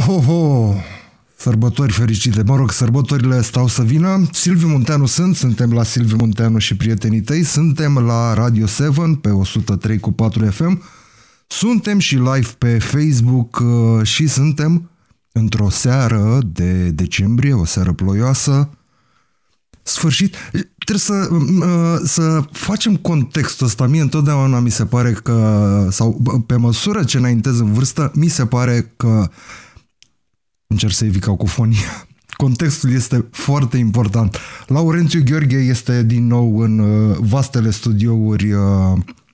Ho! Sărbători fericite! Mă rog, sărbătorile stau să vină. Silviu Munteanu suntem la Silviu Munteanu și prietenii tăi, suntem la Radio 7 pe 103.4 FM, suntem și live pe Facebook și suntem într-o seară de decembrie, o seară ploioasă. Sfârșit. Trebuie să facem contextul ăsta. Mie întotdeauna mi se pare că, sau pe măsură ce înaintez în vârstă, mi se pare că încerc să evit cacofonia. Contextul este foarte important. Laurențiu Gheorghe este din nou în vastele studiouri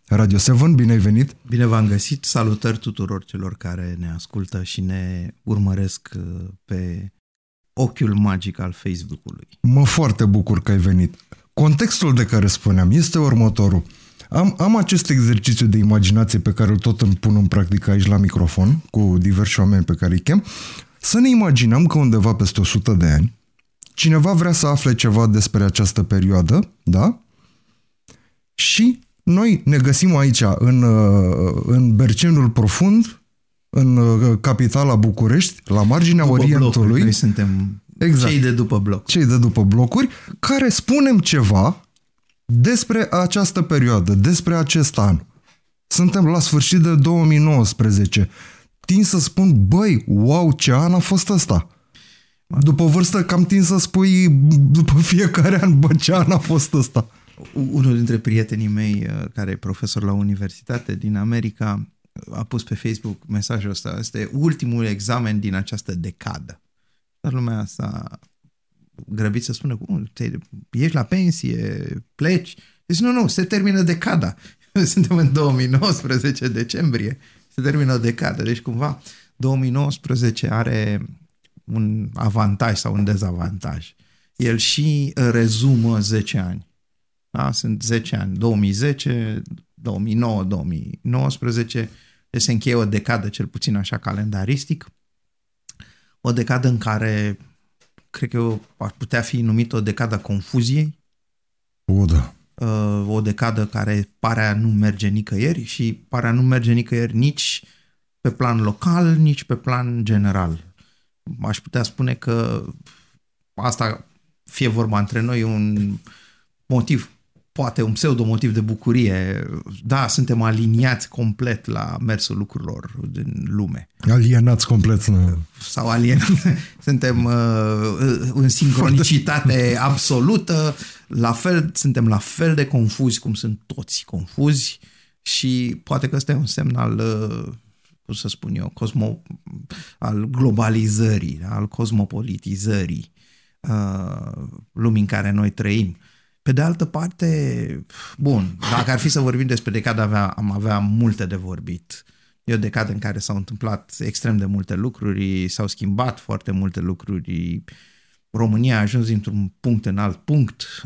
Radio 7. Bine ai venit! Bine v-am găsit! Salutări tuturor celor care ne ascultă și ne urmăresc pe ochiul magic al Facebook-ului. Mă foarte bucur că ai venit. Contextul de care spuneam este următorul. Am acest exercițiu de imaginație pe care îl tot îmi pun în practică aici la microfon cu diversi oameni pe care îi chem. Să ne imaginăm că undeva peste 100 de ani cineva vrea să afle ceva despre această perioadă, da? Și noi ne găsim aici în Bercenul Profund, în capitala București, la marginea după Orientului. Blocuri, noi suntem exact cei de după bloc. Cei de după blocuri, care spunem ceva despre această perioadă, despre acest an. Suntem la sfârșit de 2019. Tind să spun, băi, wow, ce an a fost ăsta. După vârstă, cam tind să spui după fiecare an, bă, ce an a fost ăsta. Unul dintre prietenii mei, care e profesor la universitate din America, a pus pe Facebook mesajul ăsta. Este ultimul examen din această decadă. Dar lumea s-a grăbit să spună, ești la pensie, pleci. Deci nu, se termină decada. Suntem în 2019, decembrie. Se termină o decadă. Deci cumva 2019 are un avantaj sau un dezavantaj. El și rezumă 10 ani. Da? Sunt 10 ani. 2010, 2009, 2019. Se încheie o decadă, cel puțin așa calendaristic. O decadă în care cred că ar putea fi numită o decadă confuziei. O, da. O decadă care pare a nu merge nicăieri și pare a nu merge nicăieri nici pe plan local, nici pe plan general. Aș putea spune că asta, fie vorba între noi, e un motiv, poate un pseudomotiv de bucurie. Da, suntem aliniați complet la mersul lucrurilor din lume. Alienați complet. Nu. Sau alienați. Suntem în sincronicitate absolută. La fel, suntem la fel de confuzi cum sunt toți confuzi și poate că ăsta e un semn al, cum să spun eu, al globalizării, al cosmopolitizării lumii în care noi trăim. Pe de altă parte, bun, dacă ar fi să vorbim despre decada, am avea multe de vorbit. E o decadă în care s-au întâmplat extrem de multe lucruri, s-au schimbat foarte multe lucruri. România a ajuns dintr-un punct în alt punct,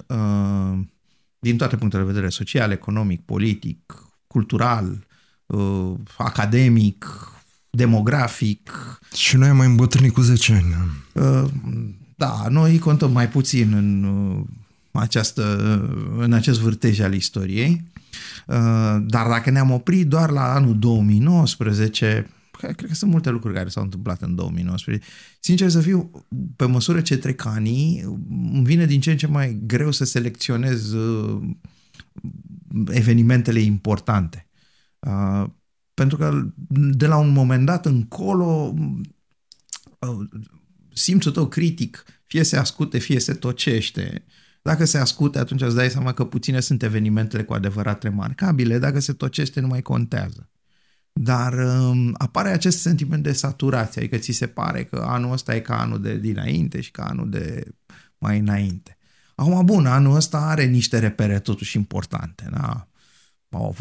din toate punctele de vedere, social, economic, politic, cultural, academic, demografic. Și noi am mai îmbătrânit cu 10 ani. Da, noi contăm mai puțin în acest vârtej al istoriei, dar dacă ne-am oprit doar la anul 2019... Cred că sunt multe lucruri care s-au întâmplat în 2019. Sincer să fiu, pe măsură ce trec anii, îmi vine din ce în ce mai greu să selecționez evenimentele importante. Pentru că de la un moment dat încolo simțul tău critic fie se ascute, fie se tocește. Dacă se ascute, atunci îți dai seama că puține sunt evenimentele cu adevărat remarcabile. Dacă se tocește, nu mai contează. Dar apare acest sentiment de saturație, adică ți se pare că anul ăsta e ca anul de dinainte și ca anul de mai înainte. Acum, bun, anul ăsta are niște repere totuși importante. Da? Au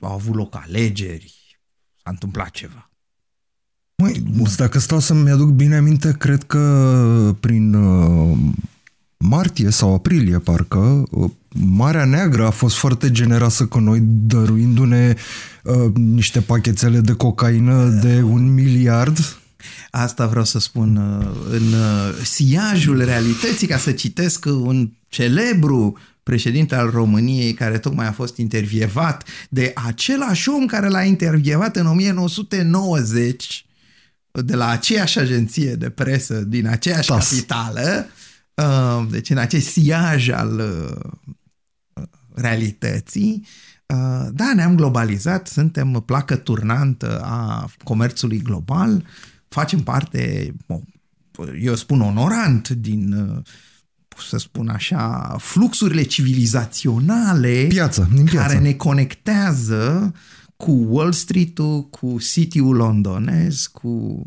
avut loc alegeri, s-a întâmplat ceva. Măi, dacă stau să-mi aduc bine aminte, cred că prin martie sau aprilie, parcă, Marea Neagră a fost foarte generoasă cu noi, dăruindu-ne niște pachetele de cocaină de 1 miliard. Asta vreau să spun, în siajul realității, ca să citesc un celebru președinte al României care tocmai a fost intervievat de același om care l-a intervievat în 1990 de la aceeași agenție de presă din aceeași capitală, deci în acest siaj al realității, da, ne-am globalizat, suntem placă turnantă a comerțului global, facem parte, eu spun onorant, din, să spun așa, fluxurile civilizaționale care ne conectează cu Wall Street-ul, cu City-ul londonez, cu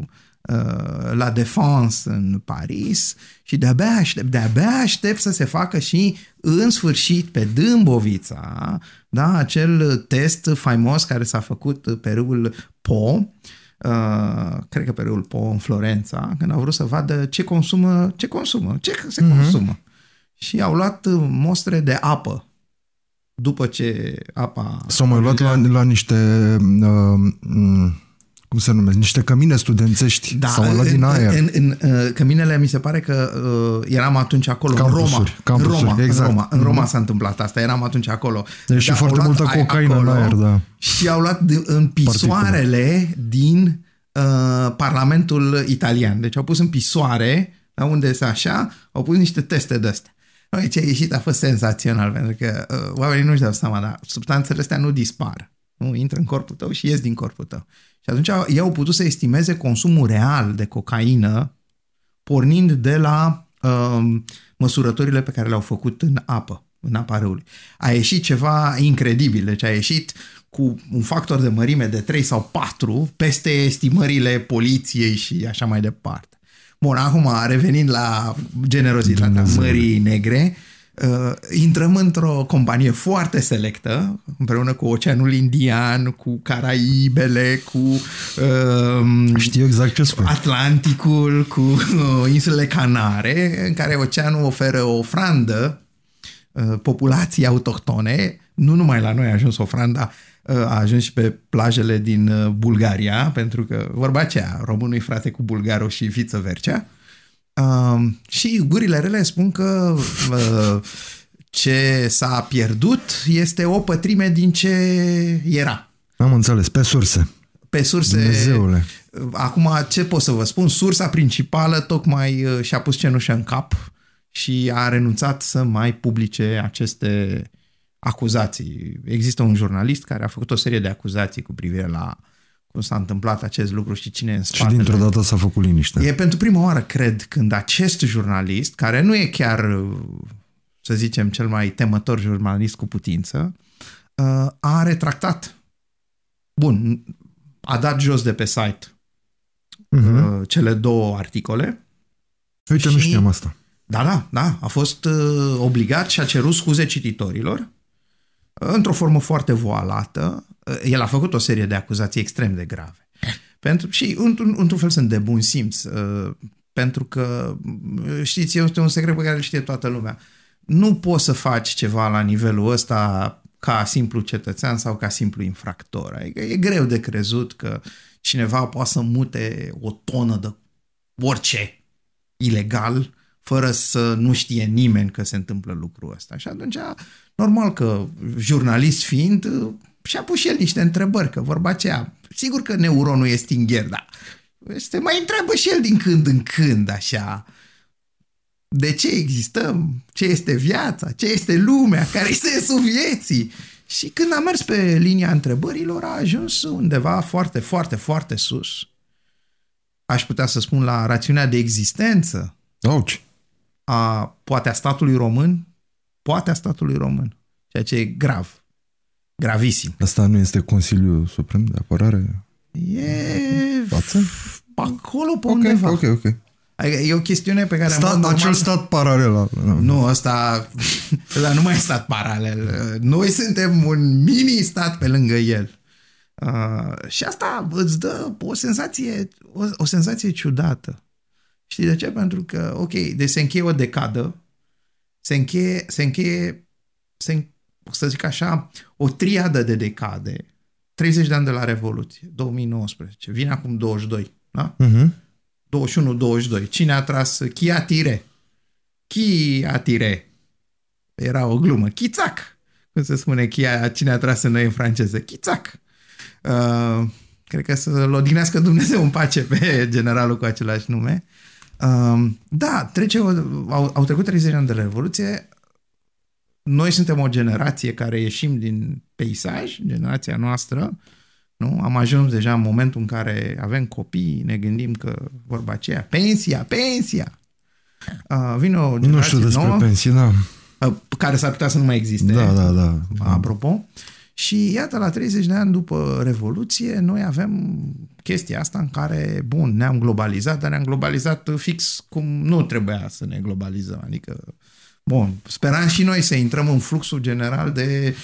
La Défense în Paris, și de-abia aștept să se facă și în sfârșit pe Dâmbovița, da, acel test faimos care s-a făcut pe râul Po, cred că pe râul Po în Florența, când au vrut să vadă ce se consumă. Și au luat mostre de apă. După ce apa... S-au mai luat la niște... cum se numesc? Niște cămine studențești. Da, sau luat din aer. În căminele, mi se pare că eram atunci acolo, în Roma s-a întâmplat asta, eram atunci acolo. Deci și foarte multă cocaină în aer, da. Și au luat în pisoarele din Parlamentul Italian. Deci au pus în pisoare, da, unde se așa, au pus niște teste de-astea. Ce a ieșit a fost senzațional, pentru că oamenii nu-și dau seama, dar substanțele astea nu dispar. Nu, intră în corpul tău și ies din corpul tău. Și atunci ei au putut să estimeze consumul real de cocaină pornind de la măsurătorile pe care le-au făcut în apă, în apa râului. A ieșit ceva incredibil, deci a ieșit cu un factor de mărime de 3 sau 4 peste estimările poliției și așa mai departe. Bun, acum revenind la generozitatea Mării Negre, intrăm într-o companie foarte selectă, împreună cu Oceanul Indian, cu Caraibele, cu știu exact ce spun, Atlanticul, cu insulele Canare, în care oceanul oferă o ofrandă populației autohtone. Nu numai la noi a ajuns ofranda, a ajuns și pe plajele din Bulgaria, pentru că vorba aceea, românul-i frate cu bulgarul și vice versa. Și gurile rele spun că ce s-a pierdut este o pătrime din ce era. Am înțeles, pe surse. Pe surse. Dumnezeule. Acum, ce pot să vă spun? Sursa principală tocmai și-a pus cenușa în cap și a renunțat să mai publice aceste acuzații. Există un jurnalist care a făcut o serie de acuzații cu privire la cum s-a întâmplat acest lucru și cine e în spatele. Și dintr-o dată s-a făcut liniște. E pentru prima oară, cred, când acest jurnalist, care nu e chiar, să zicem, cel mai temător jurnalist cu putință, a retractat. Bun, a dat jos de pe site cele două articole. Uite, și... nu știam asta. Da, a fost obligat și a cerut scuze cititorilor într-o formă foarte voalată. El a făcut o serie de acuzații extrem de grave. Și într-un fel sunt de bun simț, pentru că, știți, este un secret pe care îl știe toată lumea. Nu poți să faci ceva la nivelul ăsta ca simplu cetățean sau ca simplu infractor. Adică e greu de crezut că cineva poate să mute o tonă de orice ilegal fără să nu știe nimeni că se întâmplă lucrul ăsta. Și atunci, normal că, jurnalist fiind, și-a pus și el niște întrebări, că vorba aceea, sigur că neuronul e stingher, dar se mai întreabă și el din când în când, așa, de ce existăm, ce este viața, ce este lumea, care-i sensul vieții. Și când a mers pe linia întrebărilor, a ajuns undeva foarte, foarte, foarte sus. Aș putea să spun la rațiunea de existență, poate a statului român, ceea ce e grav, gravisim. Asta nu este Consiliul Suprem de Apărare? Acolo pe undeva. Ok. E o chestiune pe care... Acel stat paralel. Nu, ăsta nu mai e stat paralel. Noi suntem un mini-stat pe lângă el. Și asta îți dă o senzație ciudată. Știi de ce? Pentru că, deci se încheie o decadă, să zic așa, o triadă de decade, 30 de ani de la Revoluție, 2019, vine acum 22, da? 21-22. Cine a tras? Chi atire. Era o glumă. Chițac. Cum se spune? Cine a tras în noi în franceză? Chițac. Cred că să-l odihnească Dumnezeu în pace pe generalul cu același nume. Da, au trecut 30 de ani de la Revoluție. Noi suntem o generație care ieșim din peisaj, generația noastră, nu? Am ajuns deja în momentul în care avem copii, ne gândim că vorba aceea, pensia! Vine o generație nouă. Nu știu despre pensie, da. Care s-ar putea să nu mai existe. Da. Apropo. Și iată, la 30 de ani după Revoluție, noi avem chestia asta în care, bun, ne-am globalizat, dar ne-am globalizat fix cum nu trebuia să ne globalizăm. Adică, bun, speram și noi să intrăm în fluxul general de,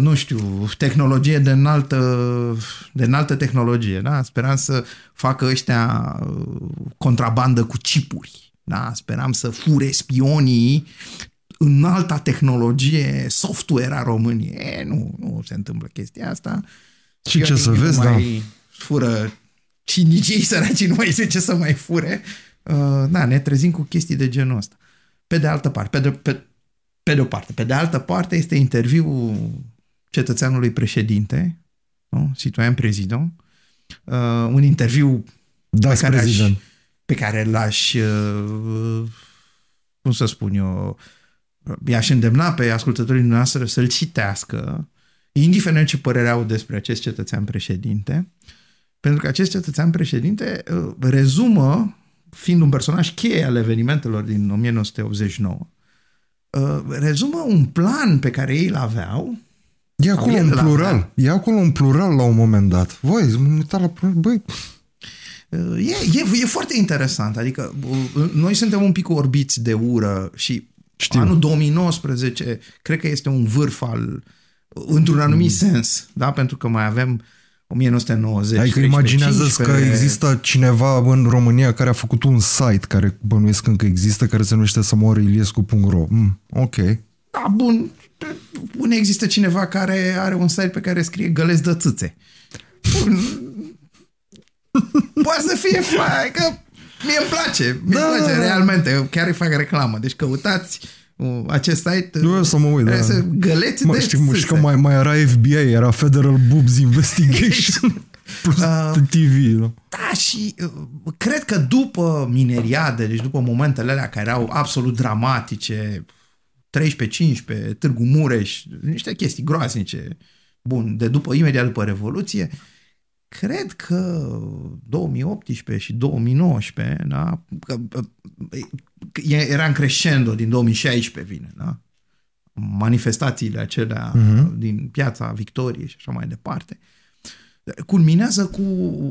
nu știu, tehnologie de înaltă tehnologie, da? Speram să facă ăștia contrabandă cu chipuri, da? Speram să fure spionii în alta tehnologie, software a României. Nu se întâmplă chestia asta. Și ce să vezi, da? Fură și nici ei săracii nu mai zice ce să mai fure. Da, ne trezim cu chestii de genul ăsta. Pe de altă parte, pe de altă parte este interviul cetățeanului președinte, nu? Citoyen prezident, un interviu pe care l-aș cum să spun eu, i-aș îndemna pe ascultătorii noastre să-l citească, indiferent ce părere au despre acest cetățean președinte, pentru că acest cetățean președinte rezumă, fiind un personaj cheie al evenimentelor din 1989, rezumă un plan pe care ei l-aveau. E acolo în plural la un moment dat. E foarte interesant. Adică noi suntem un pic orbiți de ură și anul 2019 cred că este un vârf într-un anumit sens, da? Pentru că mai avem 1990. Adică imaginează-ți că există cineva în România care a făcut un site care bănuiesc încă există, care se numește samorilescu.ro. Ok. Da, bun. Unde există cineva care are un site pe care scrie găleți de țâțe. Poate să fie că mie îmi place. Mie îmi place realmente. Chiar îi fac reclamă. Deci căutați acest site. Eu să mă uit, da. Găleți de țâțe. Mai era FBI, era Federal Boobs Investigation plus TV. Da, și cred că după mineriade, deci după momentele alea care erau absolut dramatice, 13-15, Târgu Mureș, niște chestii groaznice, bun, imediat după Revoluție, cred că 2018 și 2019, da? Era în crescendo, din 2016 vine, da? Manifestațiile acelea din Piața Victoriei și așa mai departe, culminează cu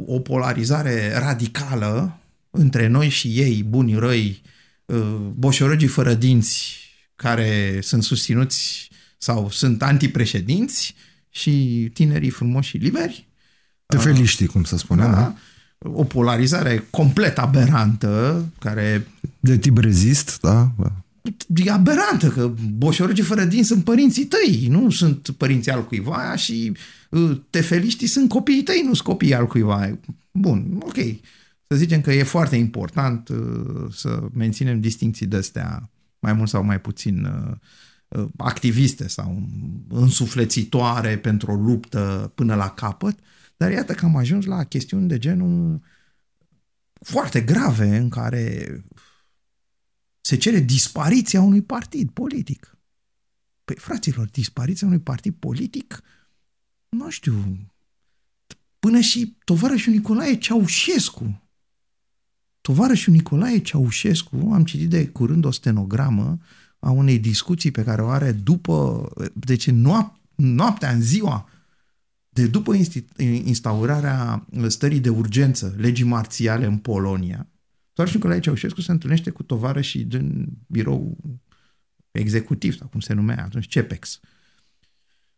o polarizare radicală între noi și ei, bunii răi, boșorăgii fără dinți care sunt susținuți sau sunt antipreședinți și tinerii frumoși și liberi. Tefeliștii, cum se spunea, da? O polarizare complet aberantă, care... De tip rezist, da? E aberantă, că boșorăgii fără dinți sunt părinții tăi, nu sunt părinții al cuiva și tefeliștii sunt copiii tăi, nu sunt copiii al cuiva. Bun, ok. Să zicem că e foarte important să menținem distincții de-astea mai mult sau mai puțin activiste sau însuflețitoare pentru o luptă până la capăt, dar iată că am ajuns la chestiuni de genul foarte grave în care se cere dispariția unui partid politic. Păi, fraților, dispariția unui partid politic, nu știu, până și tovarășul Nicolae Ceaușescu, am citit de curând o stenogramă a unei discuții pe care o are după, deci noaptea în ziua de după instaurarea stării de urgență, legii marțiale în Polonia, tovarășul Nicolae Ceaușescu se întâlnește cu tovarășii din birou executiv, sau cum se numea atunci, CEPEX,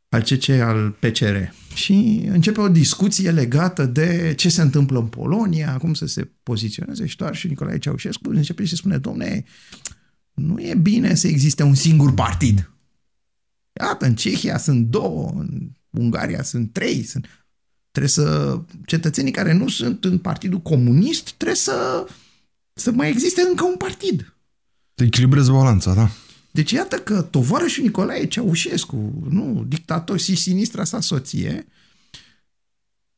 al CC, al PCR. Și începe o discuție legată de ce se întâmplă în Polonia, cum să se poziționeze, și tovarășul Nicolae Ceaușescu începe și se spune, domne, nu e bine să existe un singur partid. Iată, în Cehia sunt două, în Ungaria sunt trei, trebuie să... Cetățenii care nu sunt în Partidul Comunist trebuie să mai existe încă un partid. Te echilibrezi balanța, da. Deci iată că tovarășul Nicolae Ceaușescu, dictator și sinistra sa soție,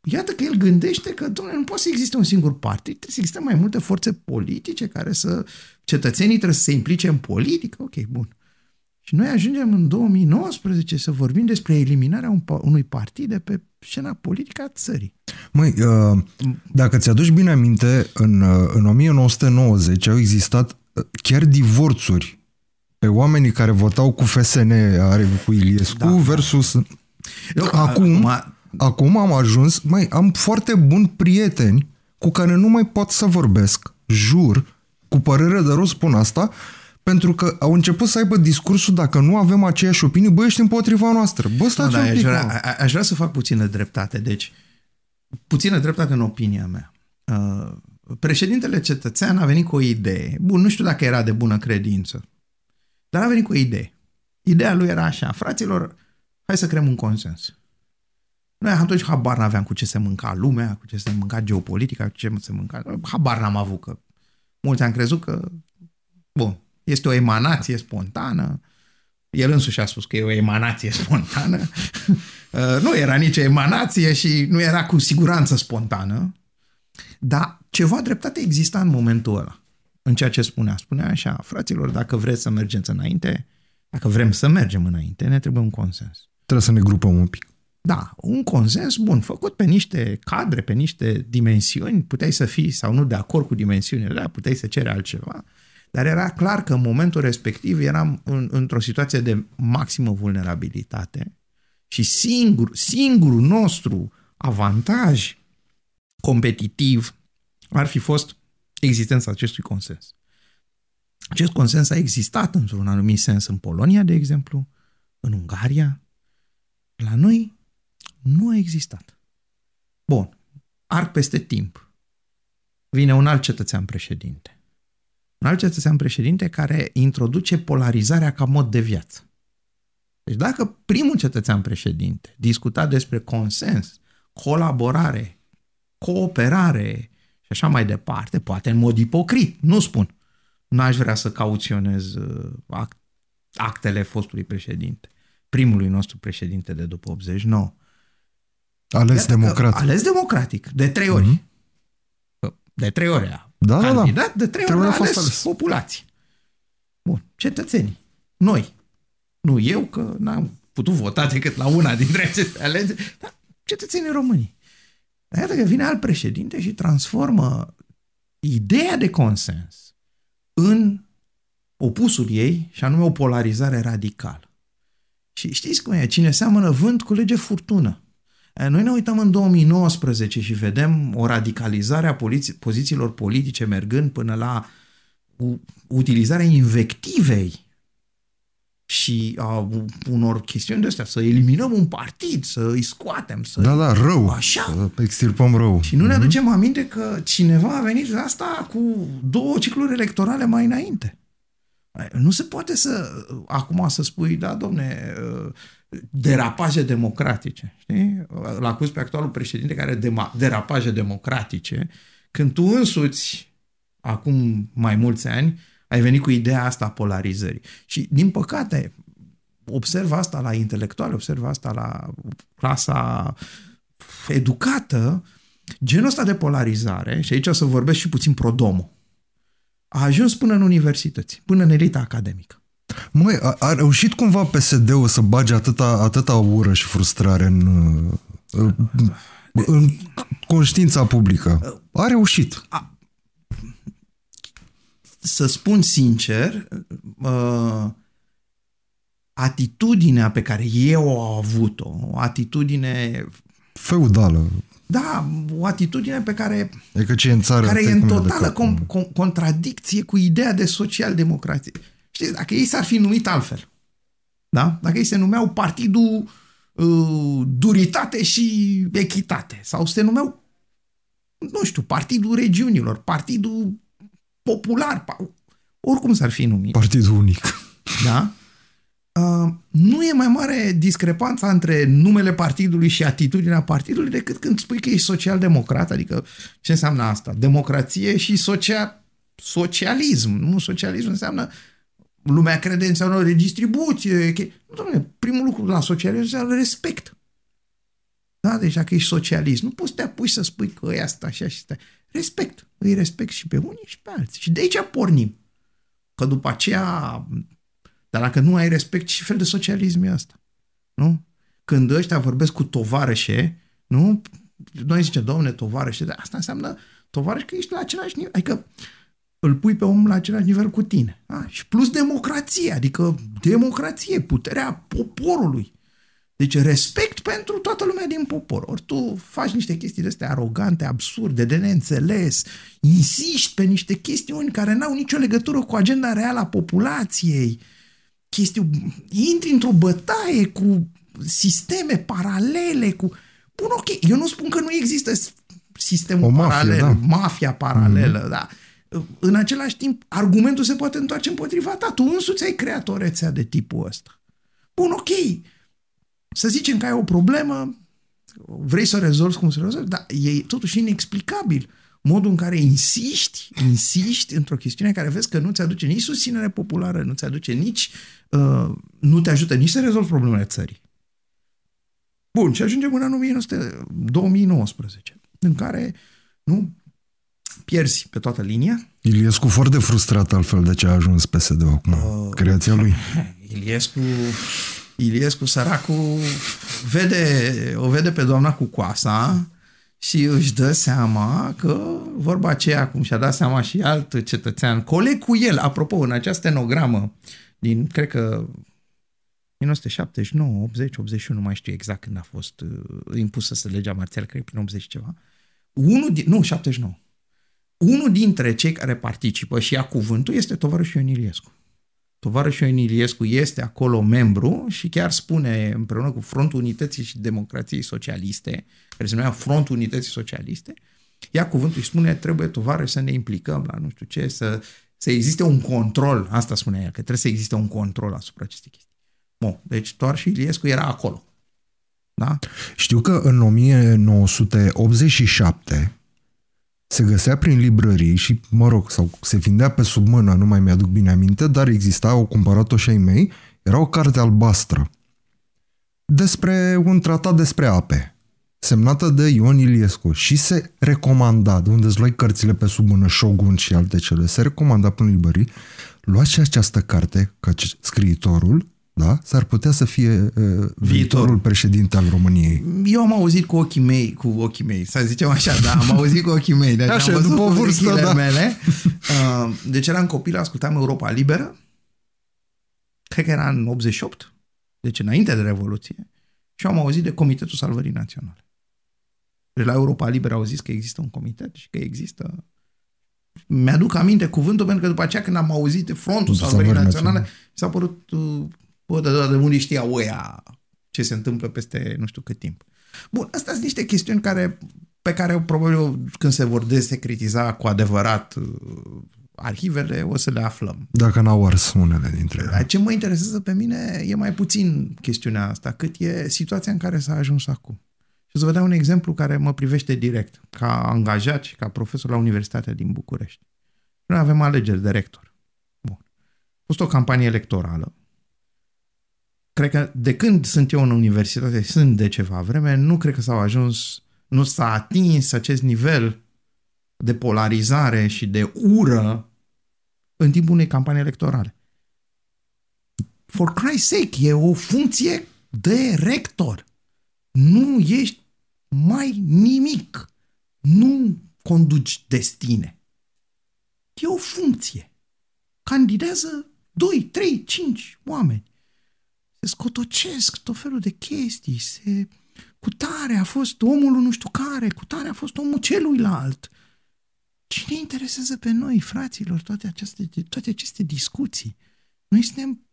Iată că el gândește că, domnule, nu poate să existe un singur partid, trebuie să existe mai multe forțe politice care să... Cetățenii trebuie să se implice în politică. Ok, bun. Și noi ajungem în 2019 să vorbim despre eliminarea unui partid de pe scena politică a țării. Măi, dacă ți-aduci bine aminte, în 1990 au existat chiar divorțuri pe oamenii care votau cu FSN, cu Iliescu, da, versus... Da. Acum am ajuns, mai am foarte buni prieteni cu care nu mai pot să vorbesc, jur, cu părere de rău spun asta, pentru că au început să aibă discursul: dacă nu avem aceeași opinie, bă, ești împotriva noastră. Bă, stați un pic. Aș vrea să fac puțină dreptate, deci puțină dreptate în opinia mea. Președintele Cetățean a venit cu o idee. Bun, nu știu dacă era de bună credință, dar a venit cu o idee. Ideea lui era așa: fraților, hai să creăm un consens. Noi atunci habar n-aveam cu ce se mânca lumea, cu ce se mânca geopolitica, cu ce se mânca... Habar n-am avut, că mulți am crezut că, bun, este o emanație spontană. El însuși a spus că e o emanație spontană. Nu era nicio emanație și nu era cu siguranță spontană. Dar ceva dreptate exista în momentul ăla, în ceea ce spunea. Spunea așa: fraților, dacă vreți să mergeți înainte, dacă vrem să mergem înainte, ne trebuie un consens. Trebuie să ne grupăm un pic. Da, un consens bun, făcut pe niște cadre, pe niște dimensiuni, puteai să fii sau nu de acord cu dimensiunile alea, puteai să ceri altceva, dar era clar că în momentul respectiv eram într-o situație de maximă vulnerabilitate și singurul nostru avantaj competitiv ar fi fost existența acestui consens. Acest consens a existat într-un anumit sens în Polonia, de exemplu, în Ungaria. La noi nu a existat. Bun, arc peste timp. Vine un alt cetățean președinte. Un alt cetățean președinte care introduce polarizarea ca mod de viață. Deci dacă primul cetățean președinte discuta despre consens, colaborare, cooperare și așa mai departe, poate în mod ipocrit, nu spun, n-aș vrea să cauționez actele fostului președinte, primului nostru președinte de după 89. Ales democratic. Ales democratic, de 3 ori. De 3 ori a candidat, de 3 ori a ales populație. Bun, cetățenii. Noi. Nu eu, că n-am putut vota decât la una dintre aceste alegeri, dar cetățenii români. Dar iată că vine alt președinte și transformă ideea de consens în opusul ei, și anume o polarizare radicală. Și știți cum e? Cine seamănă vânt cu lege furtună. Noi ne uităm în 2019 și vedem o radicalizare a pozițiilor politice mergând până la utilizarea invectivei și a unor chestiuni de astea. Să eliminăm un partid, să îi scoatem, să... Da, rău. Așa. Să extirpăm rău. Și nu ne aducem aminte că cineva a venit de asta cu 2 cicluri electorale mai înainte. Nu se poate acum să spui: da, domne, derapaje democratice. Știi? L-acuzi pe actualul președinte care are derapaje democratice, când tu însuți, acum mai mulți ani, ai venit cu ideea asta a polarizării. Și, din păcate, observ asta la intelectuali, observ asta la clasa educată, genul ăsta de polarizare, și aici o să vorbesc și puțin pro-domo, a ajuns până în universități, până în elita academică. Măi, a reușit cumva PSD-ul să bage atâta ură și frustrare în conștiința publică? A reușit. Să spun sincer, atitudinea pe care eu am avut-o, o atitudine... feudală. Da, o atitudine pe care, adică ce în țară, care e în totală contradicție cu ideea de social-democrație. Știți, dacă ei s-ar fi numit altfel, da? Dacă ei se numeau Partidul Duritate și Echitate, sau se numeau, nu știu, Partidul Regiunilor, Partidul Popular, oricum s-ar fi numit. Partidul Unic. Da? Nu e mai mare discrepanța între numele partidului și atitudinea partidului decât când spui că ești social-democrat. Adică, ce înseamnă asta? Democrație și socialism. Nu, socialism înseamnă, lumea crede, înseamnă redistribuție. Dom'le, primul lucru la socialism înseamnă respect. Da, deci dacă ești socialist, nu poți să te apuci să spui că e asta, așa și asta. Respect. Îi respect și pe unii și pe alții. Și de aici pornim. Că după aceea, dar dacă nu ai respect, ce fel de socialism e asta? Nu? Când ăștia vorbesc cu tovarășe, nu? Noi zicem, domne, tovarășe, dar asta înseamnă tovarăș că ești la același nivel, adică îl pui pe om la același nivel cu tine. Da? Și plus democrație, adică democrație, puterea poporului. Deci respect pentru toată lumea din popor. Ori tu faci niște chestii de astea arogante, absurde, de neînțeles, insiști pe niște chestiuni care n-au nicio legătură cu agenda reală a populației, intri într-o bătaie cu sisteme paralele, cu... Bun, ok, eu nu spun că nu există sistemul paralel, da. Mafia paralelă, da. În același timp, argumentul se poate întoarce împotriva ta. Tu însuți ai creat o rețea de tipul ăsta. Bun, ok, să zicem că ai o problemă, vrei să o rezolvi cum să o rezolvi, dar e totuși inexplicabil modul în care insiști într-o chestiune care vezi că nu ți aduce nici susținere populară, nu ți aduce nici, nu te ajută nici să rezolvi problemele țării. Bun, și ajungem în anul 2019, în care, nu, pierzi pe toată linia. Iliescu foarte frustrat altfel de ce a ajuns PSD-ul acum, creația lui. Iliescu, săracul, o vede pe doamna cu coasa și își dă seama că vorba aceea, cum și-a dat seama și alt cetățean, coleg cu el, apropo, în această stenogramă din, cred că, 1979, 80, 81, nu mai știu exact când a fost impusă să legea marțială, cred prin 80 ceva, 79. Unul dintre cei care participă și ia cuvântul este tovarășul Ion Iliescu. Tovarășul Ion Iliescu este acolo membru și chiar spune, împreună cu Frontul Unității și Democrației Socialiste, care se numea Frontul Unității Socialiste, ia cuvântul și spune, trebuie tovarăși să ne implicăm la nu știu ce, să existe un control, asta spunea el, că trebuie să existe un control asupra acestei chestii. Bun, deci doar și Iliescu era acolo. Da? Știu că în 1987 se găsea prin librării și, mă rog, sau se vindea pe sub mână, nu mai mi-aduc bine aminte, dar exista, o cumpărat-o și ai mei, era o carte albastră despre un tratat despre ape, semnată de Ion Iliescu și se recomanda, de unde îți luai cărțile pe sub mână, Shogun și alte cele, se recomanda prin librării, luați și această carte, că scriitorul, da, s-ar putea să fie viitorul președinte al României. Eu am auzit cu ochii mei, să zicem așa, da, am auzit cu ochii mei, deci așa, am văzut după vârstă, da. Mele. Deci eram copil, ascultam Europa Liberă, cred că era în 88, deci înainte de Revoluție, și am auzit de Comitetul Salvării Naționale. Deci la Europa Liberă au zis că există un comitet și că există... Mi-aduc aminte cuvântul, pentru că după aceea când am auzit de Frontul Salvării Naționale, s-a părut... Bă, de unii știau ăia ce se întâmplă peste nu știu cât timp. Bun, astea sunt niște chestiuni pe care probabil când se vor desecritiza cu adevărat arhivele, o să le aflăm. Dacă n-au ars unele dintre ele. Ce mă interesează pe mine e mai puțin chestiunea asta, cât e situația în care s-a ajuns acum. Și o să vă dau un exemplu care mă privește direct, ca angajat și ca profesor la Universitatea din București. Noi avem alegeri de rector. Bun. A fost o campanie electorală. Cred că de când sunt eu în universitate, sunt de ceva vreme, nu cred că nu s-a atins acest nivel de polarizare și de ură în timpul unei campanii electorale. For Christ's sake, e o funcție de rector. Nu ești mai nimic. Nu conduci destine. E o funcție. Candidează 2, 3, 5 oameni. Se scotocesc tot felul de chestii, cu tare a fost omul nu știu care, cu tare a fost omul celuilalt. Cine interesează pe noi, fraților, toate aceste discuții? Noi suntem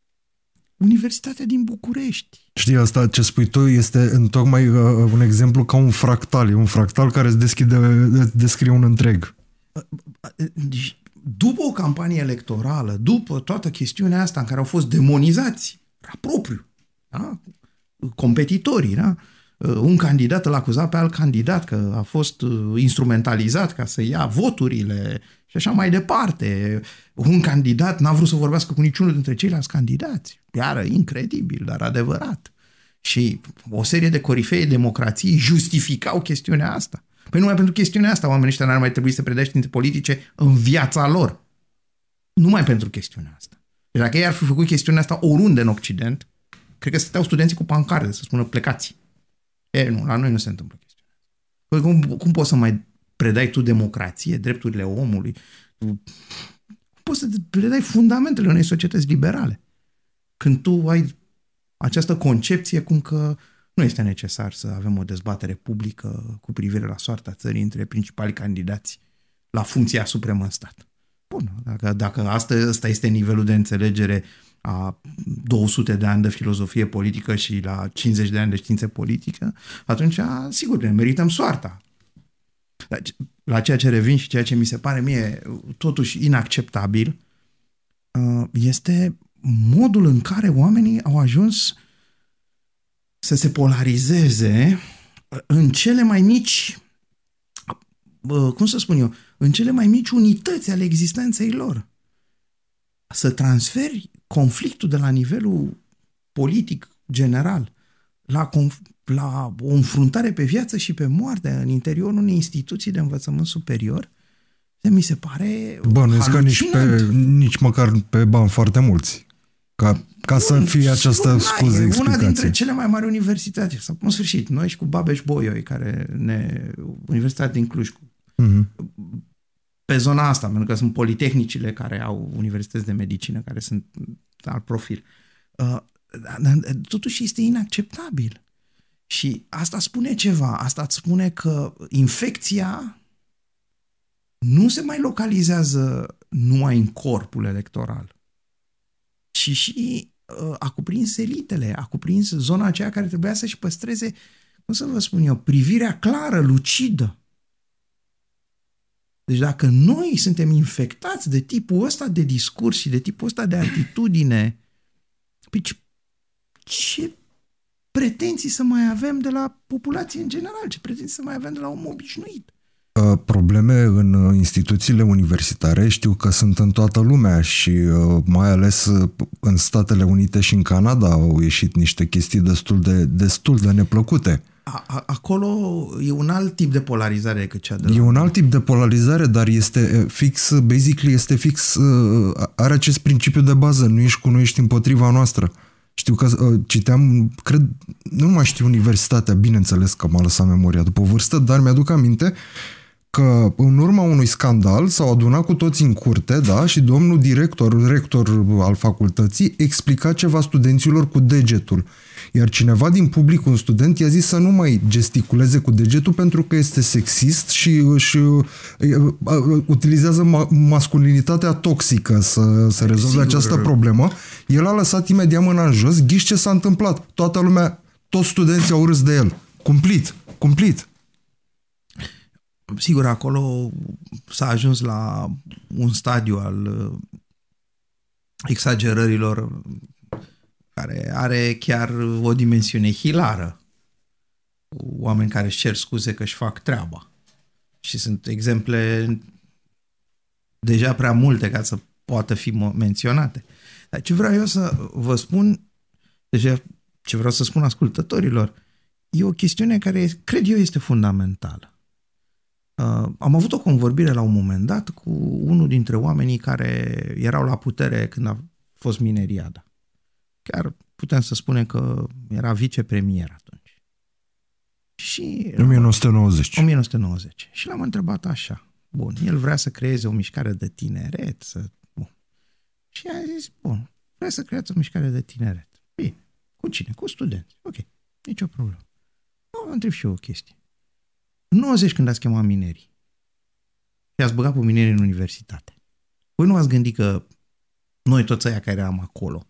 Universitatea din București. Știi, asta ce spui tu este întocmai un exemplu ca un fractal. E un fractal care îți descrie un întreg. După o campanie electorală, după toată chestiunea asta în care au fost demonizați propriu, da? Competitorii, da? Un candidat îl acuza pe alt candidat că a fost instrumentalizat ca să ia voturile și așa mai departe. Un candidat n-a vrut să vorbească cu niciunul dintre ceilalți candidați. Iară, incredibil, dar adevărat. Și o serie de corifei democrației justificau chestiunea asta. Păi numai pentru chestiunea asta oamenii ăștia n-ar mai trebui să predea științe politice în viața lor. Numai pentru chestiunea asta. Deci dacă ei ar fi făcut chestiunea asta oriunde în Occident, cred că stăteau studenții cu pancarte să spună plecați. E, nu, la noi nu se întâmplă chestiunea asta. Păi cum poți să mai predai tu democrație, drepturile omului? Cum poți să predai fundamentele unei societăți liberale? Când tu ai această concepție cum că nu este necesar să avem o dezbatere publică cu privire la soarta țării între principalii candidați la funcția supremă în stat. Bun, dacă asta este nivelul de înțelegere a 200 de ani de filozofie politică și la 50 de ani de știință politică, atunci, sigur, ne merităm soarta. La ceea ce revin și ceea ce mi se pare mie totuși inacceptabil este modul în care oamenii au ajuns să se polarizeze în cele mai mici, cum să spun eu, în cele mai mici unități ale existenței lor. Să transferi conflictul de la nivelul politic general la o înfruntare pe viață și pe moarte în interiorul unei instituții de învățământ superior, mi se pare halucinant. Nici măcar pe bani foarte mulți. Ca să fie această scuză explicație. Una dintre cele mai mari universități. În sfârșit, noi și cu Babeș-Bolyai, Universitatea din Cluj. Pe zona asta, pentru că sunt politehnicile care au universități de medicină, care sunt al profil. Totuși este inacceptabil. Și asta spune ceva. Asta îți spune că infecția nu se mai localizează numai în corpul electoral, ci și a cuprins elitele, a cuprins zona aceea care trebuia să-și păstreze, cum să vă spun eu, privirea clară, lucidă. Deci dacă noi suntem infectați de tipul ăsta de discurs și de tipul ăsta de atitudine, ce pretenții să mai avem de la populație în general? Ce pretenții să mai avem de la omul obișnuit? Probleme în instituțiile universitare știu că sunt în toată lumea și mai ales în Statele Unite și în Canada au ieșit niște chestii destul de neplăcute. Acolo e un alt tip de polarizare decât cea de la... E un alt tip de polarizare, dar este fix, basically este fix, are acest principiu de bază, nu ești cu noi, ești împotriva noastră. Știu că citeam, cred, nu mai știu universitatea, bineînțeles că m-a lăsat memoria după vârstă, dar mi-aduc aminte că în urma unui scandal s-au adunat cu toți în curte, da, și domnul rector al facultății, explica ceva studenților cu degetul. Iar cineva din public, un student, i-a zis să nu mai gesticuleze cu degetul pentru că este sexist și utilizează masculinitatea toxică să rezolve această problemă. El a lăsat imediat mâna în jos, ghiși ce s-a întâmplat. Toată lumea, toți studenții au râs de el. Cumplit. Sigur, acolo s-a ajuns la un stadiu al exagerărilor care are chiar o dimensiune hilară. Oameni care își cer scuze că își fac treaba. Și sunt exemple deja prea multe ca să poată fi menționate. Dar ce vreau eu să vă spun, deja ce vreau să spun ascultătorilor, e o chestiune care, cred eu, este fundamentală. Am avut o convorbire la un moment dat cu unul dintre oamenii care erau la putere când a fost mineriada. Chiar putem să spunem că era vicepremier atunci. Și 1990. Și l-am întrebat așa. Bun, el vrea să creeze o mișcare de tineret. Și a zis, bun, vrea să creați o mișcare de tineret. Bine, cu cine? Cu studenți. Ok, nicio problemă. Mă întreb și eu o chestie. În 90, când ați chemat minerii și ați băgat pe minerii în universitate, voi nu ați gândit că noi toți aia care eram acolo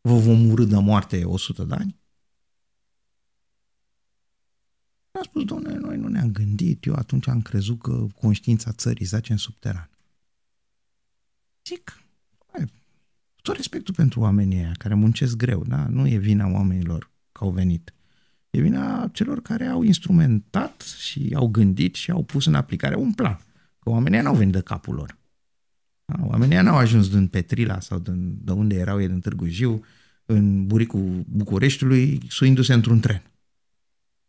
vă vom urâ de moarte 100 de ani? Am spus, domnule, noi nu ne-am gândit. Eu atunci am crezut că conștiința țării zace în subteran. Zic, tot respectul pentru oamenii aia care muncesc greu, da? Nu e vina oamenilor că au venit. E vina celor care au instrumentat și au gândit și au pus în aplicare un plan. Că oamenii n-au venit de capul lor. Oamenii n-au ajuns din Petrila sau de unde erau ei, din Târgu Jiu, în buricul Bucureștiului, suindu-se într-un tren.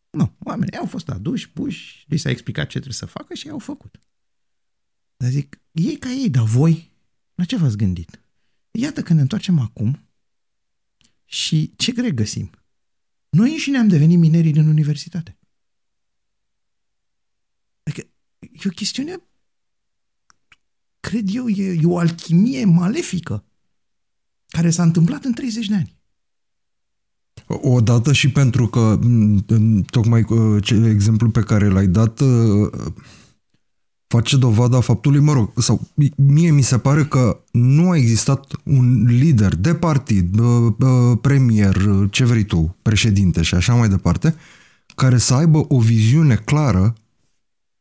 Nu, oamenii au fost aduși, puși, li s-a explicat ce trebuie să facă și ei au făcut. Dar zic, ei ca ei, dar voi, la ce v-ați gândit? Iată că ne întoarcem acum și ce greu găsim? Noi înșine am devenit minerii din universitate. Adică e o chestiune, cred eu, e o alchimie malefică care s-a întâmplat în 30 de ani. Odată și pentru că tocmai exemplu pe care l-ai dat face dovada faptului, mă rog, sau mie mi se pare că nu a existat un lider de partid, premier, ce vrei tu, președinte și așa mai departe, care să aibă o viziune clară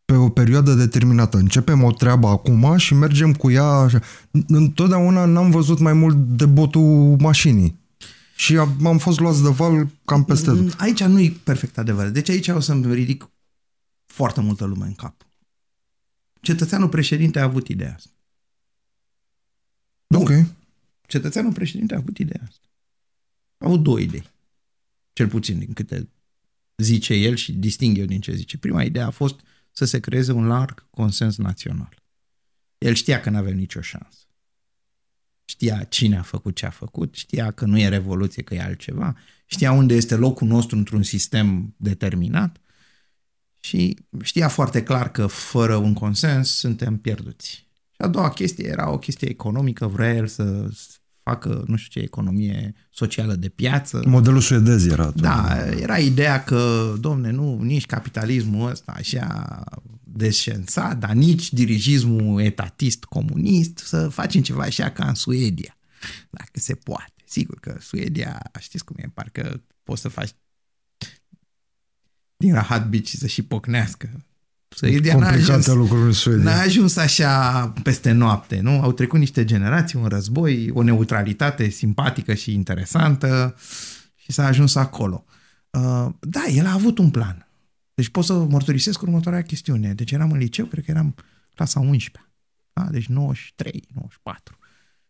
pe o perioadă determinată. Începem o treabă acum și mergem cu ea așa. Întotdeauna n-am văzut mai mult de botul mașinii. Și am fost luați de val cam peste tot. Aici nu-i perfect adevăr. Deci aici o să-mi ridic foarte multă lume în cap. Cetățeanul președinte a avut ideea asta. Ok. Cetățeanul președinte a avut ideea asta. A avut două idei. Cel puțin din câte zice el și disting eu din ce zice. Prima idee a fost să se creeze un larg consens național. El știa că n-avem nicio șansă. Știa cine a făcut ce a făcut, știa că nu e revoluție, că e altceva, știa unde este locul nostru într-un sistem determinat și știa foarte clar că fără un consens suntem pierduți. Și a doua chestie era o chestie economică, vrea el să facă, nu știu ce, economie socială de piață. Modelul suedez era atunci. Da, era ideea că, domne, nu, nici capitalismul ăsta așa descențat, dar nici dirijismul etatist comunist, să facem ceva așa ca în Suedia, dacă se poate. Sigur că Suedia, știți cum e, parcă poți să faci din Rahat Beach să și pocnească. Suedia n-a ajuns așa peste noapte, nu? Au trecut niște generații, un război, o neutralitate simpatică și interesantă și s-a ajuns acolo. Da, el a avut un plan. Deci pot să mărturisesc următoarea chestiune. Deci eram în liceu, cred că eram clasa 11-a, da? Deci 93, 94.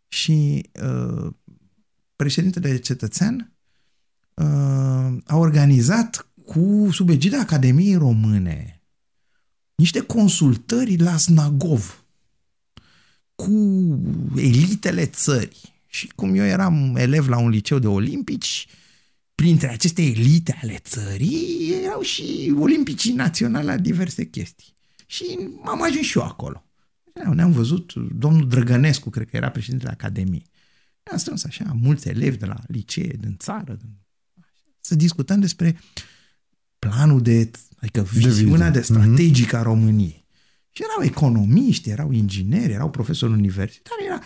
Și președintele cetățean a organizat cu sub egida Academiei Române niște consultări la Snagov cu elitele țării. Și cum eu eram elev la un liceu de olimpici, printre aceste elite ale țării erau și olimpicii naționali la diverse chestii. Și am ajuns și eu acolo. Ne-am văzut, domnul Drăgănescu, cred că era președintele Academiei. Ne-am strâns așa mulți elevi de la licee, din țară, să discutăm despre planul de, adică viziunea de strategică a României. Și erau economiști, erau ingineri, erau profesori universitari, era...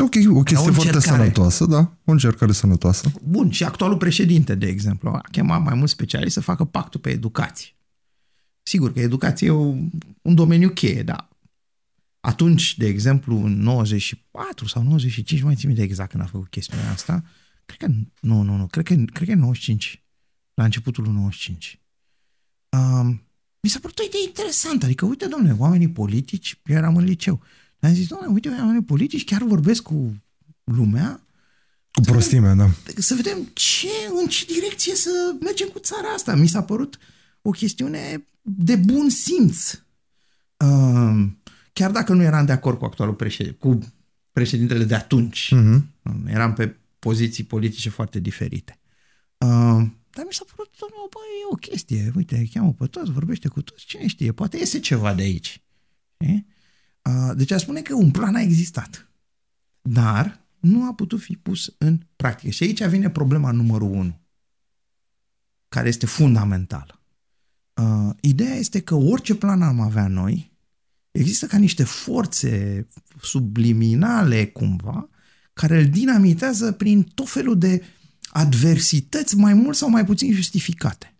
Ok, o chestie foarte sănătoasă, da, o încercare sănătoasă. Bun, și actualul președinte, de exemplu, a chemat mai mulți specialiști să facă pactul pe educație. Sigur că educație e un domeniu cheie, dar atunci, de exemplu, în 94 sau 95, mai țin minte exact când a făcut chestiunea asta, cred că, cred că e 95. La începutul 95. Mi s-a părut o idee interesantă. Adică, uite, domnule, oamenii politici, eu eram în liceu, am zis, domnule, uite, oamenii politici chiar vorbesc cu lumea. Cu prostimea, da. Să vedem în ce direcție să mergem cu țara asta. Mi s-a părut o chestiune de bun simț. Chiar dacă nu eram de acord cu actualul președinte, cu președintele de atunci. Eram pe poziții politice foarte diferite. Dar mi s-a părut, domnule, bă, e o chestie, uite, cheamă pe toți, vorbește cu toți, cine știe, poate iese ceva de aici. Deci a spune că un plan a existat, dar nu a putut fi pus în practică. Și aici vine problema numărul 1, care este fundamentală. Ideea este că orice plan am avea noi, există ca niște forțe subliminale, cumva, care îl dinamitează prin tot felul de adversități mai mult sau mai puțin justificate.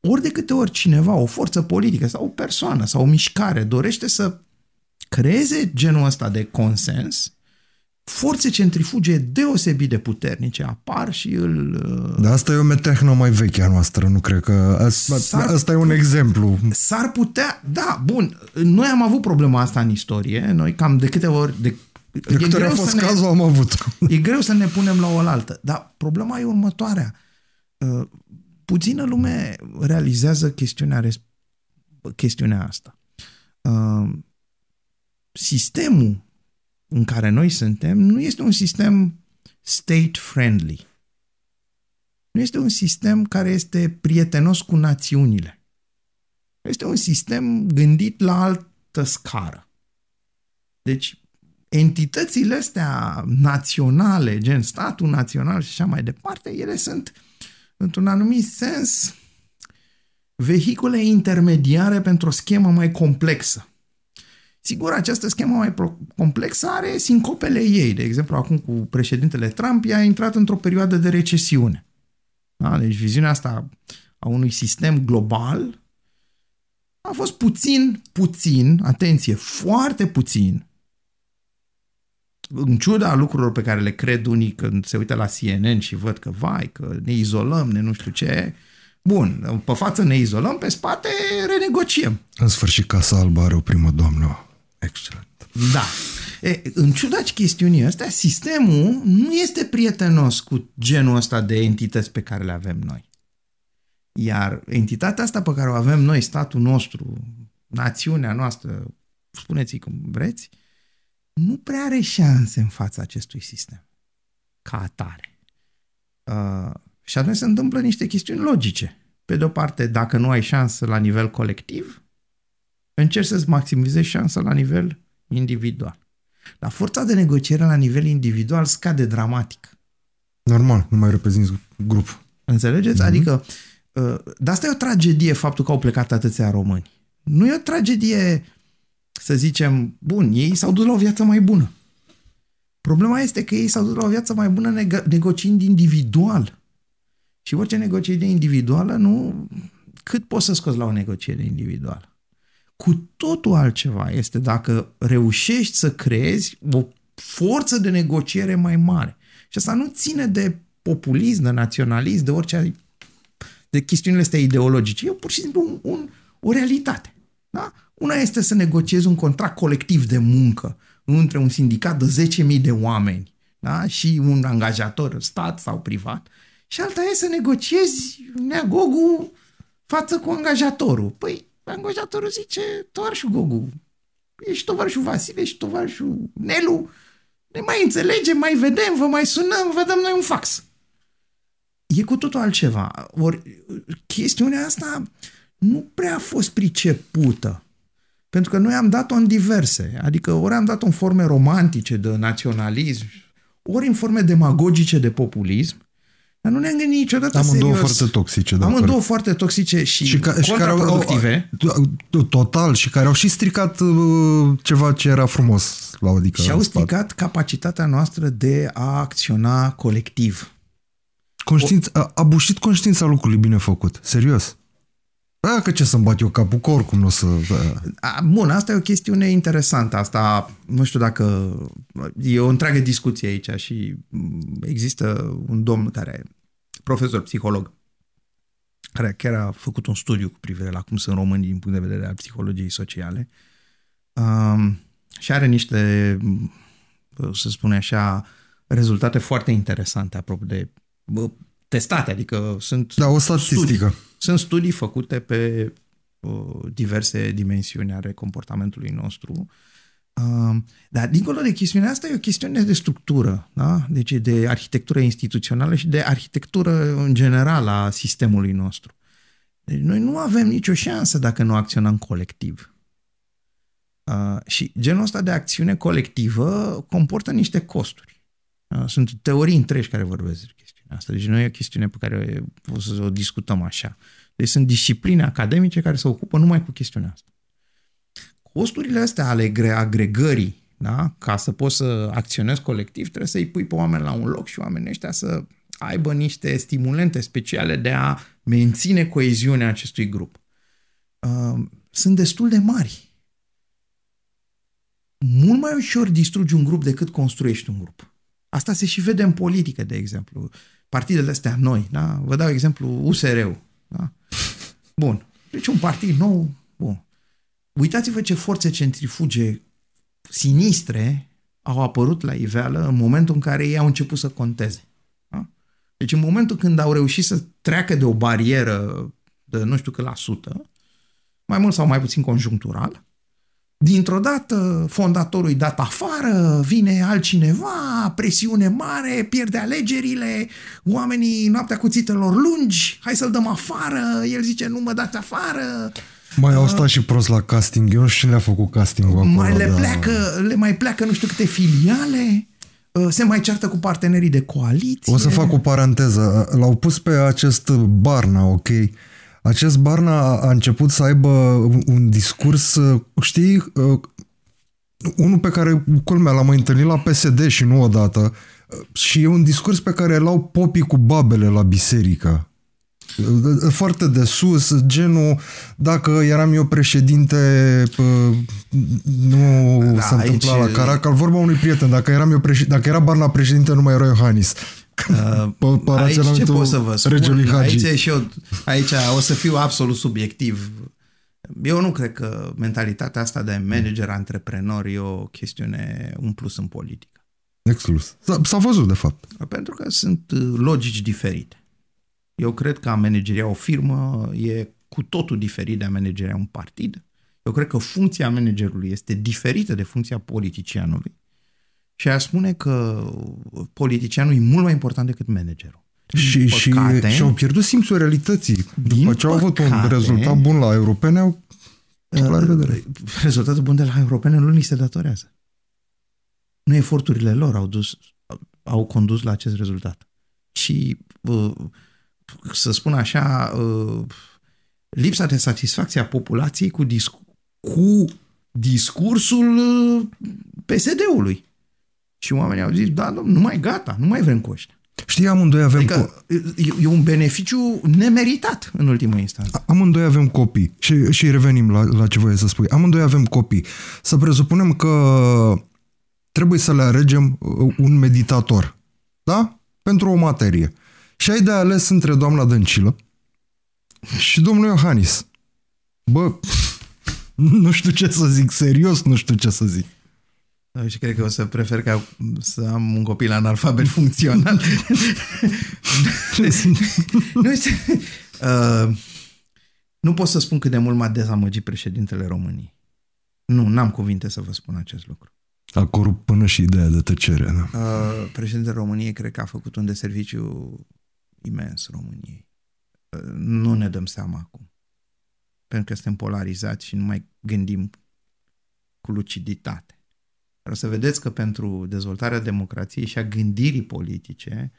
Ori de câte ori cineva, o forță politică sau o persoană sau o mișcare dorește să creeze genul ăsta de consens, forțe centrifuge deosebit de puternice apar și îl... Dar asta e o metehnă mai veche a noastră, nu cred că... Asta e un exemplu. S-ar putea... Da, bun, noi am avut problema asta în istorie, noi cam de câte ori, de De care a fost cazul, am avut. E greu să ne punem la oaltă. Dar problema e următoarea. Puțină lume realizează chestiunea asta. Sistemul în care noi suntem nu este un sistem state-friendly. Nu este un sistem care este prietenos cu națiunile. Este un sistem gândit la altă scară. Deci, entitățile astea naționale, gen statul național și așa mai departe, ele sunt, într-un anumit sens, vehicule intermediare pentru o schemă mai complexă. Sigur, această schemă mai complexă are sincopele ei. De exemplu, acum cu președintele Trump, ea a intrat într-o perioadă de recesiune. Da? Deci viziunea asta a unui sistem global a fost puțin, atenție, foarte puțin, în ciuda lucrurilor pe care le cred unii când se uită la CNN și văd că, vai, că ne izolăm, ne nu știu ce. Bun, pe față ne izolăm, pe spate renegociem. În sfârșit, Casa Albă are o primă doamnă. Excelent. Da. E, în ciuda chestiunii astea, sistemul nu este prietenos cu genul ăsta de entități pe care le avem noi. Iar entitatea asta pe care o avem noi, statul nostru, națiunea noastră, spuneți-i cum vreți, nu prea are șanse în fața acestui sistem. Ca atare. Și atunci se întâmplă niște chestiuni logice. Pe de o parte, dacă nu ai șansă la nivel colectiv, încerci să-ți maximizezi șansa la nivel individual. Dar forța de negociere la nivel individual scade dramatic. Normal, nu mai reprezinți grup. Înțelegeți? Adică, dar asta e o tragedie, faptul că au plecat atâția români. Nu e o tragedie, să zicem, bun, ei s-au dus la o viață mai bună. Problema este că ei s-au dus la o viață mai bună negociind individual. Și orice negociere individuală, nu... Cât poți să scoți la o negociere individuală? Cu totul altceva este dacă reușești să creezi o forță de negociere mai mare. Și asta nu ține de populism, de naționalism, de orice... de chestiunile astea ideologice. E pur și simplu o realitate. Da? Una este să negociezi un contract colectiv de muncă între un sindicat de 10.000 de oameni, da? Și un angajator, stat sau privat. Și alta e să negociezi neagogul față cu angajatorul. Păi, angajatorul zice, tovarășul Gogu, ești tovarășul Vasile, ești tovarășul Nelu, ne mai înțelegem, mai vedem, vă mai sunăm, vă dăm noi un fax. E cu totul altceva. Ori, chestiunea asta nu prea a fost pricepută. Pentru că noi am dat-o în diverse. Adică ori am dat-o în forme romantice de naționalism, ori în forme demagogice de populism. Dar nu ne-am gândit niciodată serios. Amândouă foarte toxice. Amândouă foarte toxice și contraproductive. Total, și care au și stricat ceva ce era frumos la adică. Și au stricat capacitatea noastră de a acționa colectiv. A bușit conștiința lucrului bine făcut. Serios. Că ce să-mi bat eu capul, că oricum nu o să... Bun, asta e o chestiune interesantă. Asta, nu știu dacă... E o întreagă discuție aici și există un domn care, profesor psiholog, care chiar a făcut un studiu cu privire la cum sunt românii din punct de vedere al psihologiei sociale și are niște, să spun așa, rezultate foarte interesante apropo de... testate, adică sunt... Da, o statistică. Sunt studii făcute pe diverse dimensiuni ale comportamentului nostru. Dar, dincolo de chestiunea asta, e o chestiune de structură, da? Deci de arhitectură instituțională și de arhitectură în general a sistemului nostru. Deci noi nu avem nicio șansă dacă nu acționăm colectiv. Și genul ăsta de acțiune colectivă comportă niște costuri. Sunt teorii întregi care vorbesc de chestiunea asta. Deci nu e o chestiune pe care o să o discutăm așa. Deci sunt discipline academice care se ocupă numai cu chestiunea asta. Costurile astea ale agregării, da? Ca să poți să acționezi colectiv, trebuie să-i pui pe oameni la un loc și oamenii ăștia să aibă niște stimulente speciale de a menține coeziunea acestui grup. Sunt destul de mari. Mult mai ușor distrugi un grup decât construiești un grup. Asta se și vede în politică, de exemplu. Partidele astea noi, da? Vă dau exemplu USR-ul. Da? Bun. Deci un partid nou, bun. Uitați-vă ce forțe centrifuge sinistre au apărut la iveală în momentul în care ei au început să conteze. Da? Deci în momentul când au reușit să treacă de o barieră de nu știu cât la sută, mai mult sau mai puțin conjunctural, dintr-o dată fondatorul îi dat afară, vine altcineva, presiune mare, pierde alegerile, oamenii noaptea cuțitelor lungi, hai să-l dăm afară, el zice nu mă dați afară. Mai au stat și prost la casting, eu și le-a făcut castingul acolo. Mai le, le mai pleacă nu știu câte filiale, se mai ceartă cu partenerii de coaliție. O să fac o paranteză, l-au pus pe acest Barna, ok? Acest Barna a început să aibă un discurs, știi, unul pe care, culmea, l-am mai întâlnit la PSD și nu odată, și e un discurs pe care l-au popii cu babele la biserică. Foarte de sus, genul dacă eram eu președinte nu da, s-a întâmplat aici... la Caracal, vorba unui prieten, dacă era Barna președinte nu mai era Iohannis. Aici ce pot să vă spun? Aici o să fiu absolut subiectiv. Eu nu cred că mentalitatea asta de manager-antreprenor e o chestiune, un plus în politică. Exclus. S-a văzut, de fapt. Pentru că sunt logici diferite. Eu cred că a manageria o firmă e cu totul diferit de a manageria un partid. Eu cred că funcția managerului este diferită de funcția politicianului. Și aș spune că politicianul e mult mai important decât managerul. Și au pierdut simțul realității. După ce au avut un rezultat bun la europene, au... la revedere. Rezultatul bun de la europene nu li se datorează. Nu eforturile lor au condus la acest rezultat. Și... să spun așa, lipsa de satisfacție a populației cu discursul PSD-ului. Și oamenii au zis, da, nu mai gata, nu mai vrem cu ăștia. Știi, amândoi avem copii. E un beneficiu nemeritat în ultima instanță. Amândoi avem copii. Și revenim la ce voiai să spui. Amândoi avem copii. Să presupunem că trebuie să le alegem un meditator. Da? Pentru o materie. Și ai de ales între doamna Dăncilă și domnul Iohannis. Bă, nu știu ce să zic, serios nu știu ce să zic. Da, și cred că o să prefer să am un copil analfabet funcțional. Nu pot să spun cât de mult m-a dezamăgit președintele României. Nu, n-am cuvinte să vă spun acest lucru. A corupt până și ideea de tăcere. Da? Președintele României cred că a făcut un deserviciu imens României. Nu ne dăm seama acum. Pentru că suntem polarizați și nu mai gândim cu luciditate. Dar o să vedeți că pentru dezvoltarea democrației și a gândirii politice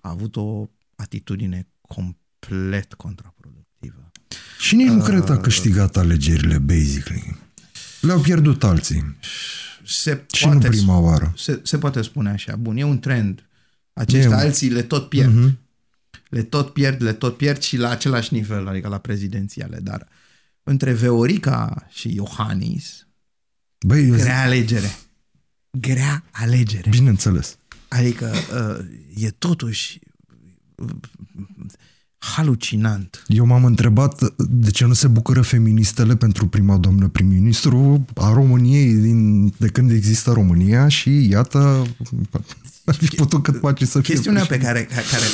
a avut o atitudine complet contraproductivă. Și nici nu cred că a câștigat alegerile, basically. Le-au pierdut alții. Și nu prima oară. Se poate spune așa. Bun, e un trend. Acești alții le tot pierd. Le tot pierd și la același nivel, adică la prezidențiale. Dar între Veorica și Iohannis, băi, grea alegere. Grea alegere. Bineînțeles. Adică e totuși halucinant. Eu m-am întrebat de ce nu se bucură feministele pentru prima doamnă prim-ministru a României de când există România și iată ar fi putut cât face să fie. Chestiunea pe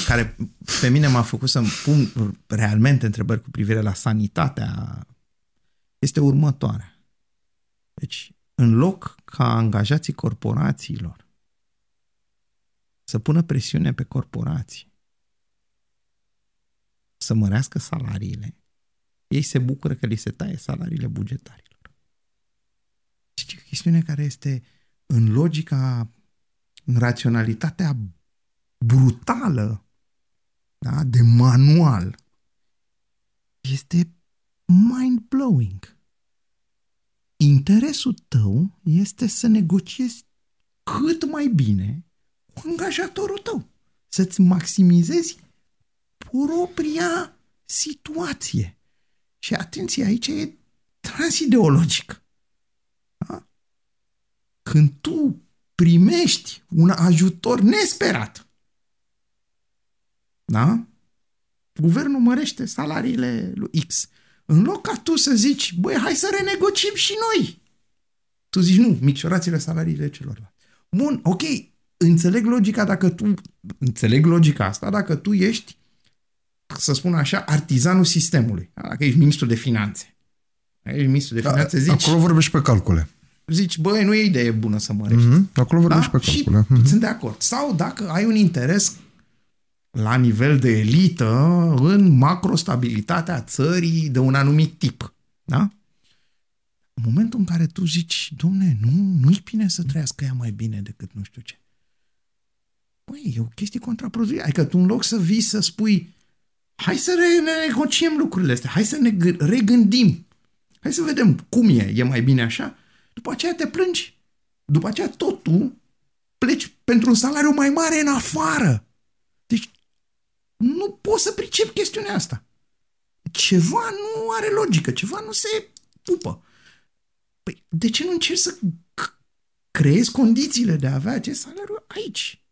care pe mine m-a făcut să-mi pun realmente întrebări cu privire la sanitatea este următoarea. Deci, în loc ca angajații corporațiilor să pună presiune pe corporații să mărească salariile, ei se bucură că li se taie salariile bugetarilor. Și o chestiune care este în logica, în raționalitatea brutală, da, de manual, este mind-blowing. Interesul tău este să negociezi cât mai bine cu angajatorul tău, să-ți maximizezi propria situație. Și atenție, aici e transideologic. Da? Când tu primești un ajutor nesperat, da? Guvernul mărește salariile lui X. În loc ca tu să zici, băi, hai să renegocim și noi. Tu zici, nu, micșorați-le salariile celorlalți. Bun, ok, înțeleg logica dacă tu, înțeleg logica asta dacă tu ești, să spun așa, artizanul sistemului. Dacă ești ministru de finanțe. Dacă ești ministru de finanțe, zici... Acolo vorbești pe calcule. Zici, băi, nu e idee bună să mărești. Acolo vorbești pe calcule. Sunt de acord. Sau dacă ai un interes la nivel de elită în macrostabilitatea țării de un anumit tip. Da? În momentul în care tu zici, domne, nu-i bine să trăiască ea mai bine decât nu știu ce. Păi, e o chestie contraproductivă. Adică tu în loc să vii să spui, hai să negociem lucrurile astea, hai să ne regândim, hai să vedem cum e mai bine așa, după aceea te plângi. După aceea totul pleci pentru un salariu mai mare în afară. Deci nu pot să pricep chestiunea asta. Ceva nu are logică, ceva nu se pupă. Păi, de ce nu încerci să creezi condițiile de a avea acest salariu aici?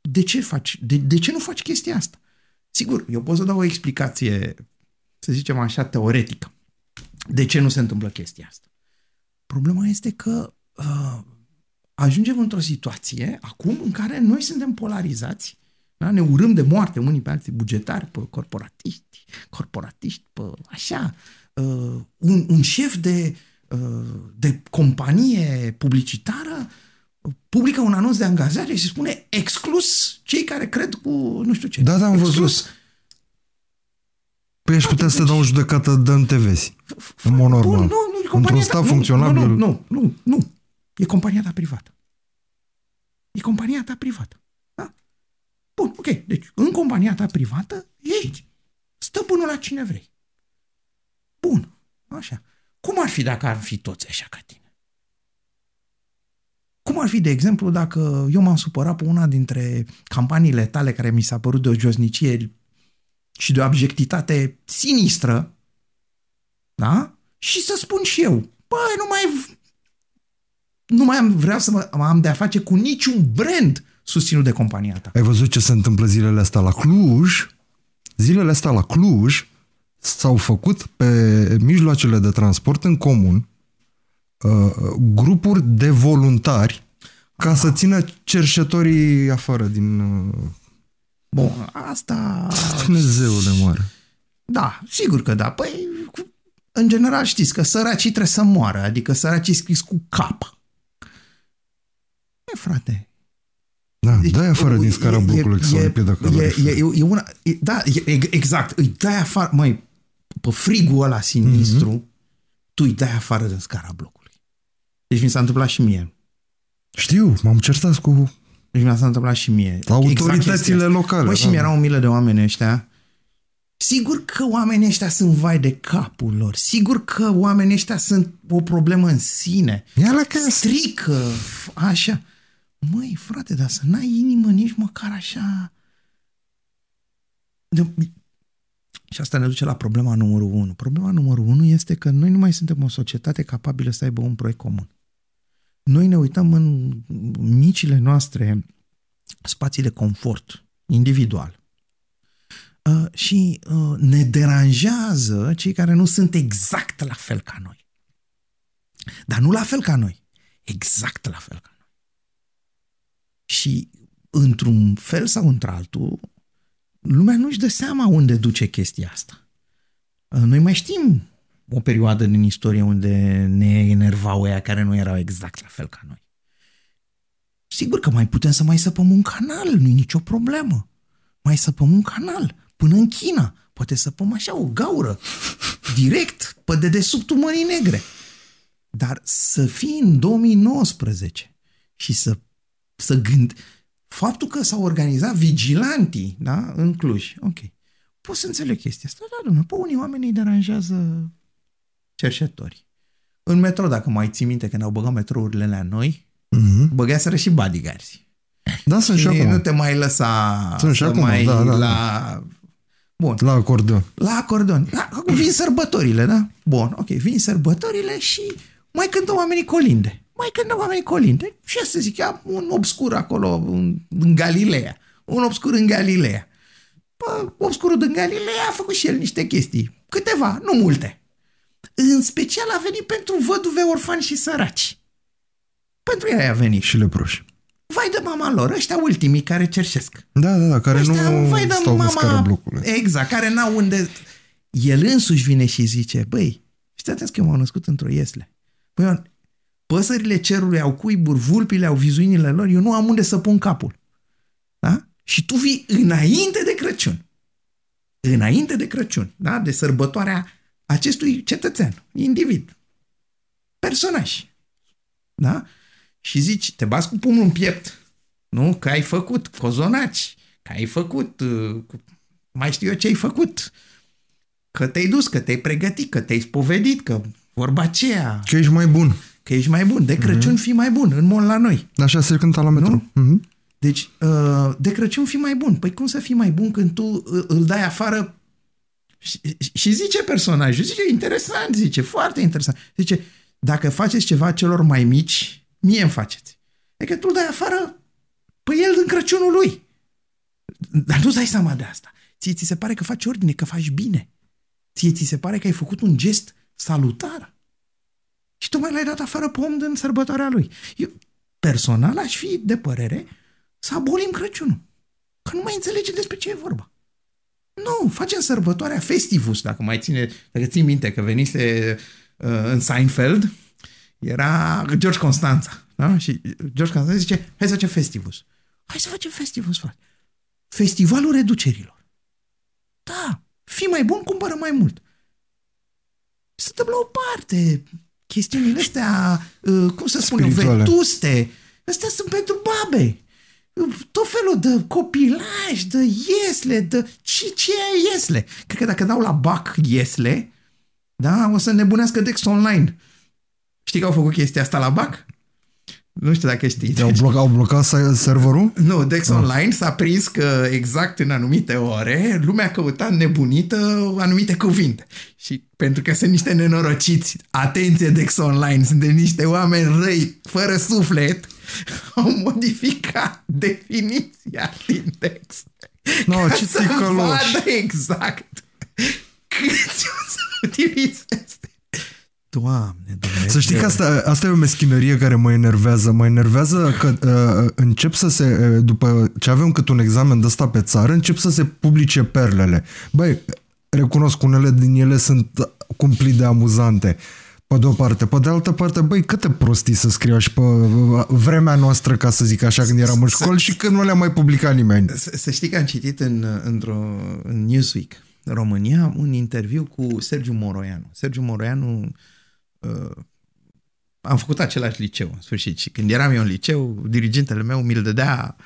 De ce faci? De ce nu faci chestia asta? Sigur, eu pot să dau o explicație, să zicem așa, teoretică. De ce nu se întâmplă chestia asta? Problema este că ajungem într-o situație acum în care noi suntem polarizați, da? Ne urâm de moarte unii pe alții, bugetari, pe corporatiști, pe așa... Un șef de companie publicitară publică un anunț de angajare și spune exclus cei care cred cu nu știu ce. Da, da, am văzut. Păi aș putea să te dau o judecată de MTV-zi. În mod normal. Într-un stat funcționabil. Nu. E compania ta privată. E compania ta privată. Da? Bun, ok. Deci, în compania ta privată, ești stăpânul la cine vrei. Bun, așa. Cum ar fi dacă ar fi toți așa ca tine? Cum ar fi, de exemplu, dacă eu m-am supărat pe una dintre campaniile tale care mi s-a părut de o josnicie și de o abjectitate sinistră, da? Și să spun și eu, băi, nu mai vreau să am de a face cu niciun brand susținut de compania ta. Ai văzut ce se întâmplă zilele astea la Cluj? Zilele astea la Cluj s-au făcut pe mijloacele de transport în comun grupuri de voluntari ca să țină cerșetorii afară din... Bun, asta... Dumnezeule moare. Da, sigur că da. Păi, în general știți că săracii trebuie să moară, adică săracii scris cu cap. E, frate... Da, deci, dai afară din scara Bucului sau de piedă caloriferă. Da, exact. Îi dai afară, măi, pe frigul ăla sinistru, tu îi dai afară din scara blocului. Deci mi s-a întâmplat și mie. Știu, m-am certat cu... Deci mi s-a întâmplat și mie. Autoritățile exact locale. Măi, și mi-erau milă de oameni ăștia. Sigur că oamenii ăștia sunt vai de capul lor. Sigur că oamenii ăștia sunt o problemă în sine. Strică, așa... Măi, frate, dar să n-ai inimă nici măcar așa... Și asta ne duce la problema numărul 1. Problema numărul 1 este că noi nu mai suntem o societate capabilă să aibă un proiect comun. Noi ne uităm în micile noastre spații de confort individual și ne deranjează cei care nu sunt exact la fel ca noi. Dar nu la fel ca noi. Exact la fel ca noi. Și într-un fel sau într-altul, lumea nu-și dă seama unde duce chestia asta. Noi mai știm o perioadă din istorie unde ne enervau ăia care nu erau exact la fel ca noi. Sigur că mai putem să mai săpăm un canal, nu-i nicio problemă. Mai săpăm un canal până în China. Poate săpăm așa o gaură, direct, pe dedesubtul Mării Negre. Dar să fii în 2019 și faptul că s-au organizat vigilantii, da, în Cluj. Ok. Poți să înțeleg chestia asta. Da, domnule, pe unii oameni îi deranjează cerșetorii. În metro, dacă mai ții minte că ne-au băgat metrourile la noi, băgaseră și bodyguards. Da, sunt și acum. Nu te mai lăsa să mai la... Bun. La acordeon. La acordeon. Acum vin sărbătorile, da? Bun, ok. Vin sărbătorile și mai cântă oamenii colinde. Și asta zic, ia un obscur acolo în Galileea. Un obscur în Galileea. Pă, obscurul din Galileea a făcut și el niște chestii. Câteva, nu multe. În special a venit pentru văduve, orfani și săraci. Pentru ea a venit. Și leproși. Vai de mama lor, ăștia ultimii care cerșesc. Da, da, da, care ăștia, nu vai de stau mama, pe scara blocului. Exact, care n-au unde... El însuși vine și zice, băi, știți atunci că m-au născut într-o iesle. Băi, păsările cerului au cuiburi, vulpile au vizuinile lor, eu nu am unde să pun capul. Da? Și tu vii înainte de Crăciun. Înainte de Crăciun, da? De sărbătoarea acestui cetățean, individ, personaj. Da? Și zici, te bați cu pumnul în piept, nu? Că ai făcut cozonaci, că ai făcut, mai știu eu ce ai făcut, că te-ai dus, că te-ai pregătit, că te-ai spovedit, că vorba aceea... Că ești mai bun. Că ești mai bun. De Crăciun fii mai bun, în mod la noi. Așa se cânta la metru. Deci, de Crăciun fii mai bun. Păi cum să fii mai bun când tu îl dai afară? Și zice personajul, zice, interesant, zice, foarte interesant. Zice, dacă faceți ceva celor mai mici... mie îmi faceți. E că tu îl dai afară pe el în Crăciunul lui. Dar nu-ți dai seama de asta. Ți se pare că faci ordine, că faci bine. Ți se pare că ai făcut un gest salutar. Și tu mai l-ai dat afară pe om din sărbătoarea lui. Eu, personal, aș fi de părere să abolim Crăciunul. Că nu mai înțelege despre ce e vorba. Nu, facem sărbătoarea Festivus, dacă ții minte că venise în Seinfeld. Era George Constanța, da? Și George Constanța zice, hai să facem Festivus. Hai să facem Festivus, frate. Festivalul reducerilor. Da, fii mai bun, cumpără mai mult. Să dăm la o parte chestiunile astea, cum să spun, vetuste. Astea sunt pentru babe. Tot felul de copilaj, de iesle, de ce e iesle? Cred că dacă dau la bac iesle, da, o să nebunească Dex Online. Știi că au făcut chestia asta la BAC? Nu știu dacă știi. Au blocat serverul? Nu, Dex Online s-a prins că exact în anumite ore lumea căuta nebunită anumite cuvinte. Și pentru că sunt niște nenorociți, atenție Dex Online, sunt de niște oameni răi, fără suflet, au modificat definiția din text. No, ca să vadă exact câți o să utilizeze. Doamne, Dumnezeu. Să știi că asta e o meschinerie care mă enervează. Mă enervează că încep să se, după ce avem cât un examen de ăsta pe țară, încep să se publice perlele. Băi, recunosc, unele din ele sunt cumplit de amuzante, pe de o parte. Pe de altă parte, băi, câte prostii să scriu și pe vremea noastră, ca să zic așa, când eram în școală și când nu le-a mai publicat nimeni. Să știi că am citit în Newsweek, România, un interviu cu Sergiu Moroianu. Sergiu Moroianu... am făcut același liceu, în sfârșit, și când eram eu în liceu, dirigintele meu mi-l dădea,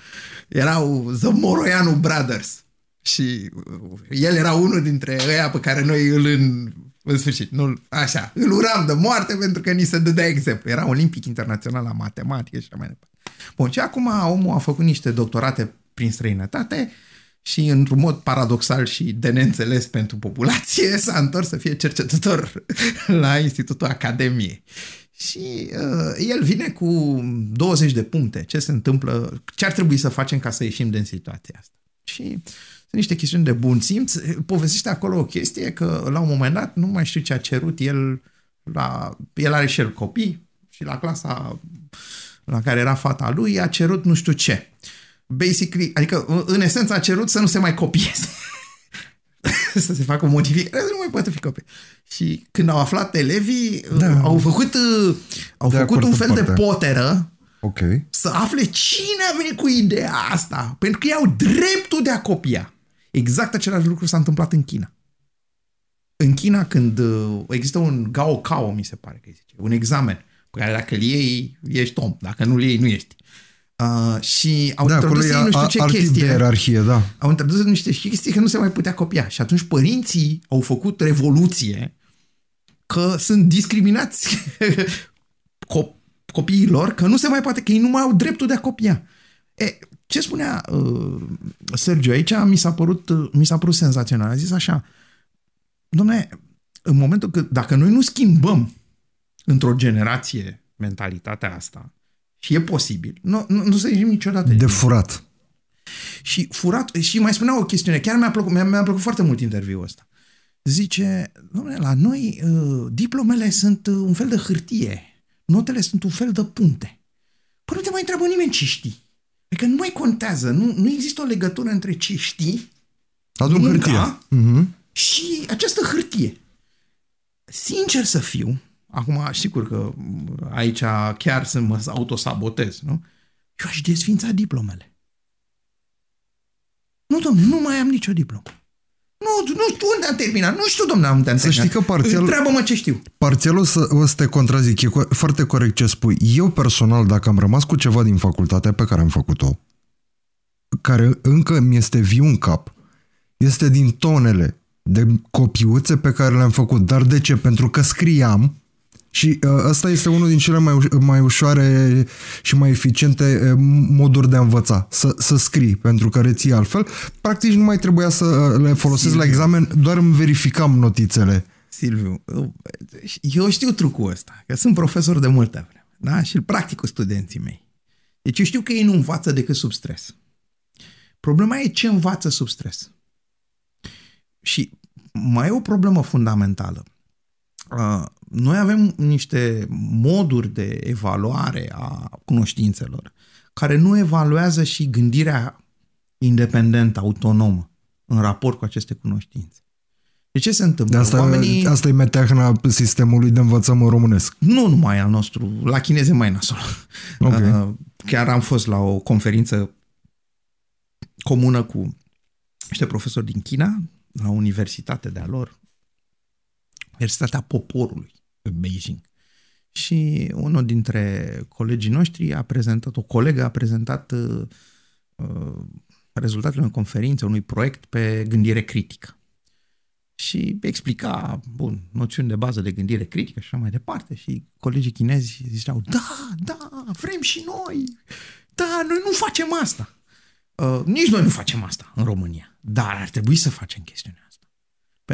erau The Moroianu Brothers și el era unul dintre ăia pe care noi îl în sfârșit, așa, îl uram de moarte pentru că ni se dădea exemplu, era olimpic internațional la matematică și așa mai departe. Bun, și acum omul a făcut niște doctorate prin străinătate și într-un mod paradoxal și de neînțeles pentru populație s-a întors să fie cercetător la Institutul Academiei. Și el vine cu 20 de puncte. Ce se întâmplă? Ce ar trebui să facem ca să ieșim din situația asta? Și sunt niște chestiuni de bun simț. Povestește acolo o chestie că la un moment dat, nu mai știu ce a cerut el, el are și el copii și la clasa la care era fata lui a cerut nu știu ce. Basically, adică în esență a cerut să nu se mai copieze. Să se facă o modificare, nu mai poate fi copie. Și când au aflat elevii, da, au făcut un fel de poteră, okay, să afle cine a venit cu ideea asta, pentru că ei au dreptul de a copia. Exact același lucru s-a întâmplat în China. În China, când există un gaokao, mi se pare că zice, un examen pe care dacă îl iei, ești om, dacă nu îl iei, nu ești. Și au introdus nu știu ce chestii. Ierarhie, da. Au introdus niște chestii că nu se mai putea copia. Și atunci părinții au făcut revoluție că sunt discriminați copiii lor, că nu se mai poate, că ei nu mai au dreptul de a copia. Ce spunea Sergiu aici mi s-a părut senzațional. A zis așa, dom'le, în momentul că dacă noi nu schimbăm într-o generație mentalitatea asta, și e posibil. Nu să ieșim niciodată. De furat. Și furat. Și mai spunea o chestiune. Chiar mi-a plăcut foarte mult interviul ăsta. zice, dom'le, la noi diplomele sunt un fel de hârtie, notele sunt un fel de punte. Păi nu te mai întreabă nimeni ce știi. Adică nu mai contează, nu există o legătură între ce știi, munca, și această hârtie. Sincer să fiu, acum sigur că aici chiar să mă autosabotez, nu? Eu aș desfința diplomele. Nu, dom'le, nu mai am nicio diplomă. Nu știu unde am terminat. Nu știu, domnule, unde am terminat. Să știi că parțial... Întreabă-mă ce știu. Parțial o să te contrazic. E foarte corect ce spui. Eu personal, dacă am rămas cu ceva din facultatea pe care am făcut-o, care încă mi este viu în cap, este din tonele de copiuțe pe care le-am făcut. Dar de ce? Pentru că scriam și ăsta este unul din cele mai ușoare și mai eficiente moduri de a învăța. Să scrii, pentru că reții altfel. Practic nu mai trebuia să le folosesc la examen, doar îmi verificam notițele. Silviu, eu știu trucul ăsta, că sunt profesor de multă vreme, da? Și îl practic cu studenții mei. Deci eu știu că ei nu învață decât sub stres. Problema e ce învață sub stres. Și mai e o problemă fundamentală. Noi avem niște moduri de evaluare a cunoștințelor care nu evaluează și gândirea independentă, autonomă, în raport cu aceste cunoștințe. De ce se întâmplă? Asta e meteahna sistemului de învățământ românesc. Nu numai al nostru, la chineze mai nasol. Okay. Chiar am fost la o conferință comună cu niște profesori din China, la universitate de-a lor, Universitatea Poporului în Beijing. Și unul dintre colegii noștri a prezentat, o colegă a prezentat rezultatele unei conferințe, unui proiect pe gândire critică. Și explica, bun, noțiuni de bază de gândire critică și așa mai departe. Și colegii chinezi ziceau, da, vrem și noi. Da, noi nu facem asta. Nici noi nu facem asta în România. Dar ar trebui să facem chestiunea asta.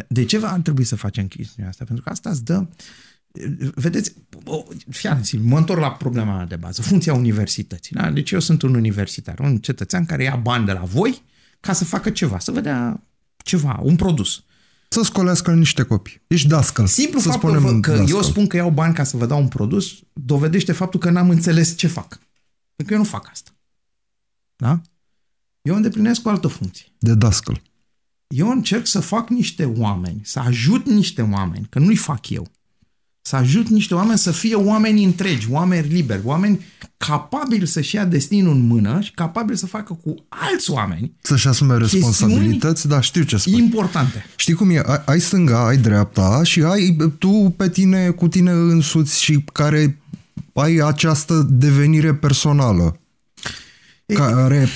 De ce ar trebui să facem chestiunea asta? Pentru că asta îți dă... Vedeți, mă întorc la problema de bază, funcția universității. Da? Deci eu sunt un universitar, un cetățean care ia bani de la voi ca să facă ceva, să vedea ceva, un produs. Să scolească niște copii. Ești dascăl. Simplu faptul că eu spun că iau bani ca să vă dau un produs dovedește faptul că n-am înțeles ce fac. Pentru că eu nu fac asta. Da? Eu îndeplinesc o altă funcție. De dascăl. Eu încerc să fac niște oameni, să ajut niște oameni, că nu-i fac eu, să ajut niște oameni să fie oameni întregi, oameni liberi, oameni capabili să-și ia destinul în mână și capabili să facă cu alți oameni. Să-și asume responsabilități, dar știu ce spui. Importante. Știi cum e? Ai stânga, ai dreapta și ai tu pe tine, cu tine însuți și care ai această devenire personală. Care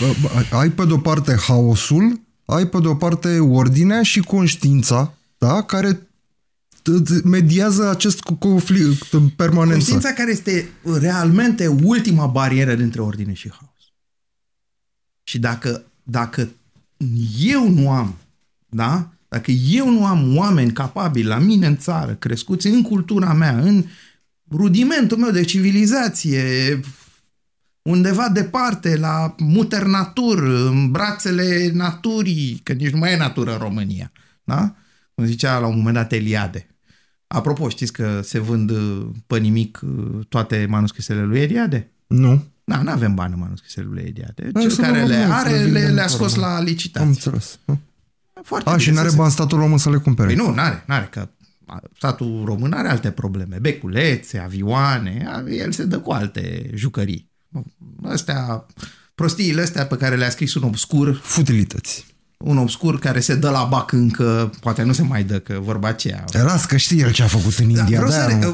ai pe de-o parte haosul, ai pe de-o parte ordinea și conștiința, da? Care mediază acest conflict în permanență. Conștiința care este realmente ultima barieră dintre ordine și haos. Și dacă eu nu am, da? Dacă eu nu am oameni capabili la mine în țară, crescuți în cultura mea, în rudimentul meu de civilizație, undeva departe, la muter natur, în brațele naturii, că nici nu mai e natură în România. Da? Cum zicea la un moment dat Eliade. Apropo, știți că se vând pe nimic toate manuscrisele lui Eliade? Nu. Da, nu avem bani în manuscrisele lui Eliade. Cel care le are, le-a scos la licitație. Am înțeles. Foarte bine, și n-are bani statul român să le cumpere. Păi nu, n-are, că statul român are alte probleme. Beculețe, avioane, el se dă cu alte jucării. Astea, prostiile astea pe care le-a scris un obscur, futilități. Un obscur care se dă la bac încă, poate nu se mai dă, că vorba aceea. Las că știi el ce a făcut în India.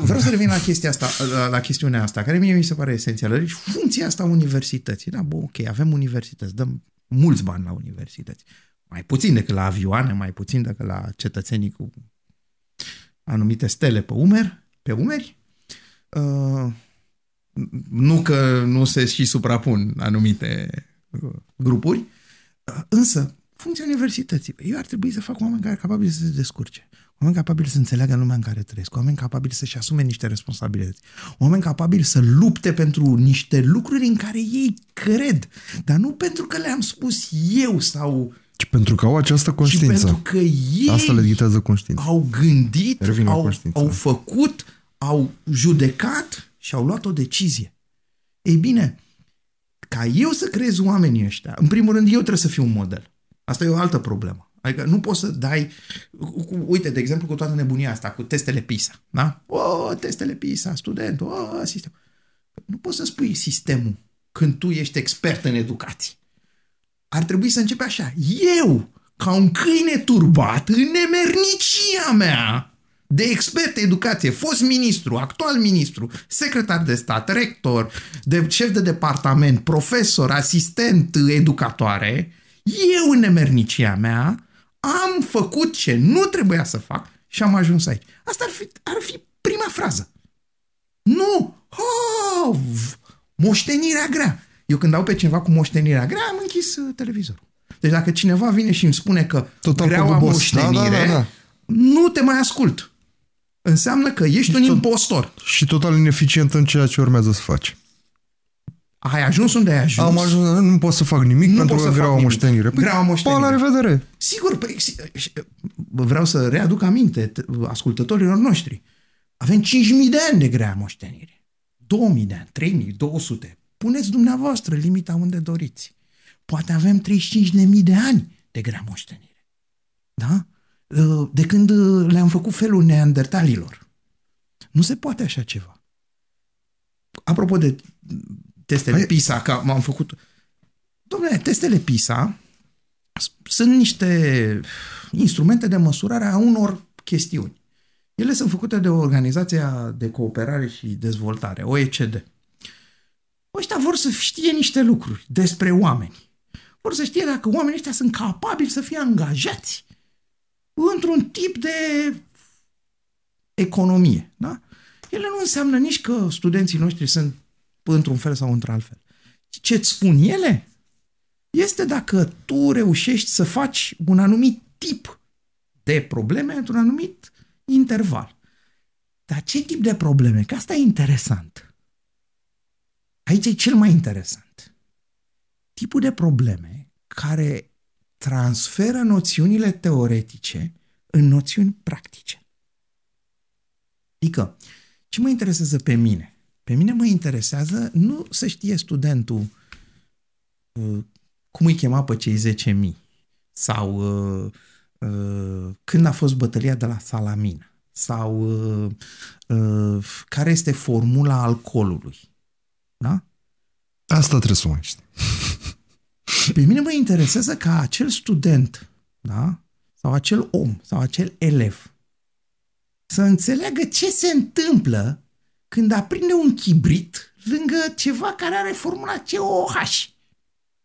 Vreau să revin la chestia asta, la chestiunea asta, care mie mi se pare esențială. Deci funcția asta universității. Da, bă, ok, avem universități, dăm mulți bani la universități. Mai puțin decât la avioane, mai puțin decât la cetățenii cu anumite stele pe umeri. Nu că nu se și suprapun anumite grupuri, însă funcția universității. Eu ar trebui să fac oameni care sunt capabili să se descurce, oameni capabili să înțeleagă lumea în care trăiesc, oameni capabili să-și asume niște responsabilități, oameni capabili să lupte pentru niște lucruri în care ei cred, dar nu pentru că le-am spus eu sau... Și pentru că au această conștiință. Și pentru că ei asta le dictează conștiința. Au gândit, au făcut, au judecat și au luat o decizie. Ei bine, ca eu să creez oamenii ăștia, în primul rând eu trebuie să fiu un model. Asta e o altă problemă. Adică nu poți să dai... Uite, de exemplu, cu toată nebunia asta, cu testele PISA. Da? O, testele PISA, studentul, o, sistem. Nu poți să spui sistemul când tu ești expert în educație. Ar trebui să începe așa. Eu, ca un câine turbat, în nemernicia mea de expert educație, fost ministru, actual ministru, secretar de stat, rector, șef de departament, profesor, asistent, educatoare, eu în nemernicia mea am făcut ce nu trebuia să fac și am ajuns aici. Asta ar fi prima frază. Nu! Oh, moștenirea grea. Eu când dau pe cineva cu moștenirea grea, am închis televizorul. Deci dacă cineva vine și îmi spune că greaua moștenire, nu te mai ascult. Înseamnă că ești un impostor. Și total ineficient în ceea ce urmează să faci. Ai ajuns unde ai ajuns. Am ajuns, nu pot să fac nimic pentru că greaua moștenire. Greaua moștenire. Pa, la revedere. Sigur, vreau să readuc aminte ascultătorilor noștri. Avem 5.000 de ani de greaua moștenire. 2.000 de ani, 3.000, 200. Puneți dumneavoastră limita unde doriți. Poate avem 35.000 de ani de grea moștenire. Da? De când le-am făcut felul neandertalilor. Nu se poate așa ceva. Apropo de testele PISA, că m-am făcut... Dom'le, testele PISA sunt niște instrumente de măsurare a unor chestiuni. Ele sunt făcute de Organizația de Cooperare și Dezvoltare, OECD. Ăștia vor să știe niște lucruri despre oameni. Vor să știe dacă oamenii ăștia sunt capabili să fie angajați într-un tip de economie. Da? Ele nu înseamnă nici că studenții noștri sunt într-un fel sau într-altfel. Ce-ți spun ele este dacă tu reușești să faci un anumit tip de probleme într-un anumit interval. Dar ce tip de probleme? Că asta e interesant. Aici e cel mai interesant. Tipul de probleme care transferă noțiunile teoretice în noțiuni practice. Adică, ce mă interesează pe mine? Pe mine mă interesează nu să știe studentul cum îi chema pe cei 10.000 sau când a fost bătălia de la Salamina sau care este formula alcoolului. Da? Asta trebuie să mai știi. Pe mine mă interesează ca acel student, da? Sau acel om, sau acel elev să înțeleagă ce se întâmplă când aprinde un chibrit lângă ceva care are formula COOH.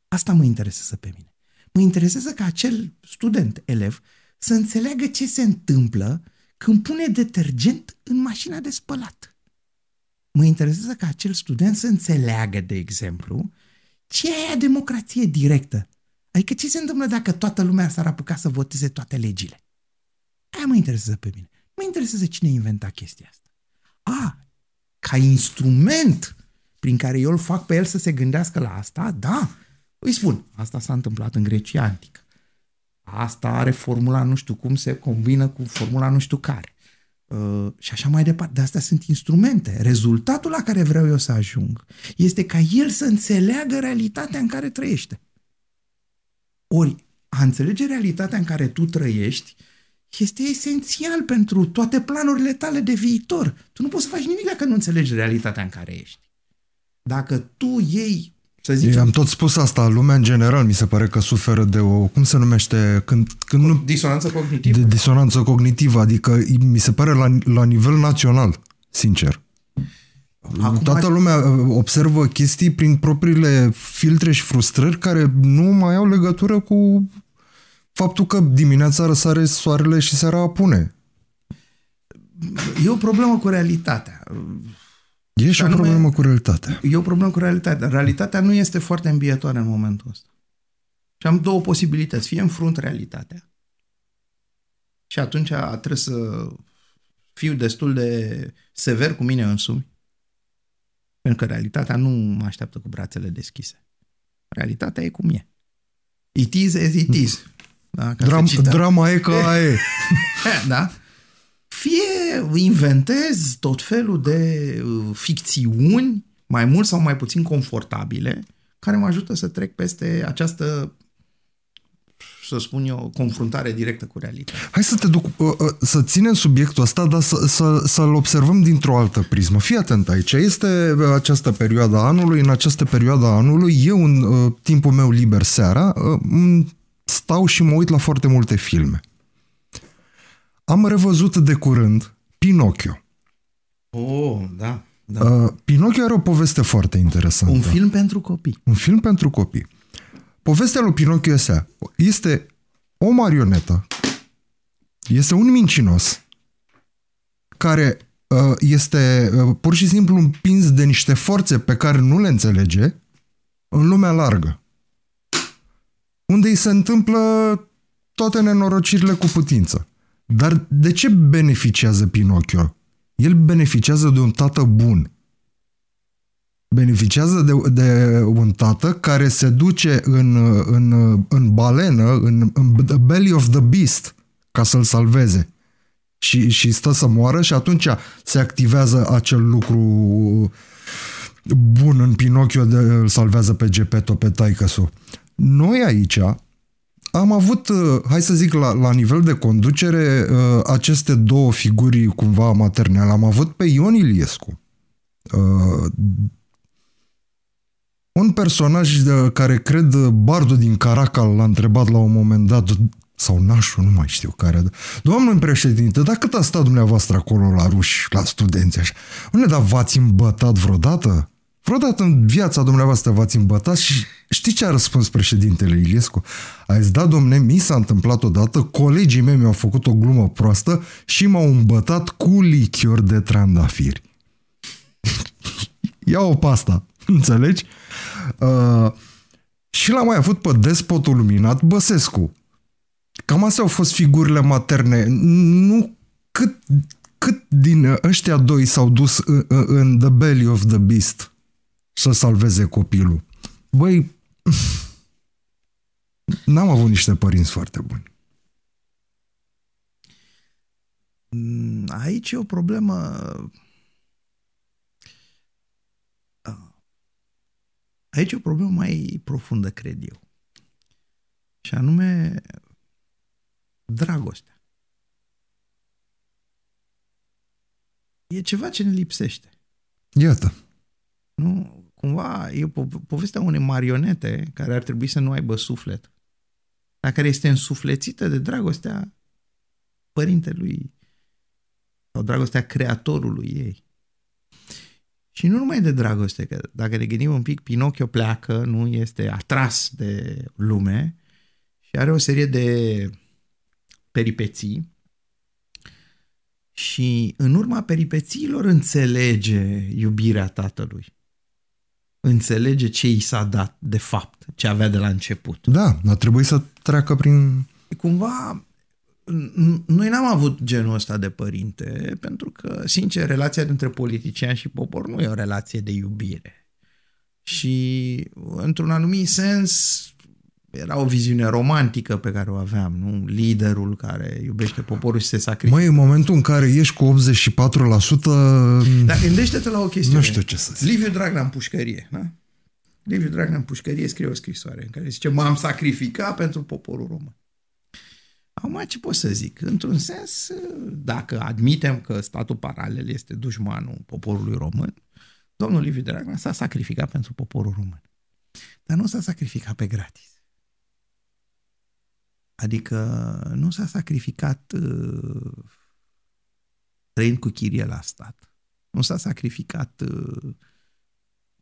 Asta mă interesează pe mine. Mă interesează ca acel student, elev, să înțeleagă ce se întâmplă când pune detergent în mașina de spălat. Mă interesează ca acel student să înțeleagă, de exemplu, ce e democrație directă. Adică ce se întâmplă dacă toată lumea s-ar apuca să voteze toate legile. Aia mă interesează pe mine. Mă interesează cine inventa chestia asta. A, ca instrument prin care eu îl fac pe el să se gândească la asta, da, îi spun, asta s-a întâmplat în Grecia antică. Asta are formula nu știu cum, se combină cu formula nu știu care. Și așa mai departe. De astea sunt instrumente. Rezultatul la care vreau eu să ajung este ca el să înțeleagă realitatea în care trăiește. Ori, a înțelege realitatea în care tu trăiești este esențial pentru toate planurile tale de viitor. Tu nu poți să faci nimic dacă nu înțelegi realitatea în care ești. Dacă tu iei, să zic... Am tot spus asta, lumea în general mi se pare că suferă de o, cum se numește, când disonanță cognitivă. De disonanță cognitivă, adică mi se pare la nivel național, sincer. Acum, toată lumea observă chestii prin propriile filtre și frustrări care nu mai au legătură cu faptul că dimineața răsare soarele și seara apune. E o problemă cu realitatea. E și o problemă cu realitatea. E o problemă cu realitatea. Realitatea nu este foarte îmbietoare în momentul ăsta. Și am două posibilități. Fie înfrunt realitatea și atunci trebuie să fiu destul de sever cu mine însumi, pentru că realitatea nu mă așteaptă cu brațele deschise. Realitatea e cum e. It is as it is. Da? Drama e că aia e. Da? Fie inventez tot felul de ficțiuni, mai mult sau mai puțin confortabile, care mă ajută să trec peste această, să spun eu, confruntare directă cu realitatea. Hai să te duc, să ținem subiectul ăsta, dar să-l observăm dintr-o altă prismă. Fii atent aici. Este această perioadă a anului, în această perioadă a anului, eu în timpul meu liber seara, stau și mă uit la foarte multe filme. Am revăzut de curând Pinocchio. Oh, da. Da. Pinocchio are o poveste foarte interesantă. Un film pentru copii. Un film pentru copii. Povestea lui Pinocchio este o marionetă, este un mincinos care este pur și simplu împins de niște forțe pe care nu le înțelege în lumea largă, unde îi se întâmplă toate nenorocirile cu putință. Dar de ce beneficiază Pinocchio? El beneficiază de un tată bun. Beneficiază de un tată care se duce în balenă, în the belly of the beast, ca să-l salveze. Și stă să moară și atunci se activează acel lucru bun în Pinocchio, îl salvează pe Geppetto, pe taică-su. Noi aici am avut, hai să zic, la nivel de conducere, aceste două figuri cumva maternale. Am avut pe Ion Iliescu, un personaj de care cred Bardu din Caracal l-a întrebat la un moment dat, sau Nașu, nu mai știu care. Domnul președinte, dar cât a stat dumneavoastră acolo la ruși, la studenți așa? Nu, dar v-ați îmbătat vreodată? Vreodată în viața dumneavoastră v-ați îmbătat? Și știi ce a răspuns președintele Iliescu? A zis, da, domne, mi s-a întâmplat odată, colegii mei mi-au făcut o glumă proastă și m-au îmbătat cu lichior de trandafiri. Ia-o pasta, înțelegi? Și l-am mai avut pe despotul luminat Băsescu. Cam astea au fost figurile materne. Nu cât din ăștia doi s-au dus în the belly of the beast să salveze copilul. Băi, n-am avut niște părinți foarte buni. Aici e o problemă. Aici e o problemă mai profundă, cred eu. Și anume dragostea. E ceva ce ne lipsește. Iată. Nu? Cumva e povestea unei marionete care ar trebui să nu aibă suflet, dar care este însuflețită de dragostea părintelui sau dragostea creatorului ei. Și nu numai de dragoste, că dacă ne gândim un pic, Pinocchio pleacă, nu este atras de lume și are o serie de peripeții și în urma peripețiilor înțelege iubirea tatălui. Înțelege ce i s-a dat de fapt, ce avea de la început. Da, dar trebuie să treacă prin... Cumva, noi n-am avut genul ăsta de părinte, pentru că, sincer, relația dintre politician și popor nu e o relație de iubire. Și, într-un anumit sens, era o viziune romantică pe care o aveam, nu? Liderul care iubește poporul și se sacrifică. Măi, în momentul în care ești cu 84%... Dar gândește-te la o chestiune. Nu știu ce să zic. Liviu Dragnea în pușcărie, da? Liviu Dragnea în pușcărie scrie o scrisoare în care zice, m-am sacrificat pentru poporul român. Acum, ce pot să zic? Într-un sens, dacă admitem că statul paralel este dușmanul poporului român, domnul Liviu Dragnea s-a sacrificat pentru poporul român. Dar nu s-a sacrificat pe gratis. Adică nu s-a sacrificat trăind cu chirie la stat. Nu s-a sacrificat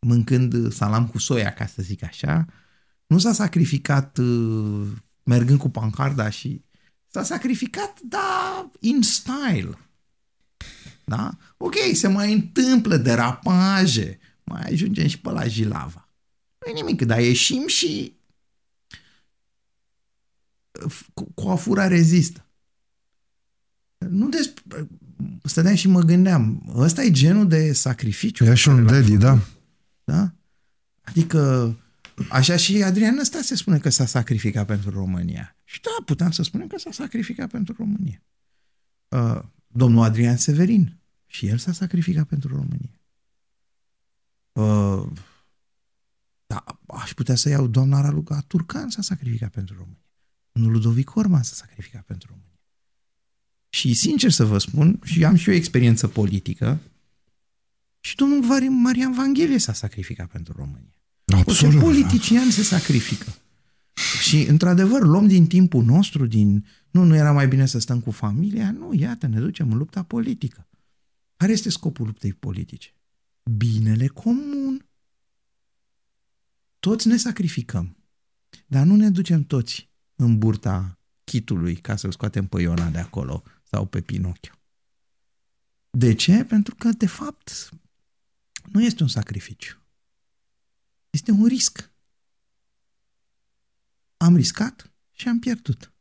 mâncând salam cu soia, ca să zic așa. Nu s-a sacrificat mergând cu pancarda și... S-a sacrificat, da, in style. Da? Ok, se mai întâmplă derapaje. Mai ajungem și pe la Jilava. Nu-i nimic, dar ieșim și... coafura rezistă. Nu despre... Stăteam și mă gândeam, ăsta e genul de sacrificiu. E și un daddy, da. Da? Adică Așa și Adrian ăsta se spune că s-a sacrificat pentru România. Și da, puteam să spunem că s-a sacrificat pentru România. Domnul Adrian Severin, și el s-a sacrificat pentru România. Da, aș putea să iau doamna Raluca Turcan, s-a sacrificat pentru România. Domnul Ludovic Orman s-a sacrificat pentru România. Și sincer să vă spun, și am și eu experiență politică, și domnul Marian Vanghelie s-a sacrificat pentru România. Absolut. Orice politician se sacrifică. Și, într-adevăr, luăm din timpul nostru, nu era mai bine să stăm cu familia? Nu, iată, ne ducem în lupta politică. Care este scopul luptei politice? Binele comun. Toți ne sacrificăm, dar nu ne ducem toți în burta chitului ca să-l scoatem pe Iona de acolo sau pe Pinocchio. De ce? Pentru că, de fapt, nu este un sacrificiu. Este un risc. Am riscat și am pierdut.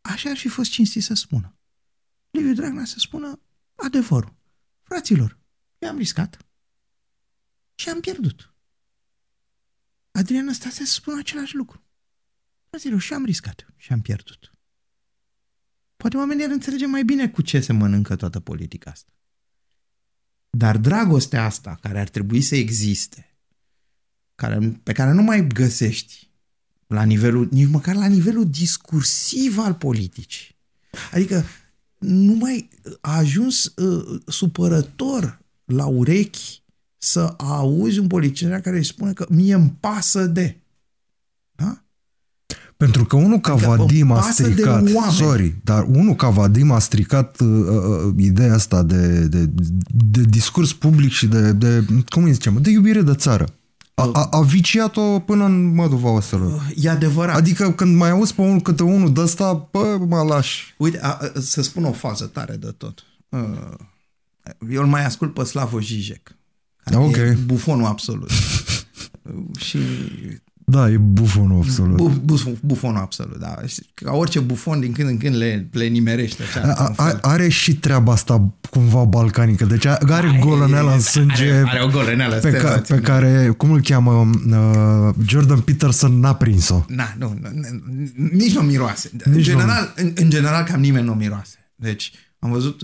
Așa ar fi fost cinstit să spună. Liviu Dragnea să spună adevărul. Fraților, eu am riscat și am pierdut. Adrian Stase să spună același lucru. Fraților, și am riscat și am pierdut. Poate oamenii ar înțelege mai bine cu ce se mănâncă toată politica asta. Dar dragostea asta, care ar trebui să existe, pe care nu mai găsești la nivelul, nici măcar la nivelul discursiv al politicii. Adică nu mai a ajuns supărător la urechi să auzi un politician care îi spune că mie îmi pasă de... Da? Pentru că unul ca Vadim a stricat, dar unul ca Vadim a stricat ideea asta de discurs public și cum îi zicem, de iubire de țară. A viciat-o până în măduva oaselor. E adevărat. Adică când mai auzi pe unul câte unul de ăsta, bă, mă lași. Uite, să spun o fază tare de tot. Eu îl mai ascult pe Slavoj Žižek. E bufonul absolut. Și... Da, e bufonul absolut. Bufonul absolut, da. Ca orice bufon, din când în când le nimerește. Așa, are și treaba asta cumva balcanică. Deci are golăneala în sânge. Are o golăneală pe care, cum îl cheamă, Jordan Peterson n-a prins-o. Nici nu miroase. În general, cam nimeni nu miroase. Deci, am văzut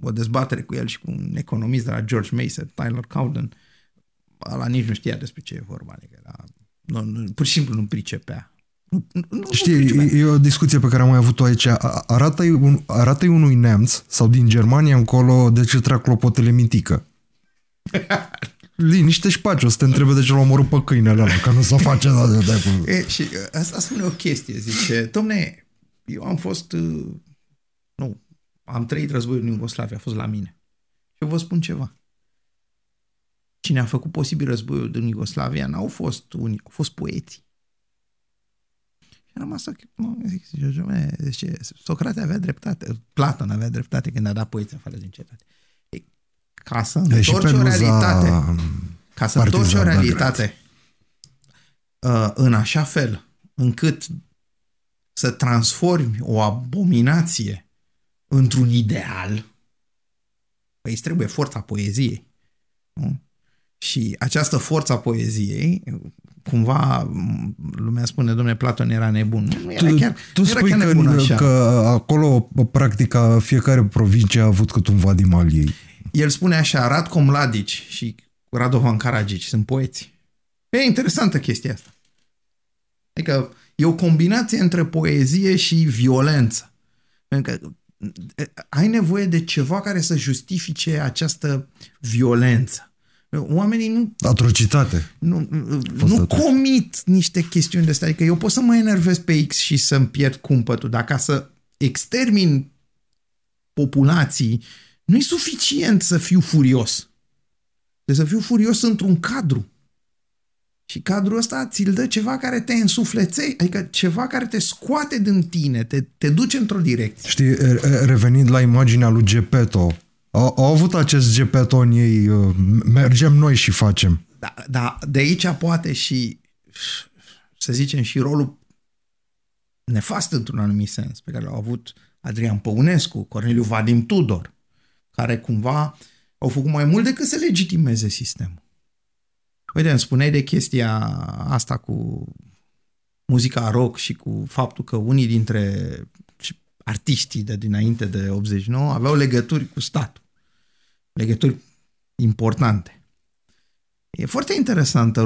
o dezbatere cu el și cu un economist de la George Mason, Tyler Cowden. Ala nici nu știa despre ce e vorba. Adică era... Nu, pur și simplu nu pricepea. Știi, e o discuție pe care am mai avut-o aici. Arată-i unui neamț sau din Germania încolo de ce trag clopotele mitică. Liniște și pace, o să te întrebe de ce l-au omorât pe câinele ăla, că nu s-o face. Și asta spune o chestie, zice, domne, eu am fost, nu, am trăit războiul în Iugoslavia, a fost la mine. Și eu vă spun ceva. Cine a făcut posibil războiul din Iugoslavia n-au fost unii, au fost poeții. Și am rămas, zice, Socrate avea dreptate, Platon avea dreptate când a dat poeții afară din cetate. Ca să întorci o realitate, în așa fel încât să transformi o abominație într-un ideal, păi îți trebuie forța poeziei. Nu? Și această forță a poeziei, cumva lumea spune, domnule, Platon era nebun. Tu spui că acolo, practic, fiecare provincie a avut cât un Vadim al ei. El spune așa, Ratko Mladic și Radovan Karadzic sunt poeți. E interesantă chestia asta. Adică e o combinație între poezie și violență. Pentru că ai nevoie de ceva care să justifice această violență. Oamenii nu... Atrocitate. Nu comit niște chestiuni de astea. Adică eu pot să mă enervez pe X și să-mi pierd cumpătul, dar ca să extermin populații, nu e suficient să fiu furios. Deci să fiu furios într-un cadru. Și cadrul ăsta ți-l dă ceva care te însuflețește, adică ceva care te scoate din tine, te duce într-o direcție. Știi, revenind la imaginea lui Geppetto, au avut acest Geppetto în ei, mergem noi și facem. Da, de aici poate și, să zicem, și rolul nefast într-un anumit sens pe care l-au avut Adrian Păunescu, Corneliu Vadim Tudor, care cumva au făcut mai mult decât să legitimeze sistemul. Uite, îmi spuneai de chestia asta cu muzica rock și cu faptul că unii dintre artiștii de dinainte de 89 aveau legături cu statul. Legături importante. E foarte interesant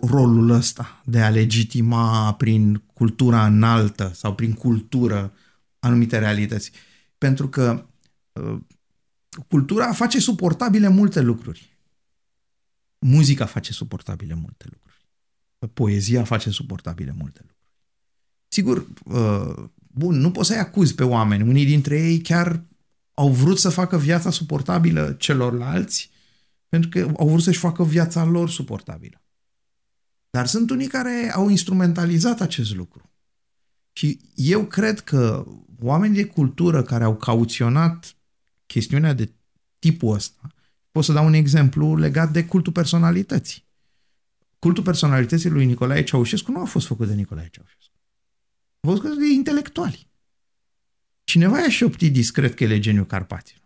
rolul ăsta de a legitima prin cultura înaltă sau prin cultură anumite realități. Pentru că cultura face suportabile multe lucruri. Muzica face suportabile multe lucruri. Poezia face suportabile multe lucruri. Sigur, bun, nu poți să-i acuzi pe oameni. Unii dintre ei chiar au vrut să facă viața suportabilă celorlalți pentru că au vrut să-și facă viața lor suportabilă. Dar sunt unii care au instrumentalizat acest lucru. Și eu cred că oamenii de cultură care au cauționat chestiunea de tipul ăsta, pot să dau un exemplu legat de cultul personalității. Cultul personalității lui Nicolae Ceaușescu nu a fost făcut de Nicolae Ceaușescu. A fost făcut de intelectuali. Cineva i-a șoptit discret că el e geniul Carpaților.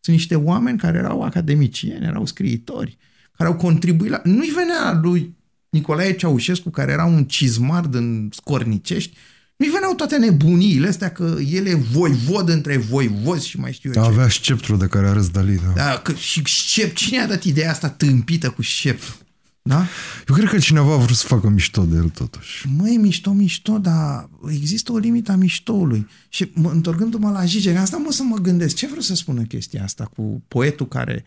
Sunt niște oameni care erau academicieni, erau scriitori, care au contribuit la... Nu-i venea lui Nicolae Ceaușescu, care era un cizmar din Scornicești, nu-i veneau toate nebuniile astea că el e voivod între voivozi și mai știu eu ce. Avea sceptrul de care a râs Dali, da. Da, că, și scept, cine a dat ideea asta tâmpită cu sceptrul? Da? Eu cred că cineva a vrut să facă mișto de el totuși. Măi, mișto, dar există o limită a miștoului. Și întorcându-mă la Zizek, asta mă să mă gândesc, ce vreau să spună chestia asta cu poetul care...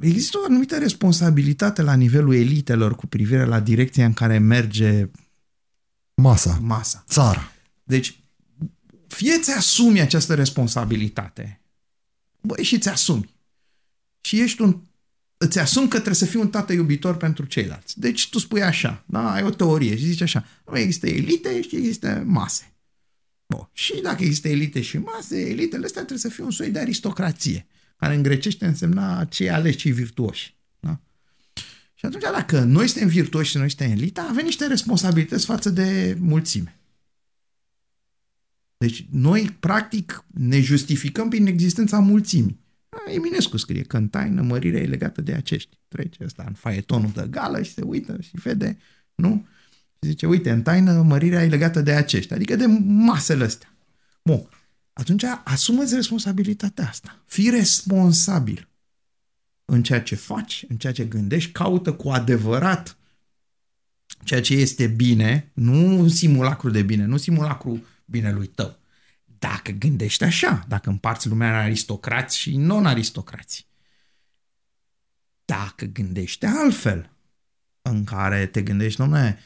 există o anumită responsabilitate la nivelul elitelor cu privire la direcția în care merge masa. Țara. Deci, fie ți-asumi această responsabilitate, băi, și ți-asumi. Și îți asumi că trebuie să fii un tată iubitor pentru ceilalți. Deci tu spui așa, da, ai o teorie și zici așa, există elite și există mase. Bun. Și dacă există elite și mase, elitele astea trebuie să fie un soi de aristocrație, care în grecește însemna cei aleși, cei virtuoși. Da? Și atunci, dacă noi suntem virtuoși și noi suntem elita, avem niște responsabilități față de mulțime. Deci, noi, practic, ne justificăm prin existența mulțimii. Eminescu scrie că în taină mărirea e legată de acești. Trece ăsta în faietonul de gală și se uită și vede, nu? Și zice, uite, în taină mărirea e legată de acești, adică de masele astea. Bun. Atunci, asumă-ți responsabilitatea asta. Fii responsabil în ceea ce faci, în ceea ce gândești, caută cu adevărat ceea ce este bine, nu simulacru de bine, nu simulacru binelui tău. Dacă gândești așa, dacă împarți lumea în aristocrați și non-aristocrați, dacă gândești altfel, în care te gândești, dom'le,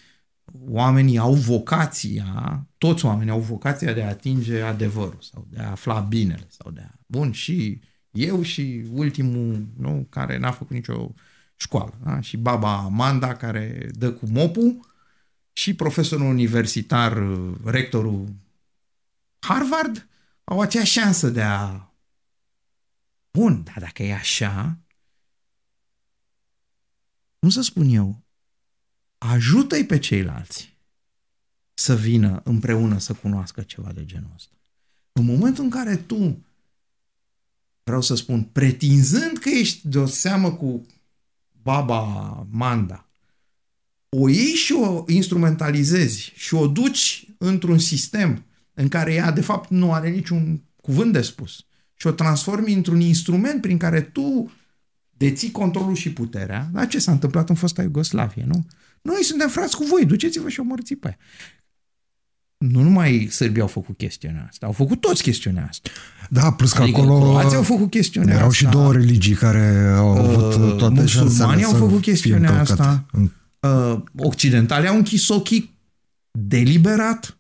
oamenii au vocația, toți oamenii au vocația de a atinge adevărul sau de a afla binele sau de a... Bun, și eu și ultimul, nu, care n-a făcut nicio școală, da? Și baba Amanda care dă cu mopul și profesorul universitar, rectorul Harvard, au acea șansă de a... Bun, dar dacă e așa, cum să spun eu, ajută-i pe ceilalți să vină împreună să cunoască ceva de genul ăsta. În momentul în care tu, vreau să spun, pretinzând că ești de o seamă cu baba Manda, o iei și o instrumentalizezi și o duci într-un sistem în care ea de fapt nu are niciun cuvânt de spus și o transformi într-un instrument prin care tu deții controlul și puterea, dar ce s-a întâmplat în fosta Iugoslavie, nu? Noi suntem frați cu voi, duceți-vă și omorți pe aia. Nu numai sârbii au făcut chestiunea asta, au făcut toți chestiunea asta. Da, plus că adică acolo au făcut chestiunea erau asta. Și două religii care au avut toate șansele să au făcut chestiunea asta. Occidentalii au închis ochii deliberat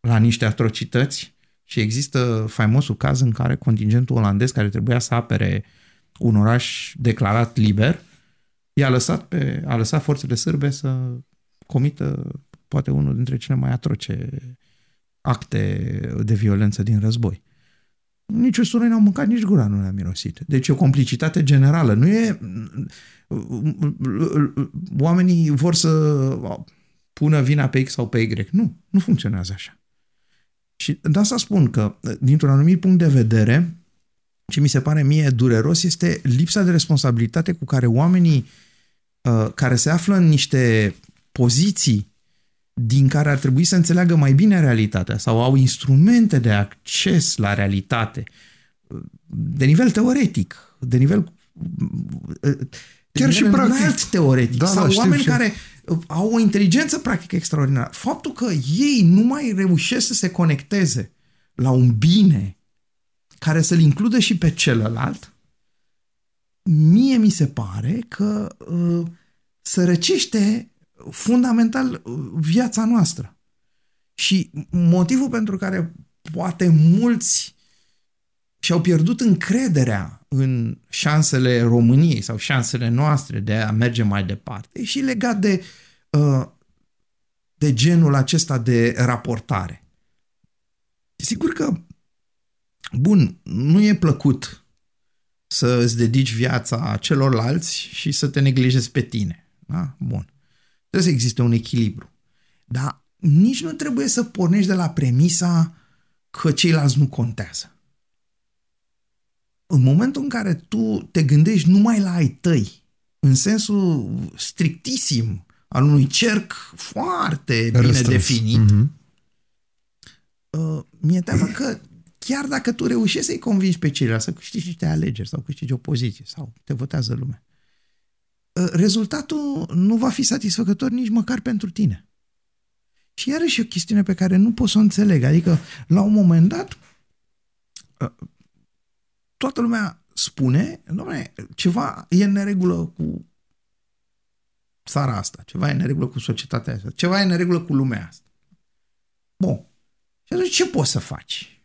la niște atrocități și există faimosul caz în care contingentul olandez care trebuia să apere un oraș declarat liber a lăsat forțele sârbe să comită poate unul dintre cele mai atroce acte de violență din război. Nici usturoii n-au mâncat, nici gura nu le-a mirosit. Deci e o complicitate generală. Nu e... Oamenii vor să pună vina pe X sau pe Y. Nu funcționează așa. Și de asta spun că, dintr-un anumit punct de vedere, ce mi se pare mie dureros este lipsa de responsabilitate cu care oamenii care se află în niște poziții din care ar trebui să înțeleagă mai bine realitatea sau au instrumente de acces la realitate de nivel teoretic, de nivel chiar și practic teoretic, da, sau da, oameni care au o inteligență practică extraordinară. Faptul că ei nu mai reușesc să se conecteze la un bine care să-l includă și pe celălalt, mie mi se pare că sărăcește fundamental viața noastră. Și motivul pentru care poate mulți și-au pierdut încrederea în șansele României sau șansele noastre de a merge mai departe e și legat de genul acesta de raportare. Sigur că, bun, nu e plăcut să îți dedici viața celorlalți și să te neglijezi pe tine. Da? Bun. Trebuie să existe un echilibru. Dar nici nu trebuie să pornești de la premisa că ceilalți nu contează. În momentul în care tu te gândești numai la ai tăi, în sensul strictisim al unui cerc foarte bine definit, mi-e teamă că chiar dacă tu reușești să-i convingi pe ceilalți să câștigi niște alegeri sau câștigi o poziție sau te votează lumea, rezultatul nu va fi satisfăcător nici măcar pentru tine. Și iarăși e o chestiune pe care nu pot să o înțeleg. Adică, la un moment dat, toată lumea spune, dom'le, ceva e în neregulă cu țara asta, ceva e în neregulă cu societatea asta, ceva e în neregulă cu lumea asta. Bun. Și atunci ce poți să faci?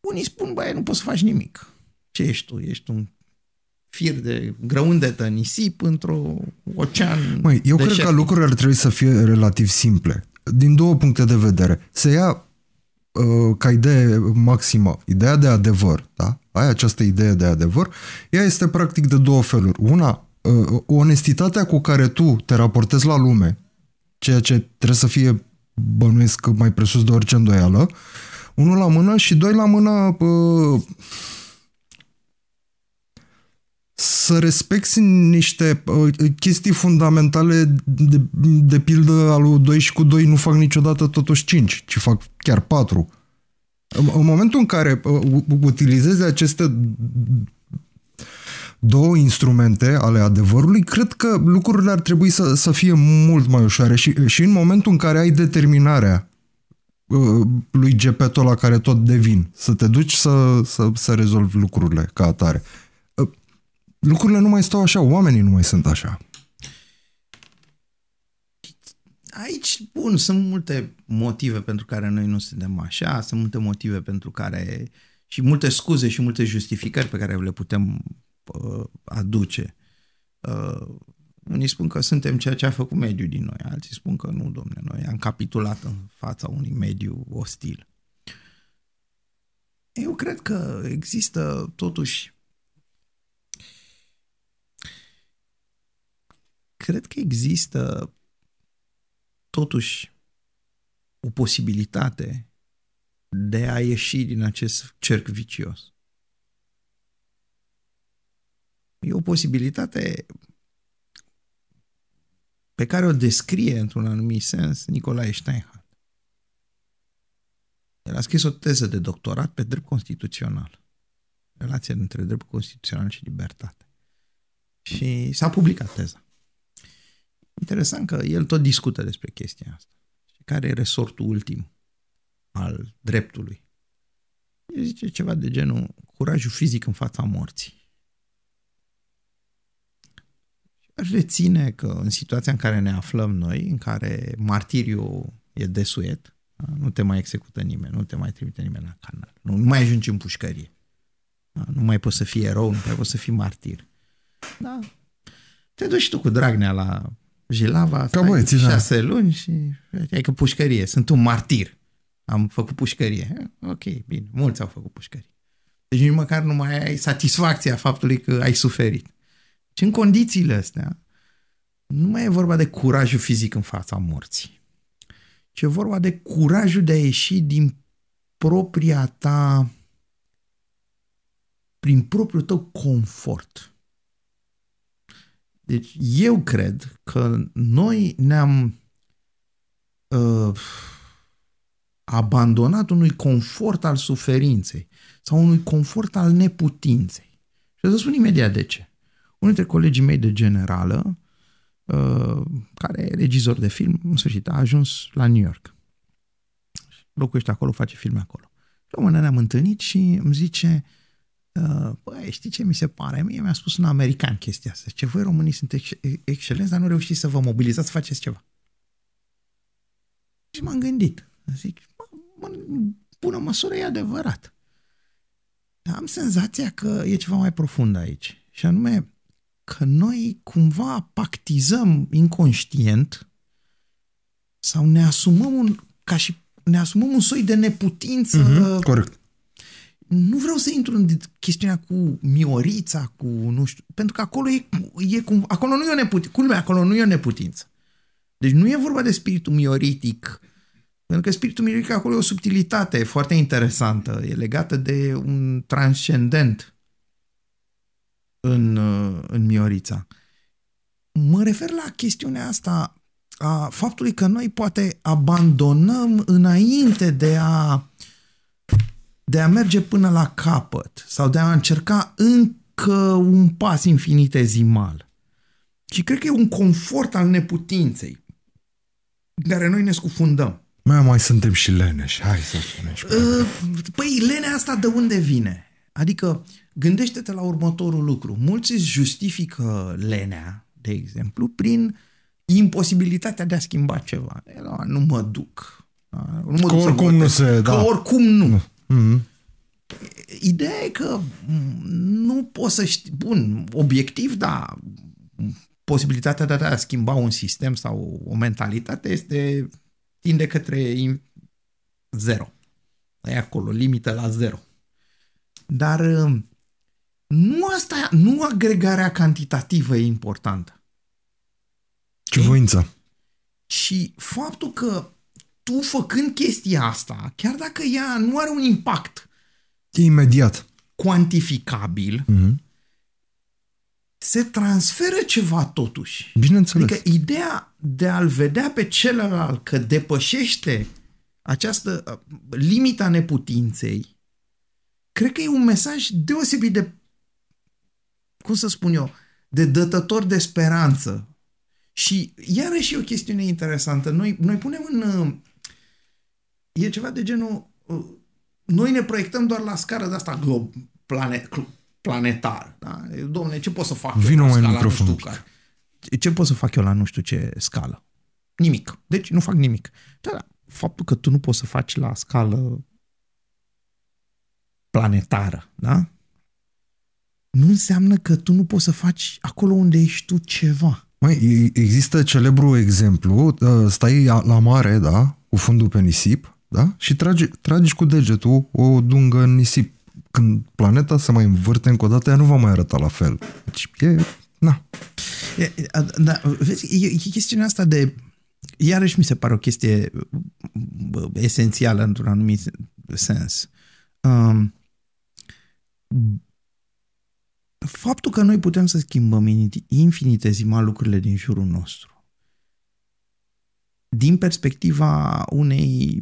Unii spun, băi, nu poți să faci nimic. Ce ești tu? Ești un fir de grăundetă, nisip într-un ocean. Măi, eu cred că lucrurile ar trebui să fie relativ simple. Din două puncte de vedere. Se ia ca idee maximă ideea de adevăr, da? Ai această idee de adevăr. Ea este practic de două feluri. Una, onestitatea cu care tu te raportezi la lume, ceea ce trebuie să fie, bănuiesc, mai presus de orice îndoială, unul la mână, și doi la mână, să respecti niște chestii fundamentale, de pildă al lui 2 și cu 2 nu fac niciodată totuși 5, ci fac chiar 4. În momentul în care utilizezi aceste două instrumente ale adevărului, cred că lucrurile ar trebui să fie mult mai ușoare și în momentul în care ai determinarea lui Gepeto, la care tot devin, să te duci să rezolvi lucrurile ca atare. Lucrurile nu mai stau așa, oamenii nu mai sunt așa. Aici, bun, sunt multe motive pentru care noi nu suntem așa, sunt multe motive pentru care, și multe scuze și multe justificări pe care le putem aduce. Unii spun că suntem ceea ce a făcut mediul din noi, alții spun că nu, domne, noi am capitulat în fața unui mediu ostil. Eu cred că există totuși, o posibilitate de a ieși din acest cerc vicios. E o posibilitate pe care o descrie într-un anumit sens Nicolae Steinhardt. El a scris o teză de doctorat pe drept constituțional. Relația dintre drept constituțional și libertate. Și s-a publicat teza. Interesant că el tot discută despre chestia asta. Care e resortul ultim al dreptului? El zice ceva de genul curajul fizic în fața morții. Reține că în situația în care ne aflăm noi, în care martiriul e desuet, nu te mai execută nimeni, nu te mai trimite nimeni la canal, nu mai ajungi în pușcărie, nu mai poți să fii erou, nu mai poți să fii martir. Da. Te duci tu cu Dragnea la Jilava, stai 6 luni și ai că pușcărie, sunt un martir, am făcut pușcărie. Ok, bine, mulți au făcut pușcărie. Deci nici măcar nu mai ai satisfacția faptului că ai suferit. Și în condițiile astea nu mai e vorba de curajul fizic în fața morții, ci e vorba de curajul de a ieși din propria ta, prin propriul tău confort. Deci eu cred că noi ne-am abandonat unui confort al suferinței sau unui confort al neputinței. Și o să spun imediat de ce. Unul dintre colegii mei de generală, care e regizor de film, în sfârșit a ajuns la New York. Locuiește acolo, face filme acolo. Și la un moment dat ne-am întâlnit și îmi zice: băi, știi ce mi se pare? Mie mi-a spus un american chestia asta. Ce voi românii sunteți excelenți, dar nu reușiți să vă mobilizați să faceți ceva. Și m-am gândit. Zic, în bună măsură e adevărat. Dar am senzația că e ceva mai profund aici. Și anume că noi cumva pactizăm inconștient sau ne asumăm un soi de neputință. Corect. Nu vreau să intru în chestiunea cu Miorița, cu nu știu, pentru că acolo acolo nu e o neputință. Culmea, acolo nu e o neputință. Deci nu e vorba de spiritul mioritic, pentru că spiritul mioritic acolo e o subtilitate foarte interesantă, e legată de un transcendent în Miorița. Mă refer la chestiunea asta a faptului că noi poate abandonăm înainte de a merge până la capăt sau de a încerca încă un pas infinitezimal. Și cred că e un confort al neputinței în care noi ne scufundăm. Mai suntem și leneși, hai să spunem. Păi, lenea asta de unde vine? Adică, gândește-te la următorul lucru. Mulți își justifică lenea, de exemplu, prin imposibilitatea de a schimba ceva. Nu mă duc. Că oricum nu se... Că oricum nu. Ideea e că nu poți să știi... Bun, obiectiv, da, posibilitatea de a schimba un sistem sau o mentalitate tinde către zero. E acolo, limită la zero. Dar nu agregarea cantitativă e importantă. Ci voința. Și faptul că tu, făcând chestia asta, chiar dacă ea nu are un impact imediat cuantificabil, se transferă ceva totuși. Bineînțeles. Adică ideea de a-l vedea pe celălalt că depășește această limita neputinței, cred că e un mesaj deosebit de, cum să spun eu, de dătător de speranță. Și iarăși e o chestiune interesantă. Noi punem în... E ceva de genul... Noi ne proiectăm doar la scară de asta planetar. Da? Dom'le, ce pot să fac eu la nu știu care? Ce pot să fac eu la nu știu ce scală? Nimic. Deci nu fac nimic. Dar faptul că tu nu poți să faci la scală planetară, da? Nu înseamnă că tu nu poți să faci acolo unde ești tu ceva. Mai există celebru exemplu, stai la mare, da, cu fundul pe nisip, da, și tragi cu degetul o dungă în nisip. Când planeta se mai învârte încă o dată, ea nu va mai arăta la fel. Deci vezi, e chestiunea asta de... Iarăși mi se pare o chestie esențială într-un anumit sens. Faptul că noi putem să schimbăm infinitezimal lucrurile din jurul nostru din perspectiva unei,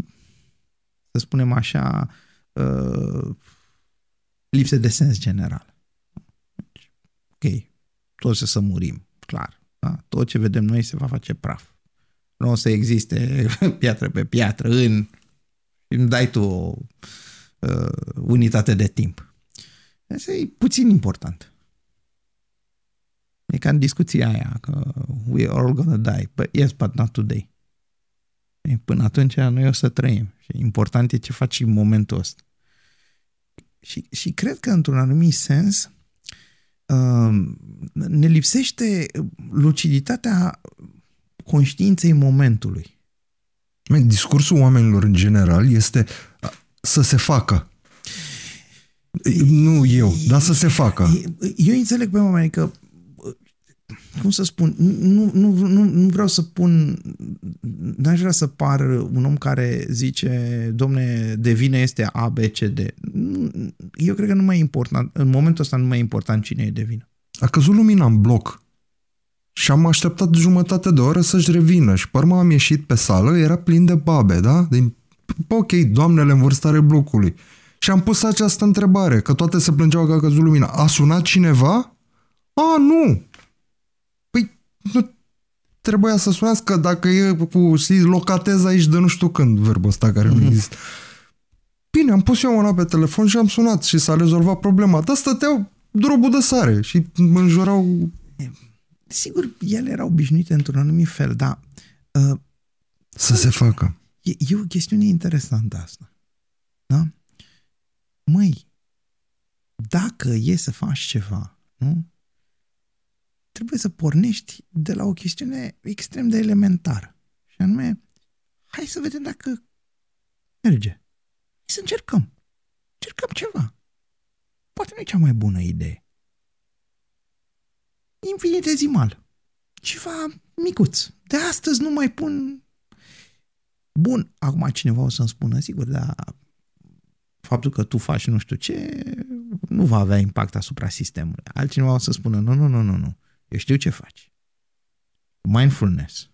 să spunem așa, lipse de sens general. Ok, toți o să murim, clar. Da? Tot ce vedem noi se va face praf. Nu o să existe piatră pe piatră îmi dai tu o unitate de timp. Asta e puțin important. E ca în discuția aia că we are all gonna die, but yes, but not today. E, până atunci noi o să trăim. Și important e ce faci în momentul ăsta. Și cred că într-un anumit sens ne lipsește luciditatea conștiinței momentului. Discursul oamenilor în general este să se facă. Nu eu, dar să se facă. Eu înțeleg pe oameni că, cum să spun, nu vreau să pun, n-aș vrea să par un om care zice, domne, de vină este A, B, C, D. Eu cred că nu mai e important, în momentul ăsta nu mai e important cine e de vină. A căzut lumina în bloc. și am așteptat jumătate de oră să-și revină și pe urmă am ieșit pe sală, era plin de babe, da? Ok, doamnele în vârstare blocului. Și am pus această întrebare, că toate se plângeau că a căzut lumina. A sunat cineva? A, nu! Păi, nu trebuia să sunați, că dacă e cu, știi, locatez aici de nu știu când, verbul ăsta care nu există. Bine, am pus eu mâna pe telefon și am sunat și s-a rezolvat problema. Dar stăteau drobul de sare și mă înjurau. Sigur, ele erau obișnuite într-un anumit fel, dar... să se facă. E o chestiune interesantă asta. Da? Măi, dacă e să faci ceva, nu? Trebuie să pornești de la o chestiune extrem de elementară. Și anume, hai să vedem dacă merge. Hai să încercăm. Încercăm ceva. Poate nu e cea mai bună idee. Infinitezimal. Ceva micuț. De astăzi nu mai pun... Bun, acum cineva o să-mi spună, sigur, dar faptul că tu faci nu știu ce nu va avea impact asupra sistemului. Altcineva o să spună, nu, eu știu ce faci. Mindfulness.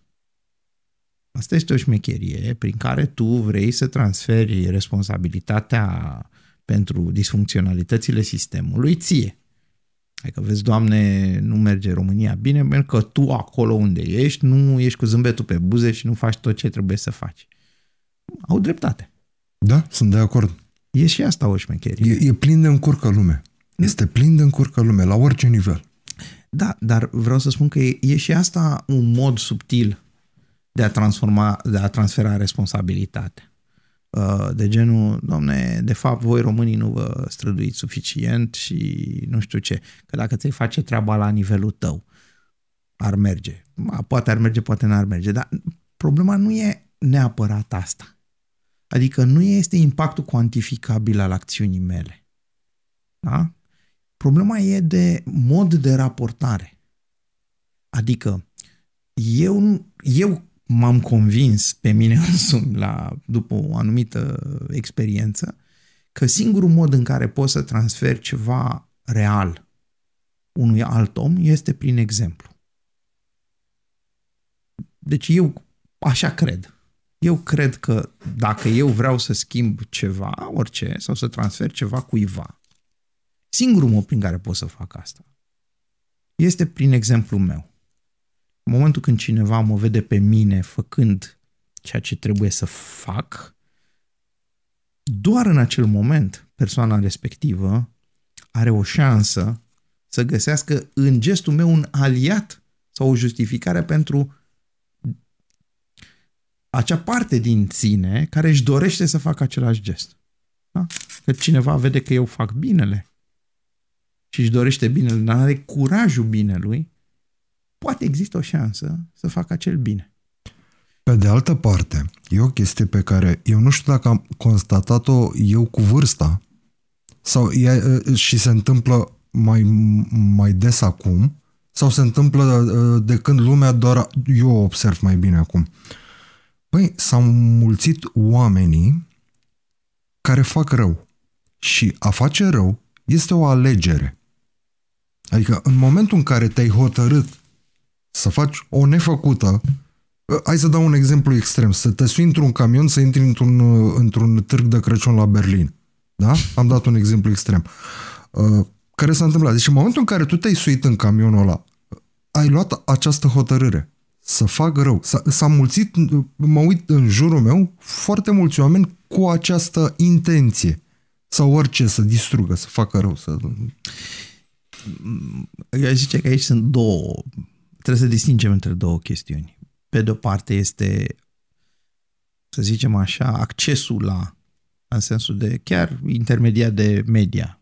Asta este o șmecherie prin care tu vrei să transferi responsabilitatea pentru disfuncționalitățile sistemului ție. Adică, vezi, Doamne, nu merge România bine, pentru că tu acolo unde ești, nu ești cu zâmbetul pe buze și nu faci tot ce trebuie să faci. Au dreptate. Da, sunt de acord. E și asta o șmecherie. E plin de încurcă lume. Este plin de încurcă lume, la orice nivel. Da, dar vreau să spun că e și asta un mod subtil de a transfera responsabilitatea. De genul, Doamne, de fapt voi românii nu vă străduiți suficient și nu știu ce. Că dacă ți-ai face treaba la nivelul tău, ar merge. Poate ar merge, poate n-ar merge. Dar problema nu e neapărat asta. Adică nu este impactul cuantificabil al acțiunii mele. Da? Problema e de mod de raportare. Adică eu m-am convins pe mine însumi după o anumită experiență că singurul mod în care poți să transferi ceva real unui alt om este prin exemplu. Deci eu așa cred. Eu cred că dacă eu vreau să schimb ceva, orice, sau să transfer ceva cuiva, singurul mod prin care pot să fac asta este prin exemplul meu. În momentul când cineva mă vede pe mine făcând ceea ce trebuie să fac, doar în acel moment persoana respectivă are o șansă să găsească în gestul meu un aliat sau o justificare pentru acea parte din ține care își dorește să facă același gest. Da? Că cineva vede că eu fac binele și își dorește binele, dar are curajul binelui, poate există o șansă să facă acel bine. Pe de altă parte, e o chestie pe care eu nu știu dacă am constatat-o eu cu vârsta sau și se întâmplă mai des acum sau se întâmplă de când lumea doar eu o observ mai bine acum. Păi, s-au mulțit oamenii care fac rău. Și a face rău este o alegere. Adică în momentul în care te-ai hotărât să faci o nefăcută, hai să dau un exemplu extrem, să te sui într-un camion, să intri într-un târg de Crăciun la Berlin. Da? Am dat un exemplu extrem. Care s-a întâmplat. Deci în momentul în care tu te-ai suit în camionul ăla, ai luat această hotărâre. Să fac rău. S-a mulțit, mă uit în jurul meu, foarte mulți oameni cu această intenție. Sau orice, să distrugă, să facă rău. Să... Eu aș zice că aici sunt două. Trebuie să distingem între două chestiuni. Pe de-o parte este, să zicem așa, accesul la, în sensul de chiar intermediat de media.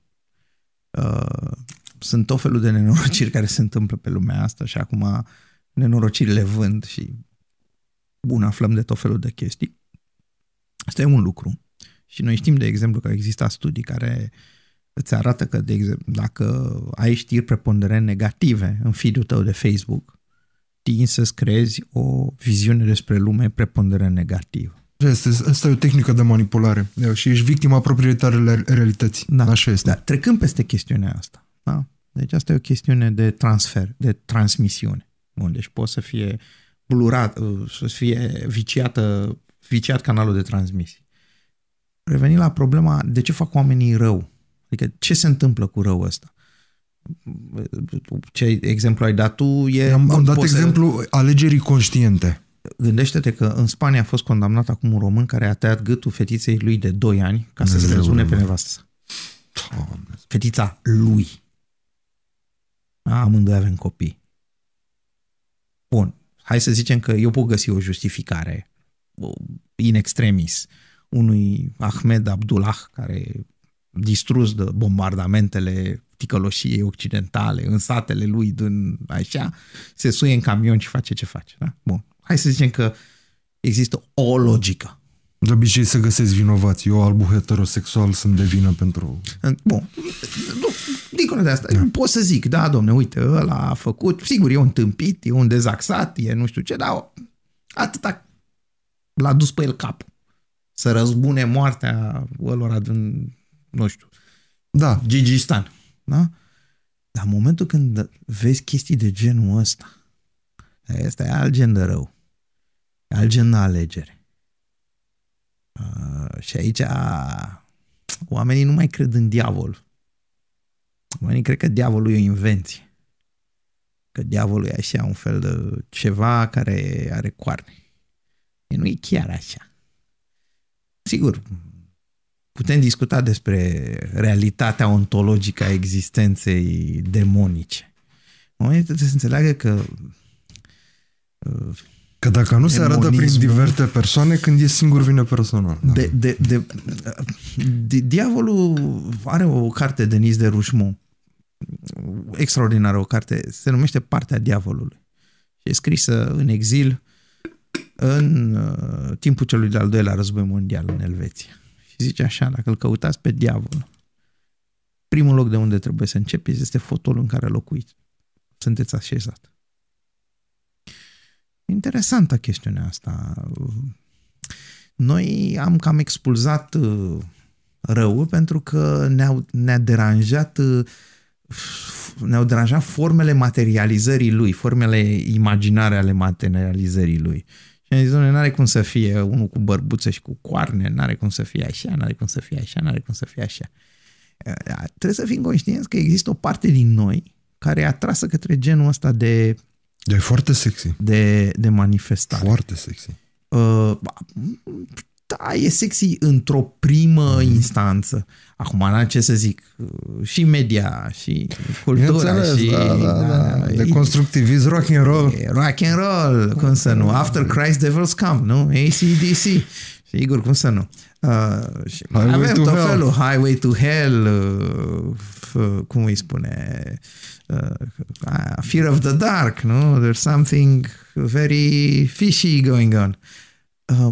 Sunt tot felul de nenorociri care se întâmplă pe lumea asta și acum nenorocirile vând și bun, aflăm de tot felul de chestii. Asta e un lucru. Și noi știm, de exemplu, că există studii care îți arată că, de exemplu, dacă ai știri preponderent negative în feed-ul tău de Facebook, tinzi să-ți creezi o viziune despre lume preponderent negativă. Asta e o tehnică de manipulare și ești victima proprietarele realității. Da, așa este. Da, trecând peste chestiunea asta. Da? Deci asta e o chestiune de transfer, de transmisiune. Bun, deci poate să fie blurat, să fie viciat canalul de transmisie. Revenind la problema de ce fac oamenii rău. Adică ce se întâmplă cu răul ăsta? Ce exemplu ai dat tu? Am dat exemplu alegerii conștiente. Gândește-te că în Spania a fost condamnat acum un român care a tăiat gâtul fetiței lui de 2 ani ca să se răzune pe nevastă sa. Fetița lui. Amândoi avem copii. Bun. Hai să zicem că eu pot găsi o justificare in extremis unui Ahmed Abdullah care, distrus de bombardamentele ticăloșiei occidentale în satele lui, din așa, se suie în camion și face ce face. Da? Bun. Hai să zicem că există o logică. De obicei se găsesc vinovați. Eu, albu heterosexual, sunt de vină pentru... Bun. Dincolo de asta, da, pot să zic, da, domne, uite, ăla a făcut, sigur, e un tâmpit, e un dezaxat, e nu știu ce, dar atâta l-a dus pe el cap. Să răzbune moartea ălora din, nu știu, da, Gigistan. Da? Dar în momentul când vezi chestii de genul ăsta, ăsta e alt gen de rău. E alt gen de alegere. Și aici oamenii nu mai cred în diavol. Oamenii cred că diavolul e o invenție. Că diavolul e așa, un fel de ceva care are coarne. E nu e chiar așa. Sigur, putem discuta despre realitatea ontologică a existenței demonice. În momentul trebuie să înțeleagă că dacă nu se arată prin diverse persoane, când e singur vine personal. Da. Diavolul are o carte de Denis de Rougemont, extraordinară o carte, se numește Partea Diavolului. E scrisă în exil în timpul celui de-al doilea război mondial în Elveția. Și zice așa, dacă îl căutați pe diavol, primul loc de unde trebuie să începeți este fotolul în care locuiți. Sunteți așezat. Interesantă chestiunea asta. Noi am cam expulzat răul pentru că ne-au deranjat formele materializării lui, formele imaginare ale materializării lui. Și am zis, dom'le, n-are cum să fie unul cu bărbuțe și cu coarne, n-are cum să fie așa, n-are cum să fie așa, n-are cum să fie așa. Trebuie să fim conștienți că există o parte din noi care e atrasă către genul ăsta de... De foarte sexy. De manifestare. Foarte sexy. Da, e sexy într-o primă instanță. Acum, n-am ce să zic, și media, și cultura, și... Da. De constructivism, rock and roll. Rock and roll, cum să nu. After Christ, Devil's Come, nu? AC/DC. Sigur, cum să nu. Avem tot felul. Highway to Hell, cum îi spune... Fear of the Dark, nu? There's something very fishy going on.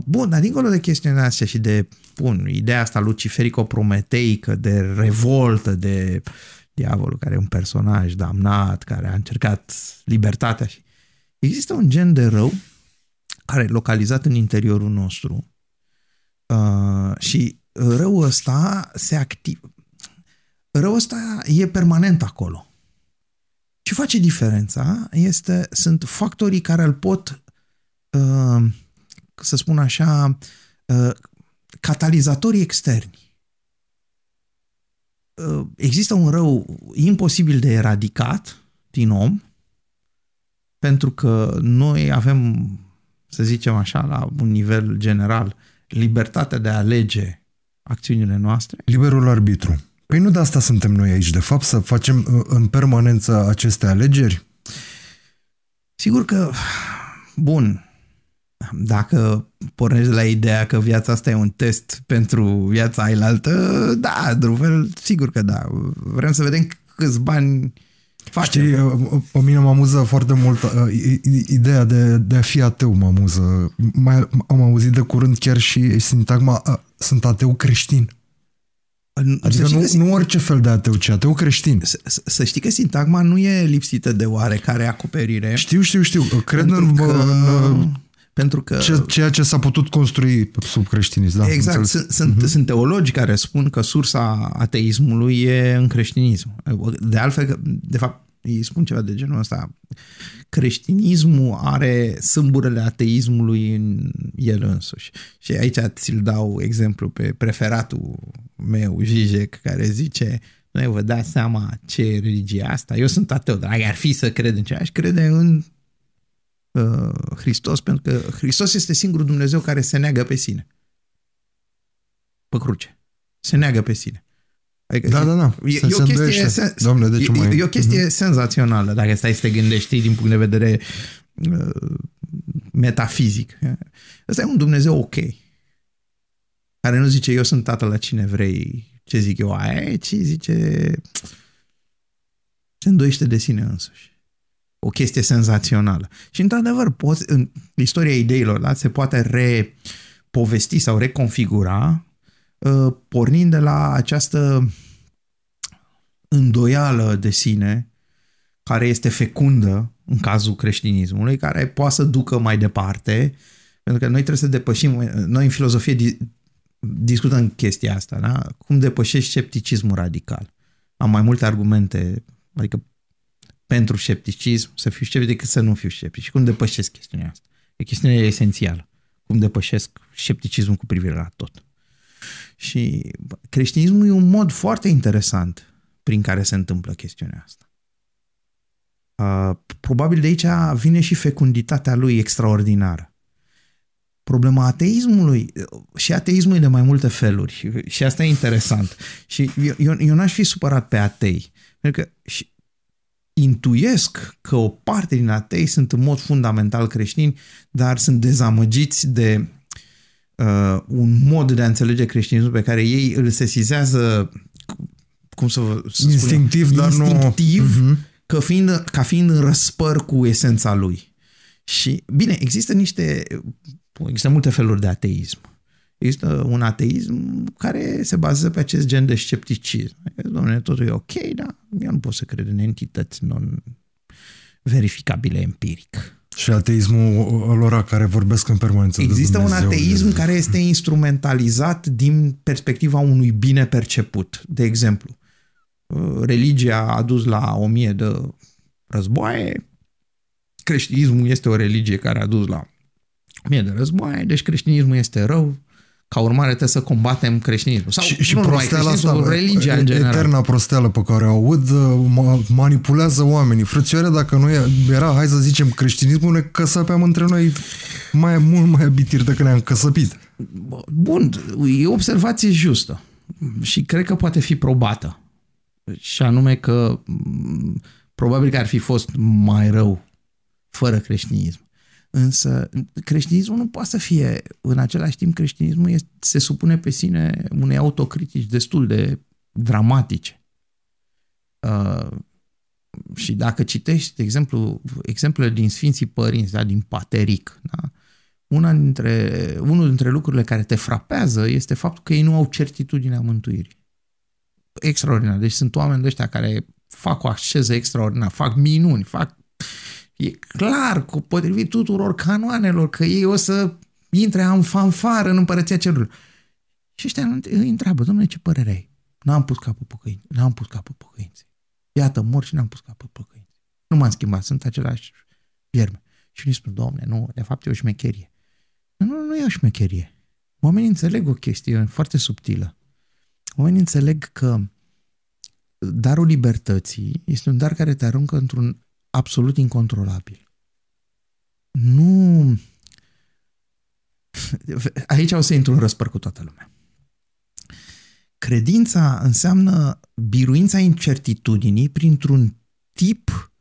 Bun, dar dincolo de chestiunea astea și de, bun, ideea asta luciferico-prometeică, de revoltă, de diavolul care e un personaj damnat, care a încercat libertatea. Există un gen de rău care e localizat în interiorul nostru și răul ăsta se activează. Răul ăsta e permanent acolo. Ce face diferența sunt factorii care îl pot, să spun așa, catalizatorii externi. Există un rău imposibil de eradicat din om, pentru că noi avem, să zicem așa, la un nivel general, libertatea de a alege acțiunile noastre. Liberul arbitru. Păi nu de asta suntem noi aici, de fapt, să facem în permanență aceste alegeri? Sigur că, bun, dacă pornești de la ideea că viața asta e un test pentru viața ailaltă, da, într-un fel, sigur că da. Vrem să vedem câți bani facem. Știi, pe mine mă amuză foarte mult ideea de a fi ateu, mă amuză. Am auzit de curând chiar și sintagma, sunt ateu creștin. Adică nu orice fel de ateu, ci ateu creștin. Să știi că sintagma nu e lipsită de oarecare acoperire. Știu. Cred pentru că ceea ce s-a putut construi sub creștinism. Da, exact. Sunt teologi care spun că sursa ateismului e în creștinism. De altfel, de fapt, Ei spun ceva de genul ăsta. Creștinismul are sâmburele ateismului în el însuși. Și aici ți-l dau exemplu pe preferatul meu, Zizek, care zice: noi vă dați seama ce e religia asta? Eu sunt ateu, dar ar fi să cred în ce aș crede în Hristos, pentru că Hristos este singurul Dumnezeu care se neagă pe sine. Pe cruce. Se neagă pe sine. Adică da. E o chestie senzațională, dacă stai să te gândești din punct de vedere metafizic. Ăsta e un Dumnezeu ok. Care nu zice: eu sunt tată la cine vrei, ce zic eu aia, ci zice: se îndoiește de sine însuși. O chestie senzațională. Și într-adevăr, în istoria ideilor se poate repovesti sau reconfigura pornind de la această îndoială de sine care este fecundă în cazul creștinismului, care poate să ducă mai departe, pentru că noi trebuie să depășim, noi în filozofie discutăm chestia asta, da? Cum depășești scepticismul radical. Am mai multe argumente, adică pentru scepticism, să fiu sceptic decât să nu fiu sceptic. Și cum depășesc chestiunea asta? E chestiunea esențială. Cum depășesc scepticismul cu privire la tot. Și creștinismul e un mod foarte interesant prin care se întâmplă chestiunea asta. Probabil de aici vine și fecunditatea lui extraordinară. Problema ateismului, și ateismul e de mai multe feluri, și asta e interesant. Și eu n-aș fi supărat pe atei, pentru că intuiesc că o parte din atei sunt în mod fundamental creștini, dar sunt dezamăgiți de un mod de a înțelege creștinismul pe care ei îl sesizează, cum să vă spun, instinctiv, dar nu... ca fiind în răspăr cu esența lui. Și bine, există multe feluri de ateism. Există un ateism care se bazează pe acest gen de scepticism. Dom'le, totul e ok, dar eu nu pot să cred în entități non-verificabile empiric. Și ateismul lor care vorbesc în permanență. Există un ateism care este instrumentalizat din perspectiva unui bine perceput. De exemplu, religia a dus la 1000 de războaie, creștinismul este o religie care a dus la 1000 de războaie, deci creștinismul este rău, ca urmare trebuie să combatem creștinismul. Sau, și prosteala asta, religia în general. Eterna prosteală pe care o aud, manipulează oamenii. Frățioare, dacă nu era, hai să zicem, creștinismul, ne căsăpeam între noi mult mai abitiri decât ne-am căsăpit. Bun, e o observație justă și cred că poate fi probată. Și anume că probabil că ar fi fost mai rău fără creștinism. Însă creștinismul nu poate să fie, în același timp creștinismul se supune pe sine unei autocritici destul de dramatice. Și dacă citești, de exemplu, exemplele din Sfinții Părinți, da, din Pateric, da, unul dintre lucrurile care te frapează este faptul că ei nu au certitudinea mântuirii. Extraordinar. Deci sunt oameni de ăștia care fac o asceză extraordinară, fac minuni, E clar, potrivit tuturor canoanelor, că ei o să intre în fanfară în împărăția cerului. Și ăștia îi întreabă: dom'le, ce părere ai? N-am pus capul pocăinței. N-am pus capul pocăinței. Iată, mor și n-am pus capul pocăinței. Nu m-am schimbat, sunt același vierme. Și îi spun: dom'le, nu, de fapt e o șmecherie. Nu e o șmecherie. Oamenii înțeleg o chestie foarte subtilă. Oamenii înțeleg că darul libertății este un dar care te aruncă într-un absolut incontrolabil. Nu... Aici o să intru în răspăr cu toată lumea. Credința înseamnă biruința incertitudinii printr-un tip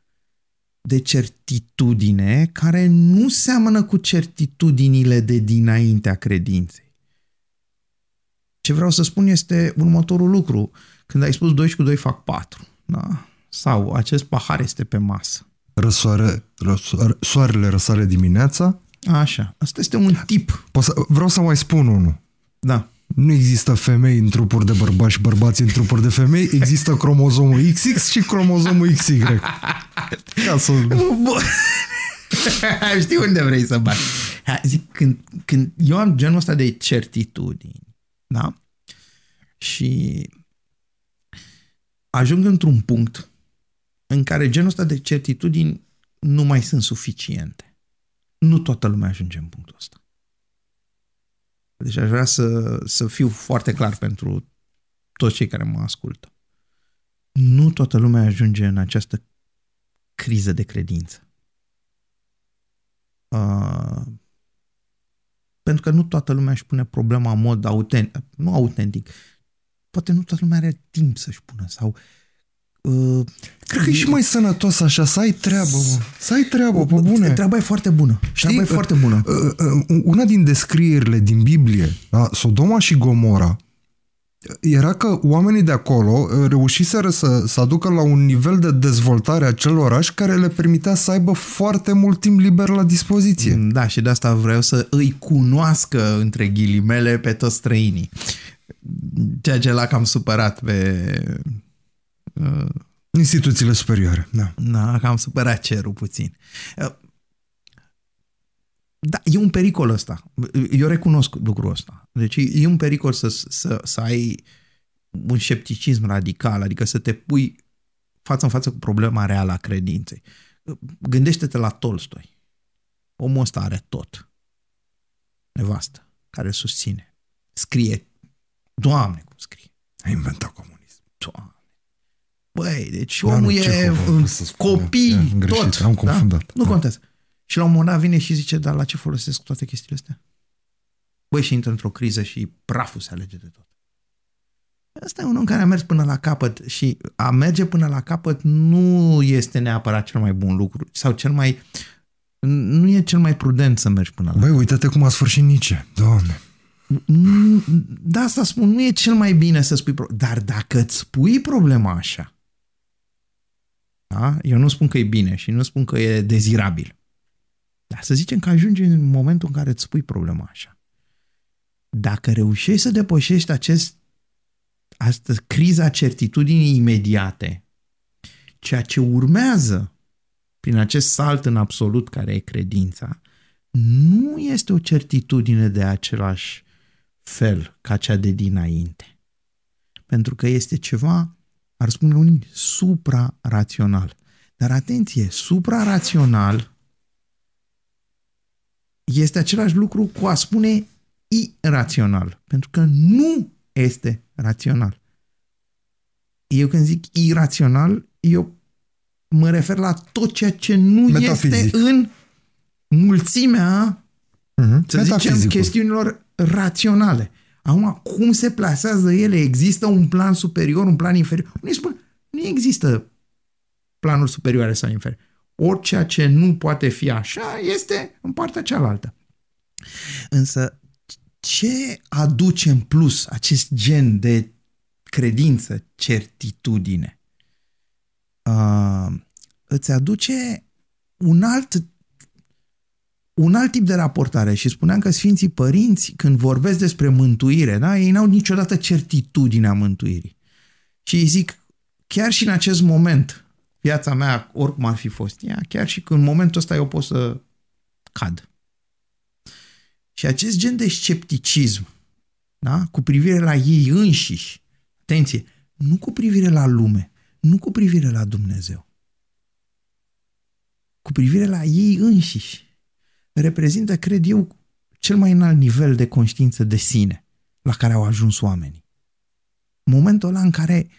de certitudine care nu seamănă cu certitudinile de dinaintea credinței. Ce vreau să spun este următorul lucru. Când ai spus 2 și 2 fac 4, da? Sau acest pahar este pe masă. Soarele răsare dimineața. Așa. Asta este un tip. Vreau să mai spun unul. Da. Nu există femei în trupuri de bărbați și bărbați în trupuri de femei. Există cromozomul XX și cromozomul XY. Ca să... Știi unde vrei să bagi. Când eu am genul ăsta de certitudini, da? Și ajung într-un punct în care genul ăsta de certitudini nu mai sunt suficiente. Nu toată lumea ajunge în punctul ăsta. Deci aș vrea să fiu foarte clar pentru toți cei care mă ascultă. Nu toată lumea ajunge în această criză de credință. Pentru că nu toată lumea își pune problema în mod autentic, nu autentic. Poate nu toată lumea are timp să-și pună sau... Cred că e și mai sănătos așa, să ai treabă, să ai treabă, pe bune. Treaba e foarte bună. Știi? E foarte bună. Una din descrierile din Biblie, da? Sodoma și Gomora, era că oamenii de acolo reușiseră să aducă la un nivel de dezvoltare acel oraș care le permitea să aibă foarte mult timp liber la dispoziție. Da, și de asta vreau să îi cunoască, între ghilimele, pe toți străinii. Ceea ce l-a cam supărat pe... instituțiile superioare. Da, da, cam supărat cerul puțin. Da, e un pericol ăsta. Eu recunosc lucrul ăsta. Deci e un pericol să ai un scepticism radical, adică să te pui față în față cu problema reală a credinței. Gândește-te la Tolstoi. Omul ăsta are tot. Nevastă, care susține. Scrie. Doamne, cum scrie. A inventat comunism. Doamne. Băi, deci omul e copii, tot. Am confundat. Nu contează. Și la un moment dat vine și zice, dar la ce folosesc toate chestiile astea? Băi, și intră într-o criză și praful se alege de tot. Ăsta e un om care a mers până la capăt și a merge până la capăt nu este neapărat cel mai bun lucru sau cel mai... Nu e cel mai prudent să mergi până la capăt. Băi, uite-te cum a sfârșit Nice, Doamne. Da, asta spun, nu e cel mai bine să spui problema. Dar dacă îți spui problema așa, da? Eu nu spun că e bine și nu spun că e dezirabil. Dar să zicem că ajungi în momentul în care îți spui problema așa. Dacă reușești să depășești criza certitudinii imediate, ceea ce urmează prin acest salt în absolut care e credința, nu este o certitudine de același fel ca cea de dinainte. Pentru că este ceva, ar spune unii, supra-rațional. Dar atenție, supra-rațional este același lucru cu a spune irațional, pentru că nu este rațional. Eu când zic irațional, eu mă refer la tot ceea ce nu metafizic. Este în mulțimea, să zicem, chestiunilor raționale. Acum, cum se plasează ele? Există un plan superior, un plan inferior? Unii spun, nu există planuri superioare sau inferioare. Orice ce nu poate fi așa este în partea cealaltă. Însă, ce aduce în plus acest gen de credință, certitudine? Îți aduce un alt tip de raportare. Și spuneam că Sfinții Părinți, când vorbesc despre mântuire, da, ei n-au niciodată certitudinea mântuirii. Și îi zic, chiar și în acest moment... Viața mea, oricum ar fi fost ea, chiar și că în momentul ăsta eu pot să cad. Și acest gen de scepticism, da? Cu privire la ei înșiși, atenție, nu cu privire la lume, nu cu privire la Dumnezeu, cu privire la ei înșiși, reprezintă, cred eu, cel mai înalt nivel de conștiință de sine la care au ajuns oamenii. Momentul ăla în care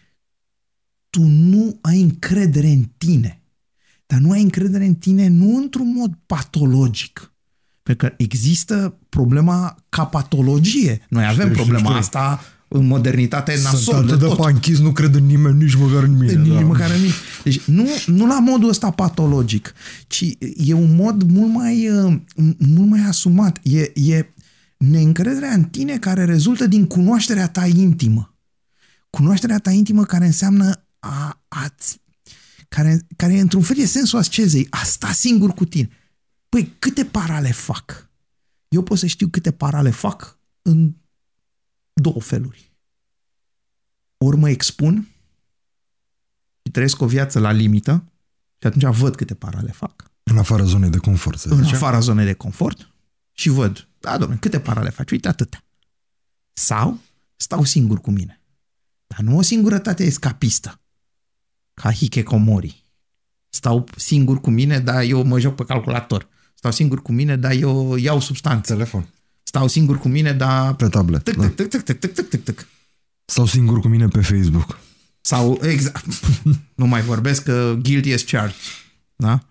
tu nu ai încredere în tine. Dar nu ai încredere în tine nu într-un mod patologic. Pentru că există problema ca patologie. Noi avem problema asta în modernitate nasolă. Sunt atât de panchis, nu cred în nimeni, nici măcar în mine. Deci nu la modul ăsta patologic, ci e un mod mult mai asumat. E neîncrederea în tine care rezultă din cunoașterea ta intimă. Cunoașterea ta intimă care înseamnă care într-un fel e sensul ascezei, a sta singur cu tine. Păi, câte parale fac? Eu pot să știu câte parale fac în două feluri. Ori mă expun și trăiesc o viață la limită și atunci văd câte parale fac. În afara zonei de confort. Afara zonei de confort și văd, da, dom'le, câte parale faci? Uite, atâta. Sau stau singur cu mine. Dar nu o singurătate escapistă. Ca hichecomori. Stau singur cu mine, dar eu mă joc pe calculator. Stau singur cu mine, dar eu iau substanțe. Telefon. Stau singur cu mine, dar... Pe tablet. Tic, tic, tic. Stau singur cu mine pe Facebook. Sau, exact, nu mai vorbesc că guilty as charged. Da?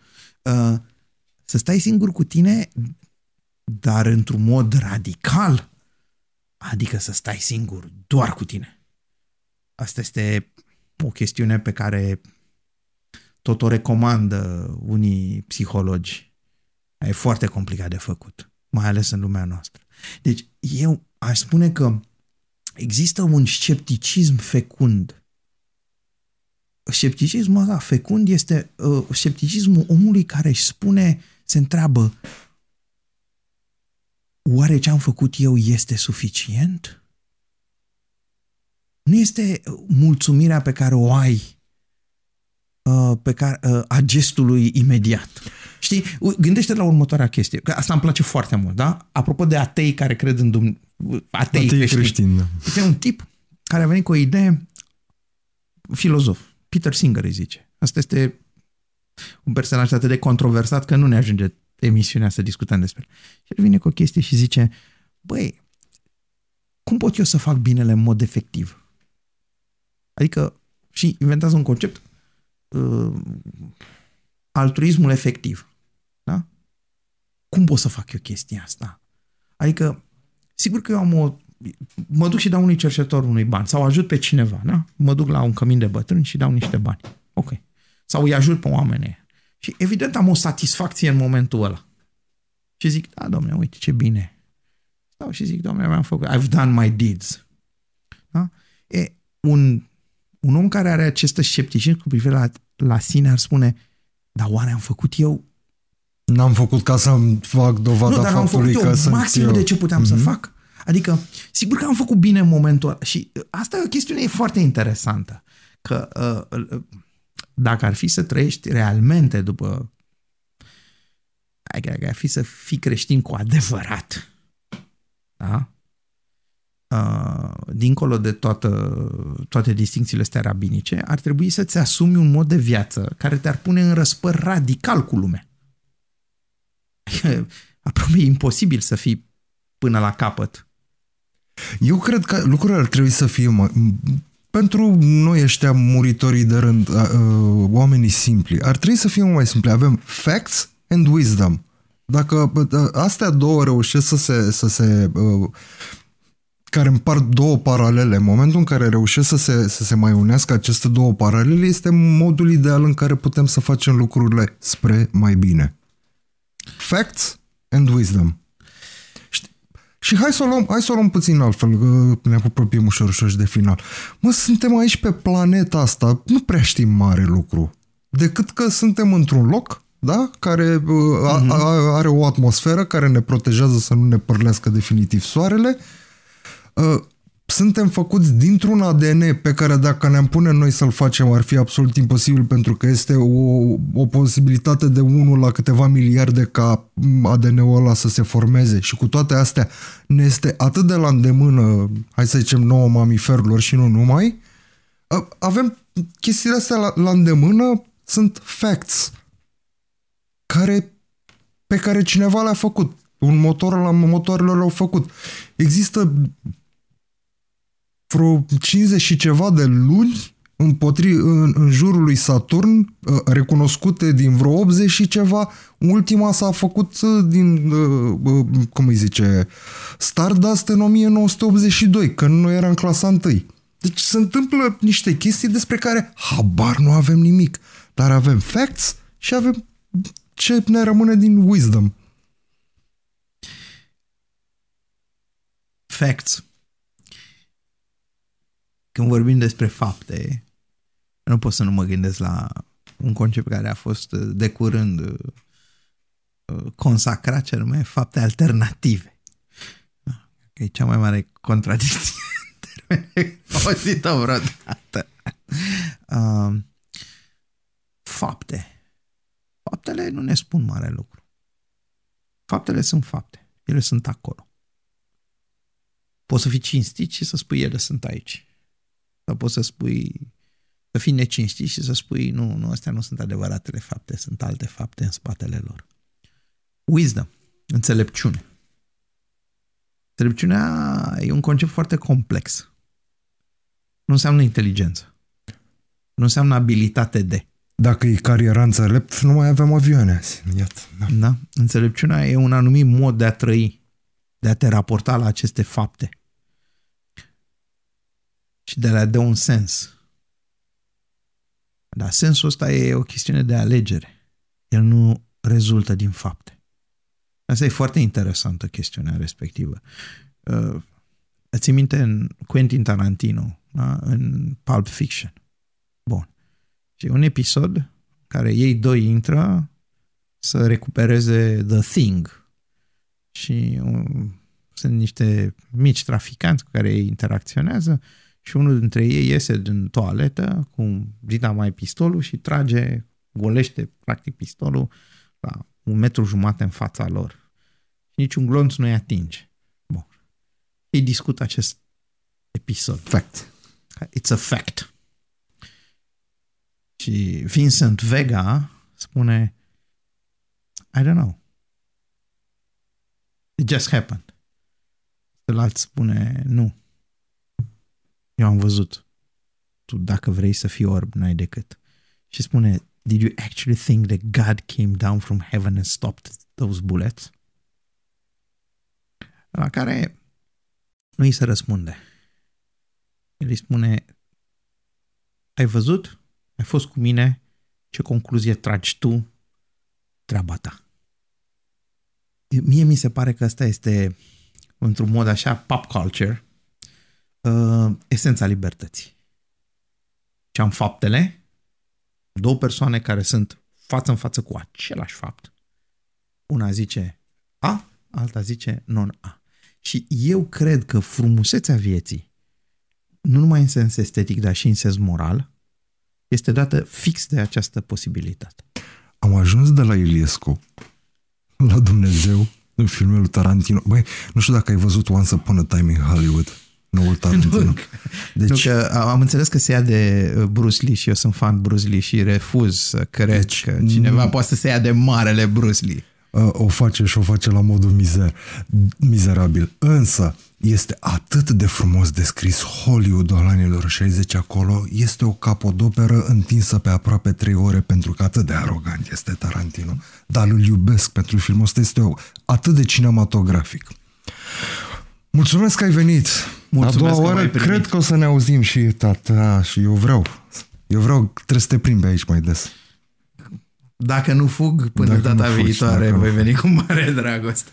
Să stai singur cu tine, dar într-un mod radical. Adică să stai singur doar cu tine. Asta este o chestiune pe care tot o recomandă unii psihologi. E foarte complicat de făcut, mai ales în lumea noastră. Deci eu aș spune că există un scepticism fecund. Scepticismul ăla fecund este scepticismul omului care își spune, se întreabă, oare ce am făcut eu este suficient? Nu este mulțumirea pe care o ai a gestului imediat. Știi, gândește-te la următoarea chestie, că asta îmi place foarte mult, da? Apropo de atei care cred în atei creștini. Este un tip care a venit cu o idee, filozof, Peter Singer îi zice. Asta este un personaj atât de controversat că nu ne ajunge emisiunea să discutăm despre el. Și el vine cu o chestie și zice, băi, cum pot eu să fac binele în mod efectiv? Adică, și inventează un concept, altruismul efectiv. Da? Cum pot să fac eu chestia asta? Adică, sigur că eu am o... Mă duc și dau unui cercetător unui bani sau ajut pe cineva, da? Mă duc la un cămin de bătrâni și dau niște bani. Ok. Sau îi ajut pe oameni. Și evident am o satisfacție în momentul ăla. Și zic, da, domne, uite ce bine. Stau și zic, domne, mi-am făcut. I've done my deeds. Da? E, un om care are acest scepticism cu privire la sine ar spune, dar oare am făcut eu? N-am făcut ca să-mi fac dovada faptului că sunt eu. Maximul de ce puteam să fac. Adică, sigur că am făcut bine în momentul ăla. Și asta e o chestiune foarte interesantă. Că dacă ar fi să trăiești realmente după... Adică ar fi să fii creștin cu adevărat. Da? Dincolo de toate distincțiile astea rabinice, ar trebui să-ți asumi un mod de viață care te-ar pune în răspăr radical cu lumea. Aproape imposibil să fii până la capăt. Eu cred că lucrurile ar trebui să fie pentru noi ăștia muritorii de rând, oamenii simpli, ar trebui să fie mai simpli. Avem facts and wisdom. Dacă astea două reușesc care împart două paralele, în momentul în care reușesc să se mai unească aceste două paralele, este modul ideal în care putem să facem lucrurile spre mai bine. Facts and wisdom. Și hai să o luăm puțin altfel, că ne apropiem ușor de final. Mă, suntem aici pe planeta asta, nu prea știm mare lucru, decât că suntem într-un loc, da? Care are o atmosferă care ne protejează să nu ne părlească definitiv soarele. Suntem făcuți dintr-un ADN pe care dacă ne-am pune noi să-l facem ar fi absolut imposibil, pentru că este o posibilitate de 1 la câteva miliarde ca ADN-ul ăla să se formeze, și cu toate astea ne este atât de la îndemână, hai să zicem, nouă mamiferilor și nu numai. Avem chestiile astea la îndemână, sunt facts pe care cineva le-a făcut, motoarele le-au făcut. Există vreo 50 și ceva de luni în jurul lui Saturn, recunoscute din vreo 80 și ceva. Ultima s-a făcut din, cum îi zice, Stardust în 1982, când noi eram în clasa 1. Deci se întâmplă niște chestii despre care habar nu avem nimic, dar avem facts și avem ce ne rămâne din wisdom. Facts. Când vorbim despre fapte, nu pot să nu mă gândesc la un concept care a fost de curând consacrat, ce anume fapte alternative. E cea mai mare contradicție auzită vreodată. Fapte. Faptele nu ne spun mare lucru. Faptele sunt fapte. Ele sunt acolo. Poți să fii cinstit și să spui ele sunt aici. Sau poți să spui să fii necinstit și să spui nu, astea nu sunt adevăratele fapte, sunt alte fapte în spatele lor. Wisdom, înțelepciune. Înțelepciunea e un concept foarte complex. Nu înseamnă inteligență. Nu înseamnă abilitate de. Dacă e cariera înțelept, nu mai avem avioane. Iată, da. Da. Înțelepciunea e un anumit mod de a trăi, de a te raporta la aceste fapte și de a le dă un sens. Dar sensul ăsta e o chestiune de alegere. El nu rezultă din fapte. Asta e foarte interesantă chestiunea respectivă. Ții minte în Quentin Tarantino, da? În Pulp Fiction. Bun. Și un episod în care ei doi intră să recupereze The Thing. Și sunt niște mici traficanți cu care ei interacționează și unul dintre ei iese din toaletă cu dita mai pistolul și trage, golește practic pistolul la 1,5 metru în fața lor. Niciun glonț nu-i atinge. Bun. Ei discută acest episod. Fact. It's a fact. Și Vincent Vega spune I don't know. It just happened. Celălalt spune nu. Eu am văzut. Tu dacă vrei să fii orb, n-ai decât. Și spune Did you actually think that God came down from heaven and stopped those bullets? La care nu îi se răspunde. El îi spune ai văzut? Ai fost cu mine? Ce concluzie tragi tu? Treaba ta. Mie mi se pare că asta este într-un mod așa pop culture esența libertății. Și am faptele, două persoane care sunt față în față cu același fapt. Una zice A, alta zice non-A. Și eu cred că frumusețea vieții, nu numai în sens estetic, dar și în sens moral, este dată fix de această posibilitate. Am ajuns de la Iliescu la Dumnezeu în filmul lui Tarantino. Băi, nu știu dacă ai văzut Once Upon a Time in Hollywood. Noul Tarantino. Deci, nu, că am înțeles că se ia de Bruce Lee și eu sunt fan Bruce Lee și refuz să cred deci, că cineva poate să se ia de marele Bruce Lee. O face și o face la modul mizerabil. Însă este atât de frumos descris Hollywood-ul al anilor 60 acolo. Este o capodoperă întinsă pe aproape 3 ore pentru că atât de arogant este Tarantino. Dar îl iubesc pentru filmul ăsta. Este atât de cinematografic. Mulțumesc că ai venit. Mulțumesc. A doua oară cred că o să ne auzim și tata și eu vreau. Trebuie să te plimbi aici mai des. Dacă nu fug până data viitoare, voi veni cu mare dragoste.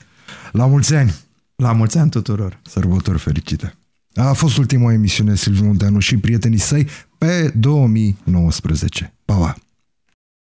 La mulți ani. La mulți ani tuturor. Sărbători fericite. A fost ultima emisiune Silviu Munteanu și prietenii săi pe 2019. Pa, pa.